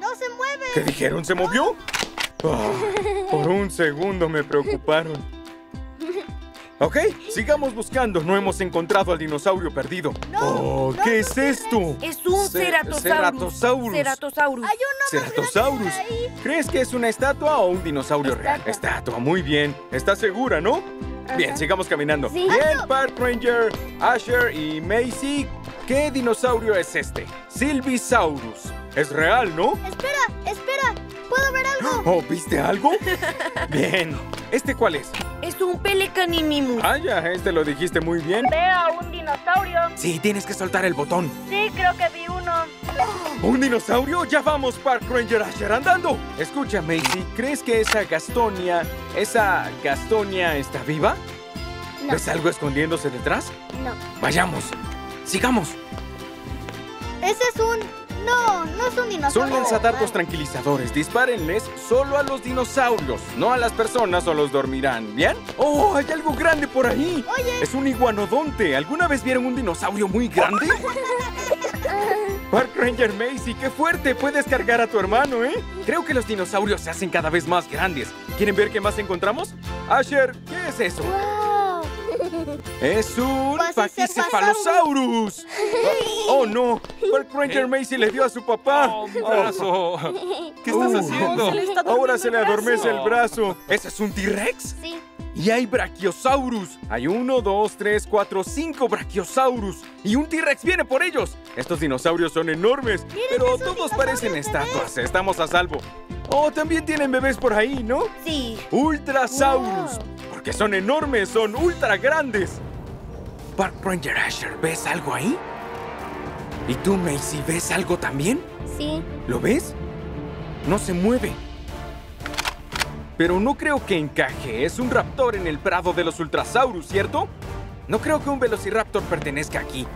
¡No se mueve! ¿Qué dijeron? ¿Se movió? Oh, por un segundo me preocuparon. Ok, sigamos buscando. No hemos encontrado al dinosaurio perdido. No, oh, ¿qué es esto? Es un ceratosaurus. Ceratosaurus. Hay uno más ceratosaurus. Ahí. ¿Crees que es una estatua o un dinosaurio real? Estatua, muy bien. ¿Estás segura, no? Ajá. Bien, sigamos caminando. ¿Sí? Bien, Park Ranger, Asher y Macy. ¿Qué dinosaurio es este? Silvisaurus. Es real, ¿no? Espera, espera. ¿Puedo ver algo? Oh, ¿viste algo? Bien. ¿Este cuál es? Es un pelecanimimus. Ah, ya, este lo dijiste muy bien. Veo un dinosaurio. Sí, tienes que soltar el botón. Sí, creo que vi uno. ¿Un dinosaurio? ¡Ya vamos, Park Ranger Asher, andando! Escucha, Macy, ¿crees que esa Gastonia está viva? No. ¿Ves algo escondiéndose detrás? No. Vayamos, sigamos. Ese es un... No, no es un dinosaurio. Son lanzadardos tranquilizadores. Dispárenles solo a los dinosaurios, no a las personas o los dormirán, ¿bien? ¡Oh, hay algo grande por ahí! Oye. Es un iguanodonte. ¿Alguna vez vieron un dinosaurio muy grande? Park Ranger Macy, qué fuerte. Puedes cargar a tu hermano, ¿eh? Creo que los dinosaurios se hacen cada vez más grandes. ¿Quieren ver qué más encontramos? Asher, ¿qué es eso? Wow. Es un paquicefalosaurus. Oh, no. Park Ranger Macy le dio a su papá. Oh, mi brazo. ¿Qué estás haciendo? Ahora se le adormece el brazo. ¿Ese es un T-Rex? Sí. Y hay Brachiosaurus. Hay 1, 2, 3, 4, 5 Brachiosaurus. Y un T-Rex viene por ellos. Estos dinosaurios son enormes. Pero todos parecen estatuas. Estamos a salvo. Oh, también tienen bebés por ahí, ¿no? Sí. Ultrasaurus. Wow. Porque son enormes, son ultra grandes. Park Ranger Asher, ¿ves algo ahí? ¿Y tú, Macy, ves algo también? Sí. ¿Lo ves? No se mueve. Pero no creo que encaje. Es un raptor en el prado de los Ultrasaurus, ¿cierto? No creo que un Velociraptor pertenezca aquí.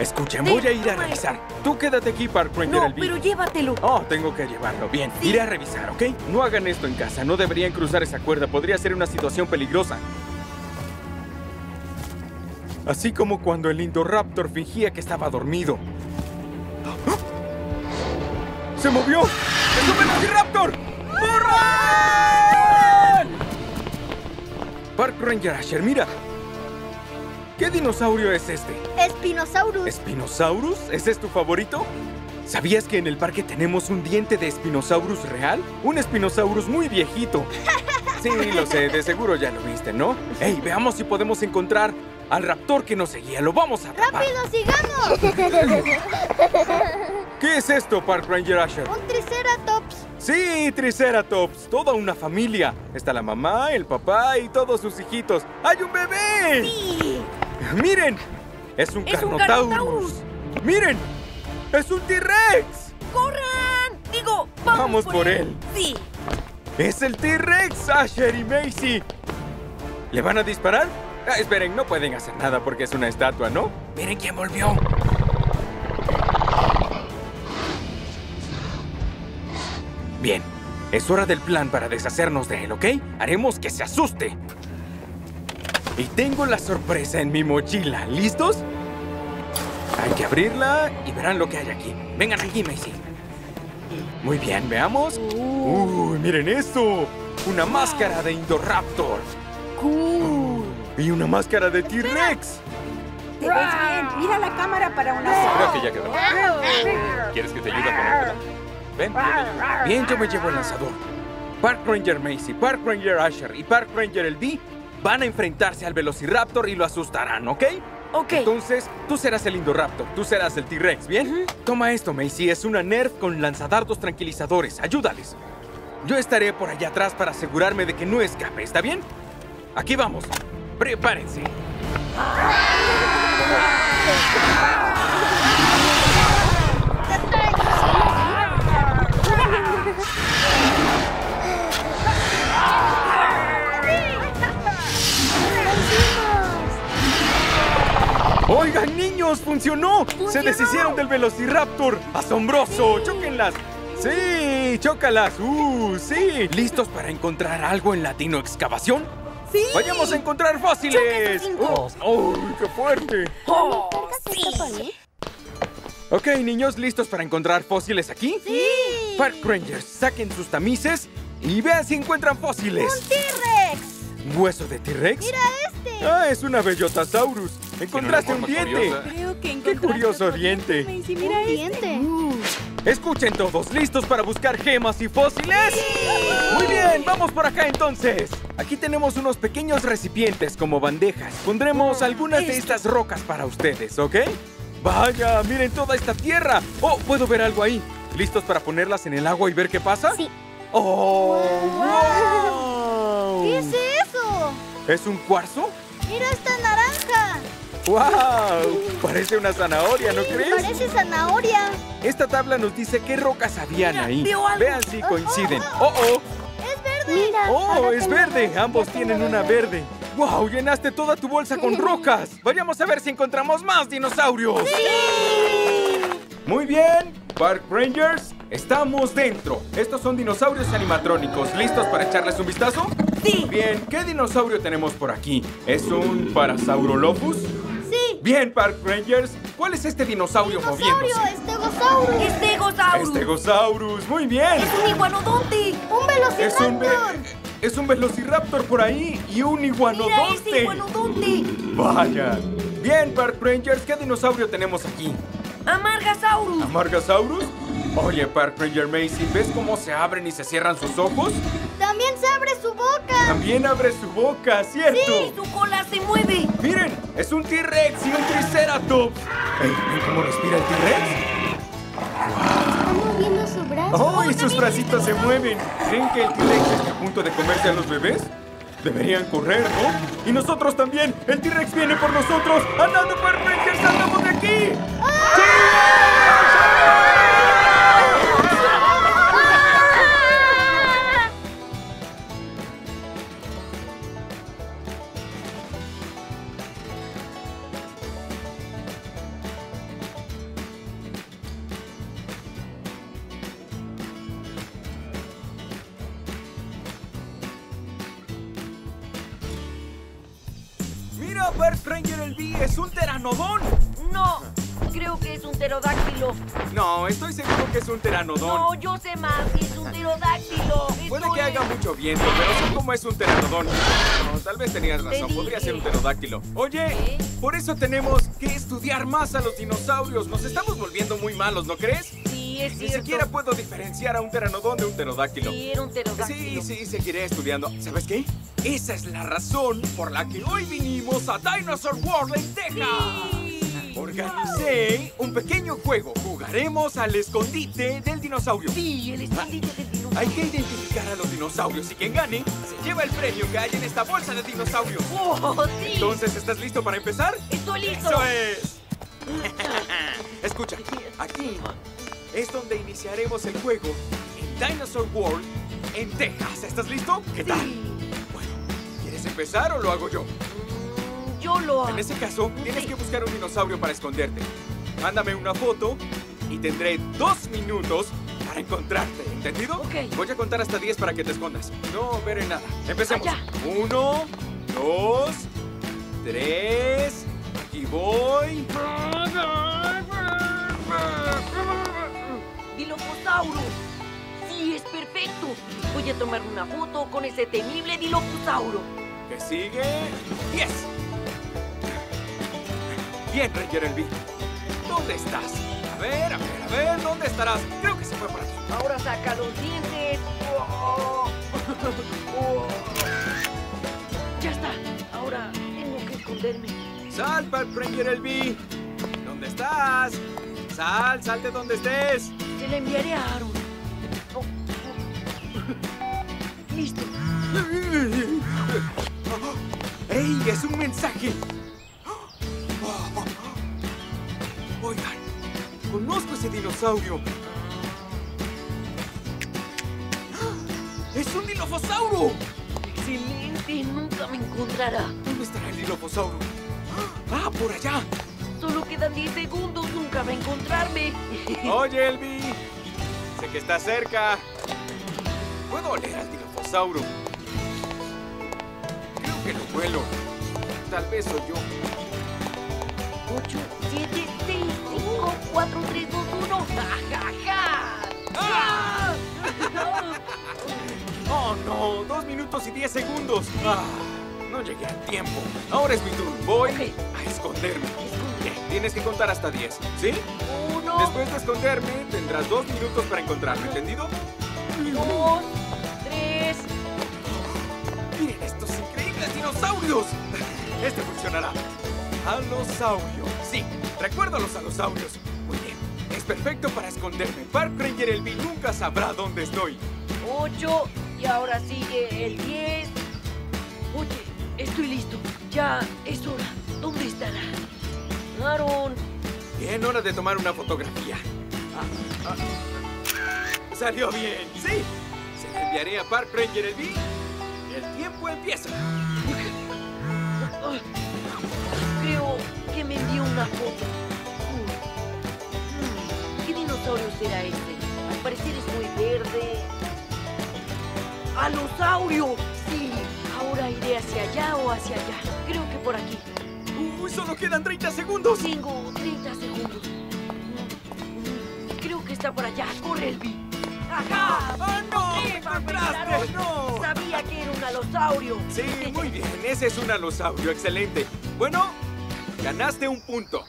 Escucha, voy a ir a revisar. Tú quédate aquí, Park Ranger Elbie. No, pero llévatelo. Oh, tengo que llevarlo. Bien, sí. Iré a revisar, ¿ok? No hagan esto en casa. No deberían cruzar esa cuerda. Podría ser una situación peligrosa. Así como cuando el Indoraptor fingía que estaba dormido. ¡Oh! ¡Se movió! ¡Es un Velociraptor! ¡Corran! Park Ranger Asher, mira. ¿Qué dinosaurio es este? Espinosaurus. ¿Espinosaurus? ¿Ese es tu favorito? ¿Sabías que en el parque tenemos un diente de Espinosaurus real? Un Espinosaurus muy viejito. Sí, lo sé, de seguro ya lo viste, ¿no? Hey, veamos si podemos encontrar al raptor que nos seguía. Lo vamos a atrapar. ¡Rápido, sigamos! ¿Qué es esto, Park Ranger Asher? Un Triceratops. Sí, Triceratops, toda una familia. Está la mamá, el papá y todos sus hijitos. ¡Hay un bebé! ¡Sí! ¡Miren! ¡Es un Carnotaurus! ¡Miren! ¡Es un T-Rex! ¡Corran! Digo, vamos por él. ¡Sí! ¡Es el T-Rex, Asher y Macy! ¿Le van a disparar? Ah, esperen, no pueden hacer nada porque es una estatua, ¿no? ¡Miren quién volvió! Bien, es hora del plan para deshacernos de él, ¿ok? Haremos que se asuste. Y tengo la sorpresa en mi mochila. ¿Listos? Hay que abrirla y verán lo que hay aquí. Vengan aquí, Macy. Muy bien, veamos. ¡Uy, miren esto! Una máscara de Indoraptor. ¡Cool! Y una máscara de T-Rex. ¿Te ves bien? Mira la cámara para una sola. Creo que ya quedó. ¿Quieres que te ayude a ponerla? Ven, bien, yo me llevo el lanzador. Park Ranger Macy, Park Ranger Asher y Park Ranger Elvi van a enfrentarse al Velociraptor y lo asustarán, ¿ok? Ok. Entonces, tú serás el Indoraptor, tú serás el T-Rex, ¿bien? Toma esto, Macy, es una Nerf con lanzadardos tranquilizadores. Ayúdales. Yo estaré por allá atrás para asegurarme de que no escape, ¿está bien? Aquí vamos. Prepárense. ¡Oigan, niños! ¡Funcionó! ¡Se deshicieron del Velociraptor! ¡Asombroso! Sí. ¡Chóquenlas! ¡Sí! ¡Chócalas! ¡Sí! ¿Listos para encontrar algo en Latino Excavación? ¡Sí! ¡Vayamos a encontrar fósiles! ¡Oh, oh, qué fuerte! ¡Oh, sí! Ok, niños, ¿listos para encontrar fósiles aquí? ¡Sí! Park Rangers, saquen sus tamices y vean si encuentran fósiles. ¡Un T-Rex! ¿Hueso de T-Rex? ¡Mira este! ¡Ah, es una bellotasaurus! ¡Encontraste un diente! Creo que encontraste. ¡Qué curioso diente! ¡Mira este! ¡Escuchen todos! ¿Listos para buscar gemas y fósiles? ¡Sí! ¡Muy bien! ¡Vamos por acá entonces! Aquí tenemos unos pequeños recipientes como bandejas. Pondremos algunas de estas rocas para ustedes, ¿ok? ¡Vaya! ¡Miren toda esta tierra! ¡Oh! ¡Puedo ver algo ahí! ¿Listos para ponerlas en el agua y ver qué pasa? ¡Sí! ¡Oh! ¡Wow! ¿Qué es eso? ¿Es un cuarzo? ¡Mira esta naranja! ¡Wow! Parece una zanahoria, ¿no crees? Parece zanahoria. Esta tabla nos dice qué rocas habían ahí. Vean si coinciden. ¡Oh, oh! ¡Es verde! Mira, ¡oh, es verde! Ambos tienen una verde. ¡Wow! ¡Llenaste toda tu bolsa con rocas! ¡Vayamos a ver si encontramos más dinosaurios! ¡Sí! Muy bien, Park Rangers, estamos dentro. Estos son dinosaurios animatrónicos. ¿Listos para echarles un vistazo? ¡Sí! Bien, ¿qué dinosaurio tenemos por aquí? ¿Es un Parasaurolophus? ¡Sí! Bien, Park Rangers, ¿cuál es este dinosaurio moviéndose? ¡Stegosaurus! ¡Stegosaurus! ¡Stegosaurus! ¡Muy bien! ¡Es un iguanodonte! ¡Un velociraptor! Es un velociraptor por ahí y un iguanodonte. ¡Mira ese iguanodonte! ¡Vaya! Bien, Park Rangers, ¿qué dinosaurio tenemos aquí? ¡Amargasaurus! ¿Amargasaurus? Oye, Park Ranger Macy, ¿ves cómo se abren y se cierran sus ojos? ¡También se abre su boca! ¡También abre su boca! ¿Cierto? ¡Sí! ¡Su cola se mueve! ¡Miren! ¡Es un T-Rex y un Triceratops! ¿Ven cómo respira el T-Rex? ¡Wow! ¡Están moviendo su brazo! ¡Oh! ¡Y sus bracitos se mueven! ¿Creen que el T-Rex está a punto de comerse a los bebés? Deberían correr, ¿no? ¡Y nosotros también! ¡El T-Rex viene por nosotros! ¡Andando, Park Ranger! ¡Saltamos de aquí! Park Ranger Elbie es un Pteranodón. No, creo que es un Pterodáctilo. No, estoy seguro que es un Pteranodón. No, yo sé más que es un Pterodáctilo. Puede que haga mucho viento, pero sé cómo es un Pteranodón. No, tal vez tenías razón, podría ser un Pterodáctilo. Oye, por eso tenemos que estudiar más a los dinosaurios. Nos estamos volviendo muy malos, ¿no crees? Ni siquiera puedo diferenciar a un pteranodón de un pterodáctilo. Sí, era un pterodáctilo. Sí, seguiré estudiando. ¿Sabes qué? Esa es la razón por la que hoy vinimos a Dinosaur World en Texas. Sí. Organicé un pequeño juego. Jugaremos al escondite del dinosaurio. Sí, el escondite del dinosaurio. Hay que identificar a los dinosaurios y quien gane se lleva el premio que hay en esta bolsa de dinosaurios. ¡Oh, sí! Entonces, ¿estás listo para empezar? ¡Estoy listo! ¡Eso es! Escucha, aquí es donde iniciaremos el juego en Dinosaur World en Texas. ¿Estás listo? ¿Qué tal? Sí. Bueno, ¿quieres empezar o lo hago yo? Yo lo hago. En ese caso, tienes que buscar un dinosaurio para esconderte. Mándame una foto y tendré 2 minutos para encontrarte. ¿Entendido? Ok. Voy a contar hasta 10 para que te escondas. No veré nada. Empecemos. Allá. 1, 2, 3. Aquí voy. ¡Dilophosaurus! ¡Sí, es perfecto! Voy a tomar una foto con ese temible Dilophosaurus. ¿Qué sigue? 10. Bien, Ranger Elvi. ¿Dónde estás? A ver, ¿dónde estarás? Creo que se fue por aquí. Ahora saca los dientes. Oh. Oh. Ya está. Ahora tengo que esconderme. ¡Sal, Park Ranger Elvi! ¿Dónde estás? ¡Sal de donde estés! Se le enviaré a Aaron. Oh. ¡Listo! ¡Ey! ¡Es un mensaje! Oigan, conozco ese dinosaurio. ¡Es un dilophosauro! ¡Excelente! Nunca me encontrará. ¿Dónde estará el dilophosauro? ¡Ah, por allá! Solo quedan 10 segundos, nunca va a encontrarme. Oye, Elvi, sé que está cerca. Puedo oler al dilophosauro. Creo que lo huelo. Tal vez soy yo. 8, 7, 6, 5, 4, 3, 2, 1. ¡Ja, ja, ja! ¡Oh, no! 2 minutos y 10 segundos. No llegué a tiempo. Ahora es mi turno. Voy a esconderme. Tienes que contar hasta 10, ¿sí? Uno. Después de esconderme, tendrás 2 minutos para encontrarme, ¿entendido? 2, 3... ¡Miren estos increíbles dinosaurios! Este funcionará. Alosaurio. Sí, recuerdo a los alosaurios. Muy bien, es perfecto para esconderme. Park Ranger Elbie nunca sabrá dónde estoy. 8, y ahora sigue el 10. Oye, estoy listo. Ya es hora. ¿Dónde estará? Aaron. Bien, hora de tomar una fotografía. Salió bien. Sí. Se la enviaré a Park Ranger Elbie. El tiempo empieza. Creo que me envió una foto. ¿Qué dinosaurio será este? Al parecer es muy verde. ¡Alosaurio! Sí. Ahora iré hacia allá o hacia allá. Creo que por aquí. ¡Uy! ¡Solo quedan 30 segundos! Tengo 30 segundos. Creo que está por allá. ¡Corre, Elvi! ¡Ajá! ¡Ah, no! ¡Me encontraste! ¡No! Sabía que era un alosaurio. Sí, muy bien. Ese es un alosaurio. Excelente. Bueno, ganaste un punto.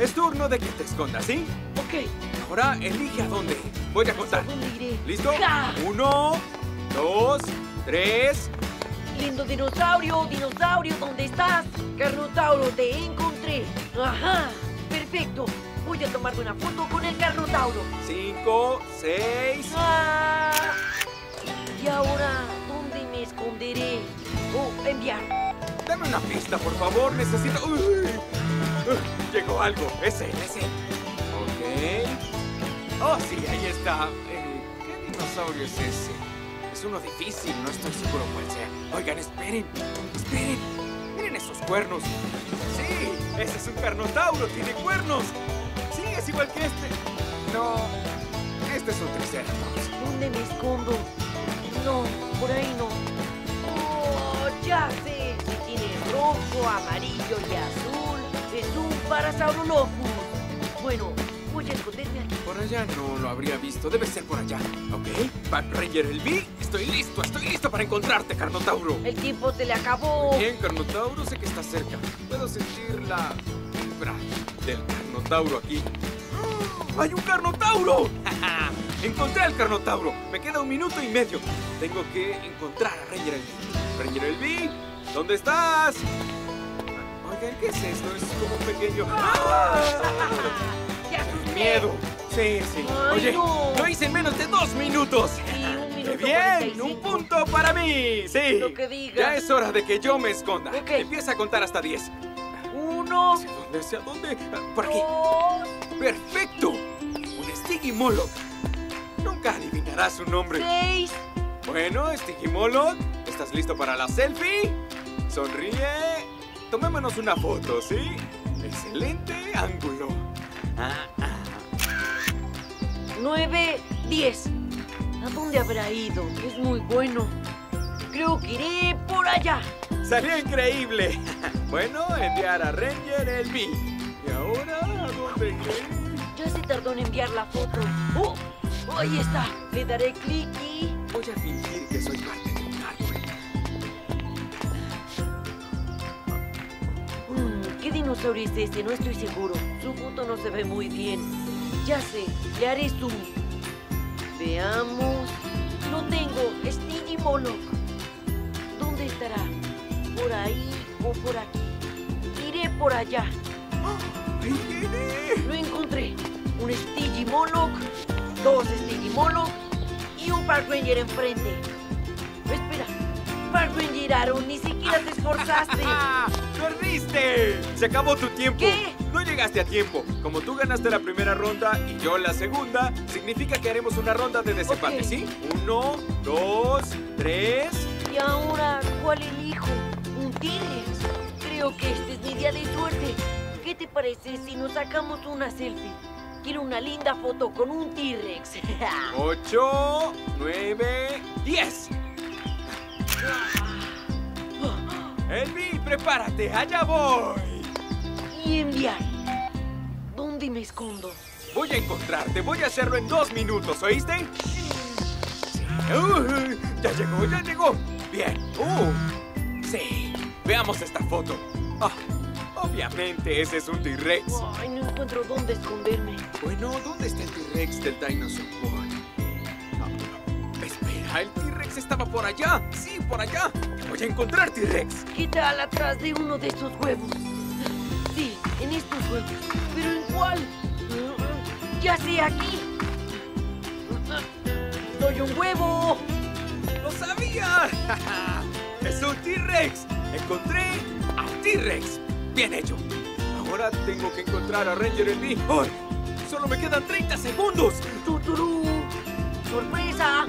Es turno de que te escondas, ¿sí? Ok. Ahora elige a dónde. Voy a contar. ¿Dónde iré? ¿Listo? ¡Ja! 1, 2, 3... Lindo dinosaurio, dinosaurio, ¿dónde estás? Carnotauro, te encontré. Ajá, perfecto. Voy a tomarme una foto con el carnotauro. 5, 6... ¡Ah! Y ahora, ¿dónde me esconderé? Oh, enviar. Dame una pista, por favor, necesito... llegó algo, es él, es él. Ok. Oh, sí, ahí está. ¿Qué dinosaurio es ese? Es uno difícil, no estoy seguro cuál sea. Oigan, esperen, esperen. Miren esos cuernos. Sí, ese es un carnotauro, tiene cuernos. Sí, es igual que este. No, este es un triceratops. ¿Dónde me escondo? No, por ahí no. Oh, ya sé. Si tiene rojo, amarillo y azul, es un parasaurolophus. Bueno, voy a esconderme aquí. Por allá no lo habría visto. Debe ser por allá. Ok. Park Ranger Elbie, estoy listo para encontrarte, carnotauro. El tiempo te le acabó. Muy bien, carnotauro, sé que está cerca. Puedo sentir la vibra del carnotauro aquí. ¡Oh! ¡Hay un carnotauro! Encontré al carnotauro. Me queda 1 minuto y medio. Tengo que encontrar a Ranger Elbie. Ranger Elbie, ¿dónde estás? Oigan, ¿qué es esto? Es como un pequeño... ¡Ah! Miedo. Sí, sí. Ay, oye, no. Lo hice en menos de 2 minutos. Sí, 1 minuto. Bien, 45. Un punto para mí. Sí. Lo que digas. Ya es hora de que yo me esconda. Okay. Empieza a contar hasta 10. 1. ¿Hacia dónde? ¿Hacia dónde? Por aquí. 2. Perfecto. Un Stygimoloch. Nunca adivinarás su nombre. 6. Bueno, Stygimoloch, ¿estás listo para la selfie? Sonríe. Tomémonos una foto, ¿sí? Excelente ángulo. 9, 10. ¿A dónde habrá ido? Es muy bueno. Creo que iré por allá. ¡Salió increíble! Bueno, enviar a Ranger Elbie. ¿Y ahora a dónde iré? Ya se tardó en enviar la foto. ¡Oh! ¡Ahí está! Le daré clic y... Voy a fingir que soy parte de un árbol. ¿Qué dinosaurio es este? No estoy seguro. Su foto no se ve muy bien. Ya sé, le haré zoom. Veamos. Lo tengo, Stygimoloch. ¿Dónde estará? ¿Por ahí o por aquí? Iré por allá. ¡Ahí viene! Lo encontré. Un Stygimoloch, 2 Stygimoloch y un Park Ranger enfrente. Espera, Park Ranger Aaron, ni siquiera te esforzaste. ¡Perdiste! Se acabó tu tiempo. ¿Qué? No llegaste a tiempo. Como tú ganaste la primera ronda y yo la segunda, significa que haremos una ronda de desempate, okay. ¿Sí? 1, 2, 3... Y ahora, ¿cuál elijo? Un T-Rex. Creo que este es mi día de suerte. ¿Qué te parece si nos sacamos una selfie? Quiero una linda foto con un T-Rex. 8, 9, 10. Elvi, prepárate, allá voy. Y enviar. ¿Dónde me escondo? Voy a encontrarte. Voy a hacerlo en 2 minutos, ¿oíste? Sí. Ya llegó, ya llegó. Bien. Sí, veamos esta foto. Oh, obviamente ese es un T-Rex. Ay, no encuentro dónde esconderme. Bueno, ¿dónde está el T-Rex del Dinosaur World? Oh, espera, el T-Rex estaba por allá. Sí, por allá. Voy a encontrar T-Rex. ¿Qué tal atrás de uno de estos huevos? Sí, en estos huevos. Pero igual. Ya sé, aquí. ¡Soy un huevo! ¡Lo sabía! ¡Es un T-Rex! ¡Encontré a T-Rex! ¡Bien hecho! Ahora tengo que encontrar a Ranger Elvi. ¡Oh! ¡Solo me quedan 30 segundos! ¡Tuturú! ¡Sorpresa!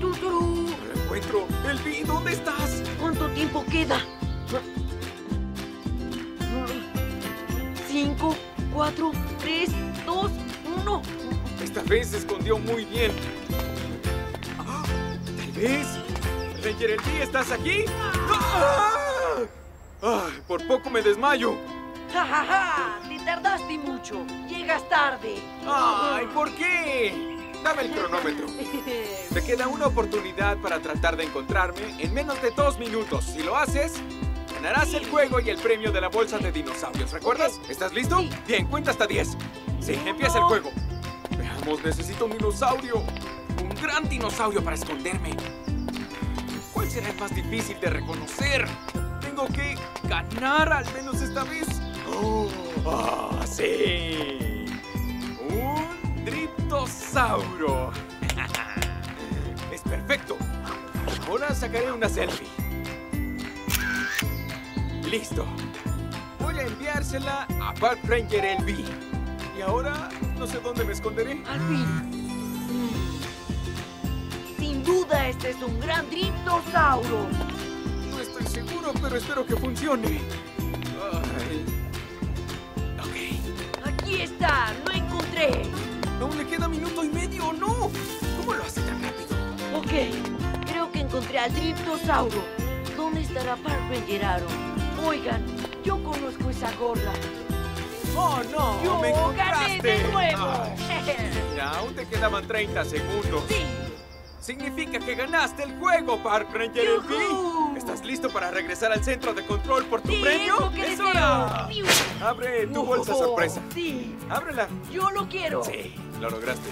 ¡Tuturú! ¡No lo encuentro! ¡Elvi! ¿Dónde estás? ¿Cuánto tiempo queda? 5, 4, 3, 2, 1... Esta vez se escondió muy bien. Ah, tal vez... Ranger Elvi, ¿estás aquí? ¡Ah! ¡Ah! Por poco me desmayo. ¡Ja, ja, ja! Te tardaste mucho. Llegas tarde. ¡Ay, por qué! Dame el cronómetro. Te queda una oportunidad para tratar de encontrarme en menos de 2 minutos. Si lo haces, ganarás el juego y el premio de la bolsa de dinosaurios. ¿Recuerdas? ¿Estás listo? Sí. Bien, cuenta hasta 10. Sí, empieza el juego. Veamos, necesito un dinosaurio. Un gran dinosaurio para esconderme. ¿Cuál será el más difícil de reconocer? Tengo que ganar al menos esta vez. ¡Oh, oh sí! Un Driptosaurio. Es perfecto. Ahora sacaré una selfie. Listo. Voy a enviársela a Park Ranger Elbie. Y ahora no sé dónde me esconderé. Al fin. Sin duda, este es un gran Driptosauro. No estoy seguro, pero espero que funcione. Ay. Ok. Aquí está, lo encontré. No le queda minuto y medio, no. ¿Cómo lo hace tan rápido? Ok, creo que encontré al Driptosauro. ¿Dónde estará Park Ranger Aaron? Oigan, yo conozco esa gorra. ¡Oh, no! Yo ¡me encontraste! ¡Gané de nuevo! Mira, aún te quedaban 30 segundos. ¡Sí! Significa que ganaste el juego, Park Ranger Elvi. ¿Estás listo para regresar al centro de control por tu premio? ¡Es lo que deseo! ¡Hora! ¡Abre tu bolsa sorpresa! ¡Sí! ¡Ábrela! ¡Yo lo quiero! ¡Sí! ¡Lo lograste!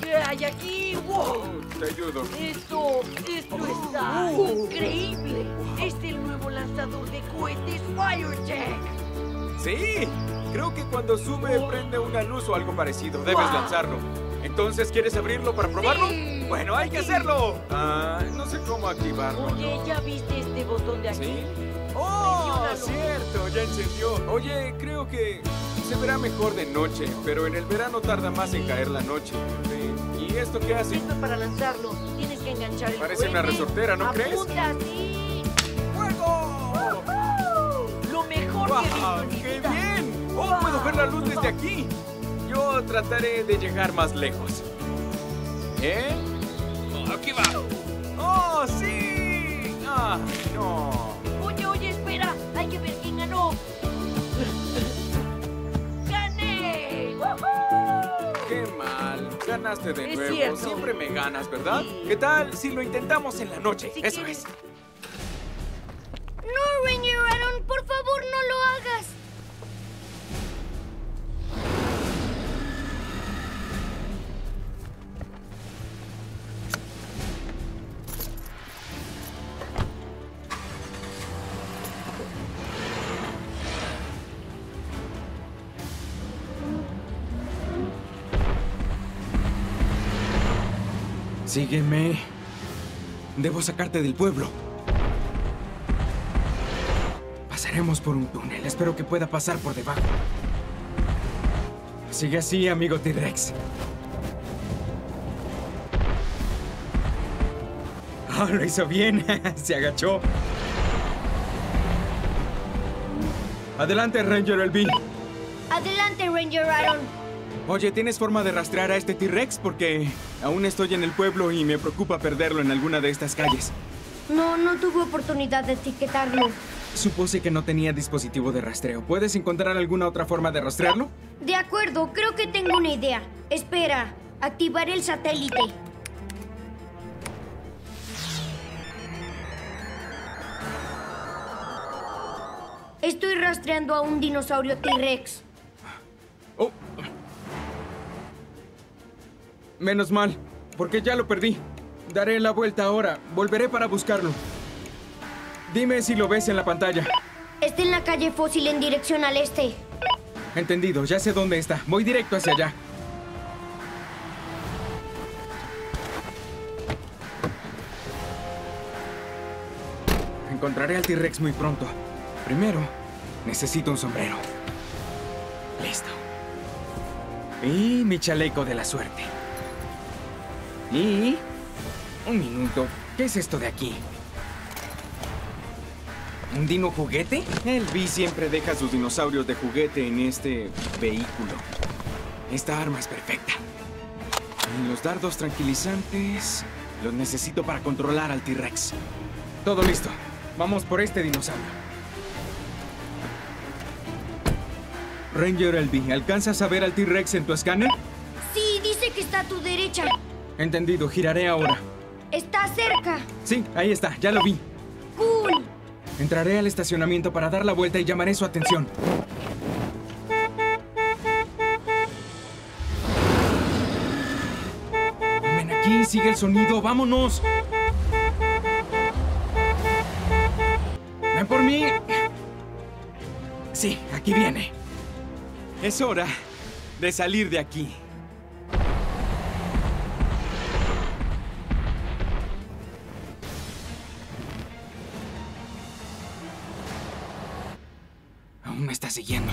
¿Qué hay aquí? ¡Wow! ¡Te ayudo! ¡Esto está increíble! Wow. ¡Es el nuevo lanzador de cohetes Firejack! ¡Sí! Creo que cuando sube, prende una luz o algo parecido. Debes lanzarlo. ¿Entonces quieres abrirlo para probarlo? Sí. Bueno, hay que hacerlo. Ah, no sé cómo activarlo. Oye, ¿ya viste este botón de aquí? ¿Sí? ¡Oh, cierto! Ya encendió. Oye, creo que se verá mejor de noche, pero en el verano tarda más en caer la noche. ¿Sí? ¿Y esto qué hace? Listo para lanzarlo. Tienes que enganchar el Parece una resortera, ¿no crees? ¡Sí! ¡Fuego! ¡Lo mejor que he visto! ¡Qué bien! ¡Oh, puedo ver la luz desde aquí! Yo trataré de llegar más lejos. ¿Eh? Oh, ¡aquí va! ¡Oh, sí! ¡Ah, no! Oye, espera. Hay que ver quién ganó. ¡Gané! ¡Qué mal! Ganaste de nuevo. Cierto. Siempre me ganas, ¿verdad? Sí. ¿Qué tal si lo intentamos en la noche? Si Eso quieres. Es. No, Ranger Aaron, por favor, no lo hagas. Sígueme. Debo sacarte del pueblo. Pasaremos por un túnel. Espero que pueda pasar por debajo. Sigue así, amigo T-Rex. Oh, lo hizo bien. Se agachó. Adelante, Ranger Elvi. Adelante, Ranger Aaron. Oye, ¿tienes forma de rastrear a este T-Rex? Porque aún estoy en el pueblo y me preocupa perderlo en alguna de estas calles. No, no tuve oportunidad de etiquetarlo. Supuse que no tenía dispositivo de rastreo. ¿Puedes encontrar alguna otra forma de rastrearlo? De acuerdo, creo que tengo una idea. Espera, activaré el satélite. Estoy rastreando a un dinosaurio T-Rex. Oh. Menos mal, porque ya lo perdí. Daré la vuelta ahora. Volveré para buscarlo. Dime si lo ves en la pantalla. Está en la calle Fósil en dirección al este. Entendido, ya sé dónde está. Voy directo hacia allá. Encontraré al T-Rex muy pronto. Primero, necesito un sombrero. Listo. Y mi chaleco de la suerte. Y... un minuto. ¿Qué es esto de aquí? ¿Un dino juguete? Elvi siempre deja sus dinosaurios de juguete en este vehículo. Esta arma es perfecta. Y los dardos tranquilizantes los necesito para controlar al T-Rex. Todo listo. Vamos por este dinosaurio. Ranger Elvi, ¿alcanzas a ver al T-Rex en tu escáner? Sí, dice que está a tu derecha. Entendido, giraré ahora. Está cerca. Sí, ahí está, ya lo vi. Cool. Entraré al estacionamiento para dar la vuelta y llamaré su atención. Ven aquí, sigue el sonido, vámonos. Ven por mí. Sí, aquí viene. Es hora de salir de aquí. Me está siguiendo.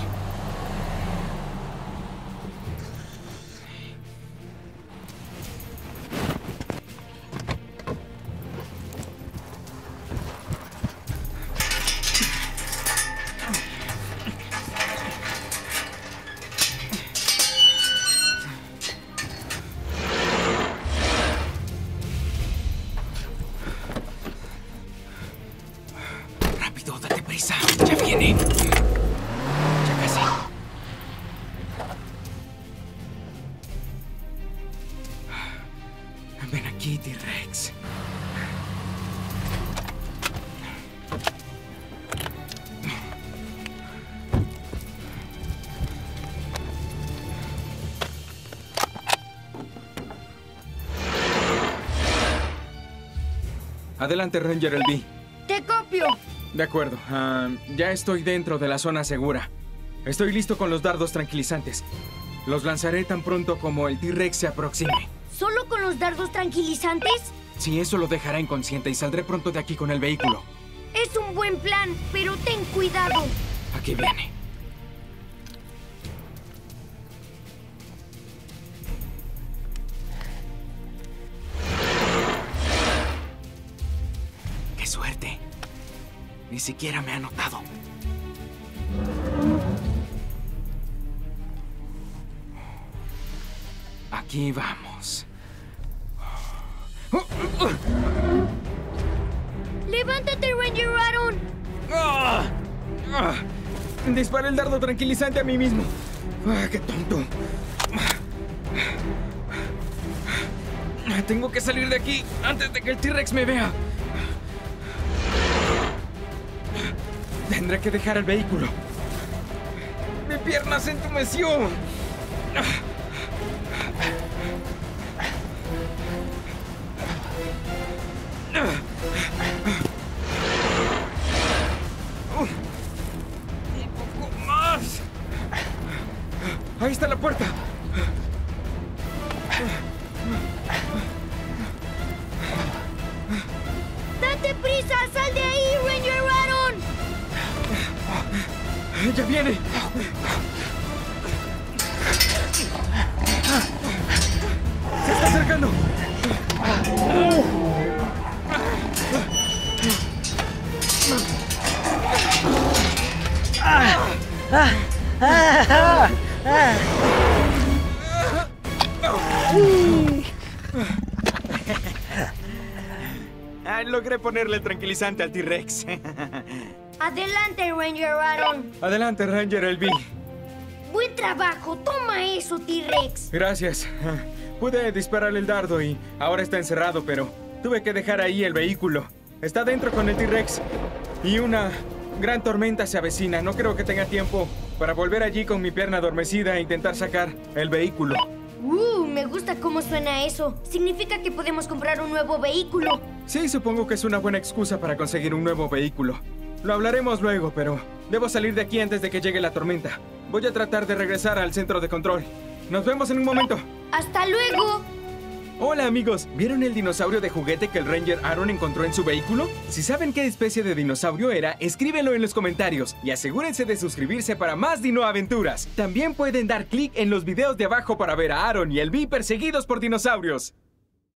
Rápido, date prisa. Ya viene. Adelante, Ranger Elvi. ¡Te copio! De acuerdo. Ya estoy dentro de la zona segura. Estoy listo con los dardos tranquilizantes. Los lanzaré tan pronto como el T-Rex se aproxime. ¿Solo con los dardos tranquilizantes? Sí, eso lo dejará inconsciente y saldré pronto de aquí con el vehículo. Es un buen plan, pero ten cuidado. Aquí viene. Ni siquiera me ha notado. Aquí vamos. ¡Levántate, Ranger Aaron! Disparé el dardo tranquilizante a mí mismo. Ah, ¡qué tonto! Tengo que salir de aquí antes de que el T-Rex me vea. Tendré que dejar el vehículo. ¡Mi pierna se entumeció! ¡Y poco más! ¡Ahí está la puerta! ¡Date prisa! ¡Sal de ahí, Ranger Aaron! ¡Ella viene! ¡Se está acercando! Logré ponerle tranquilizante al T-Rex. Adelante, Ranger Aaron. Adelante, Ranger Elvi. Buen trabajo. Toma eso, T-Rex. Gracias. Pude disparar el dardo y ahora está encerrado, pero tuve que dejar ahí el vehículo. Está dentro con el T-Rex y una Gran tormenta se avecina. No creo que tenga tiempo para volver allí con mi pierna adormecida e intentar sacar el vehículo. Me gusta cómo suena eso. Significa que podemos comprar un nuevo vehículo. Sí, supongo que es una buena excusa para conseguir un nuevo vehículo. Lo hablaremos luego, pero debo salir de aquí antes de que llegue la tormenta. Voy a tratar de regresar al centro de control. Nos vemos en un momento. ¡Hasta luego! Hola amigos, ¿vieron el dinosaurio de juguete que el Ranger Aaron encontró en su vehículo? Si saben qué especie de dinosaurio era, escríbenlo en los comentarios y asegúrense de suscribirse para más dinoaventuras. También pueden dar clic en los videos de abajo para ver a Aaron y Elvi perseguidos por dinosaurios.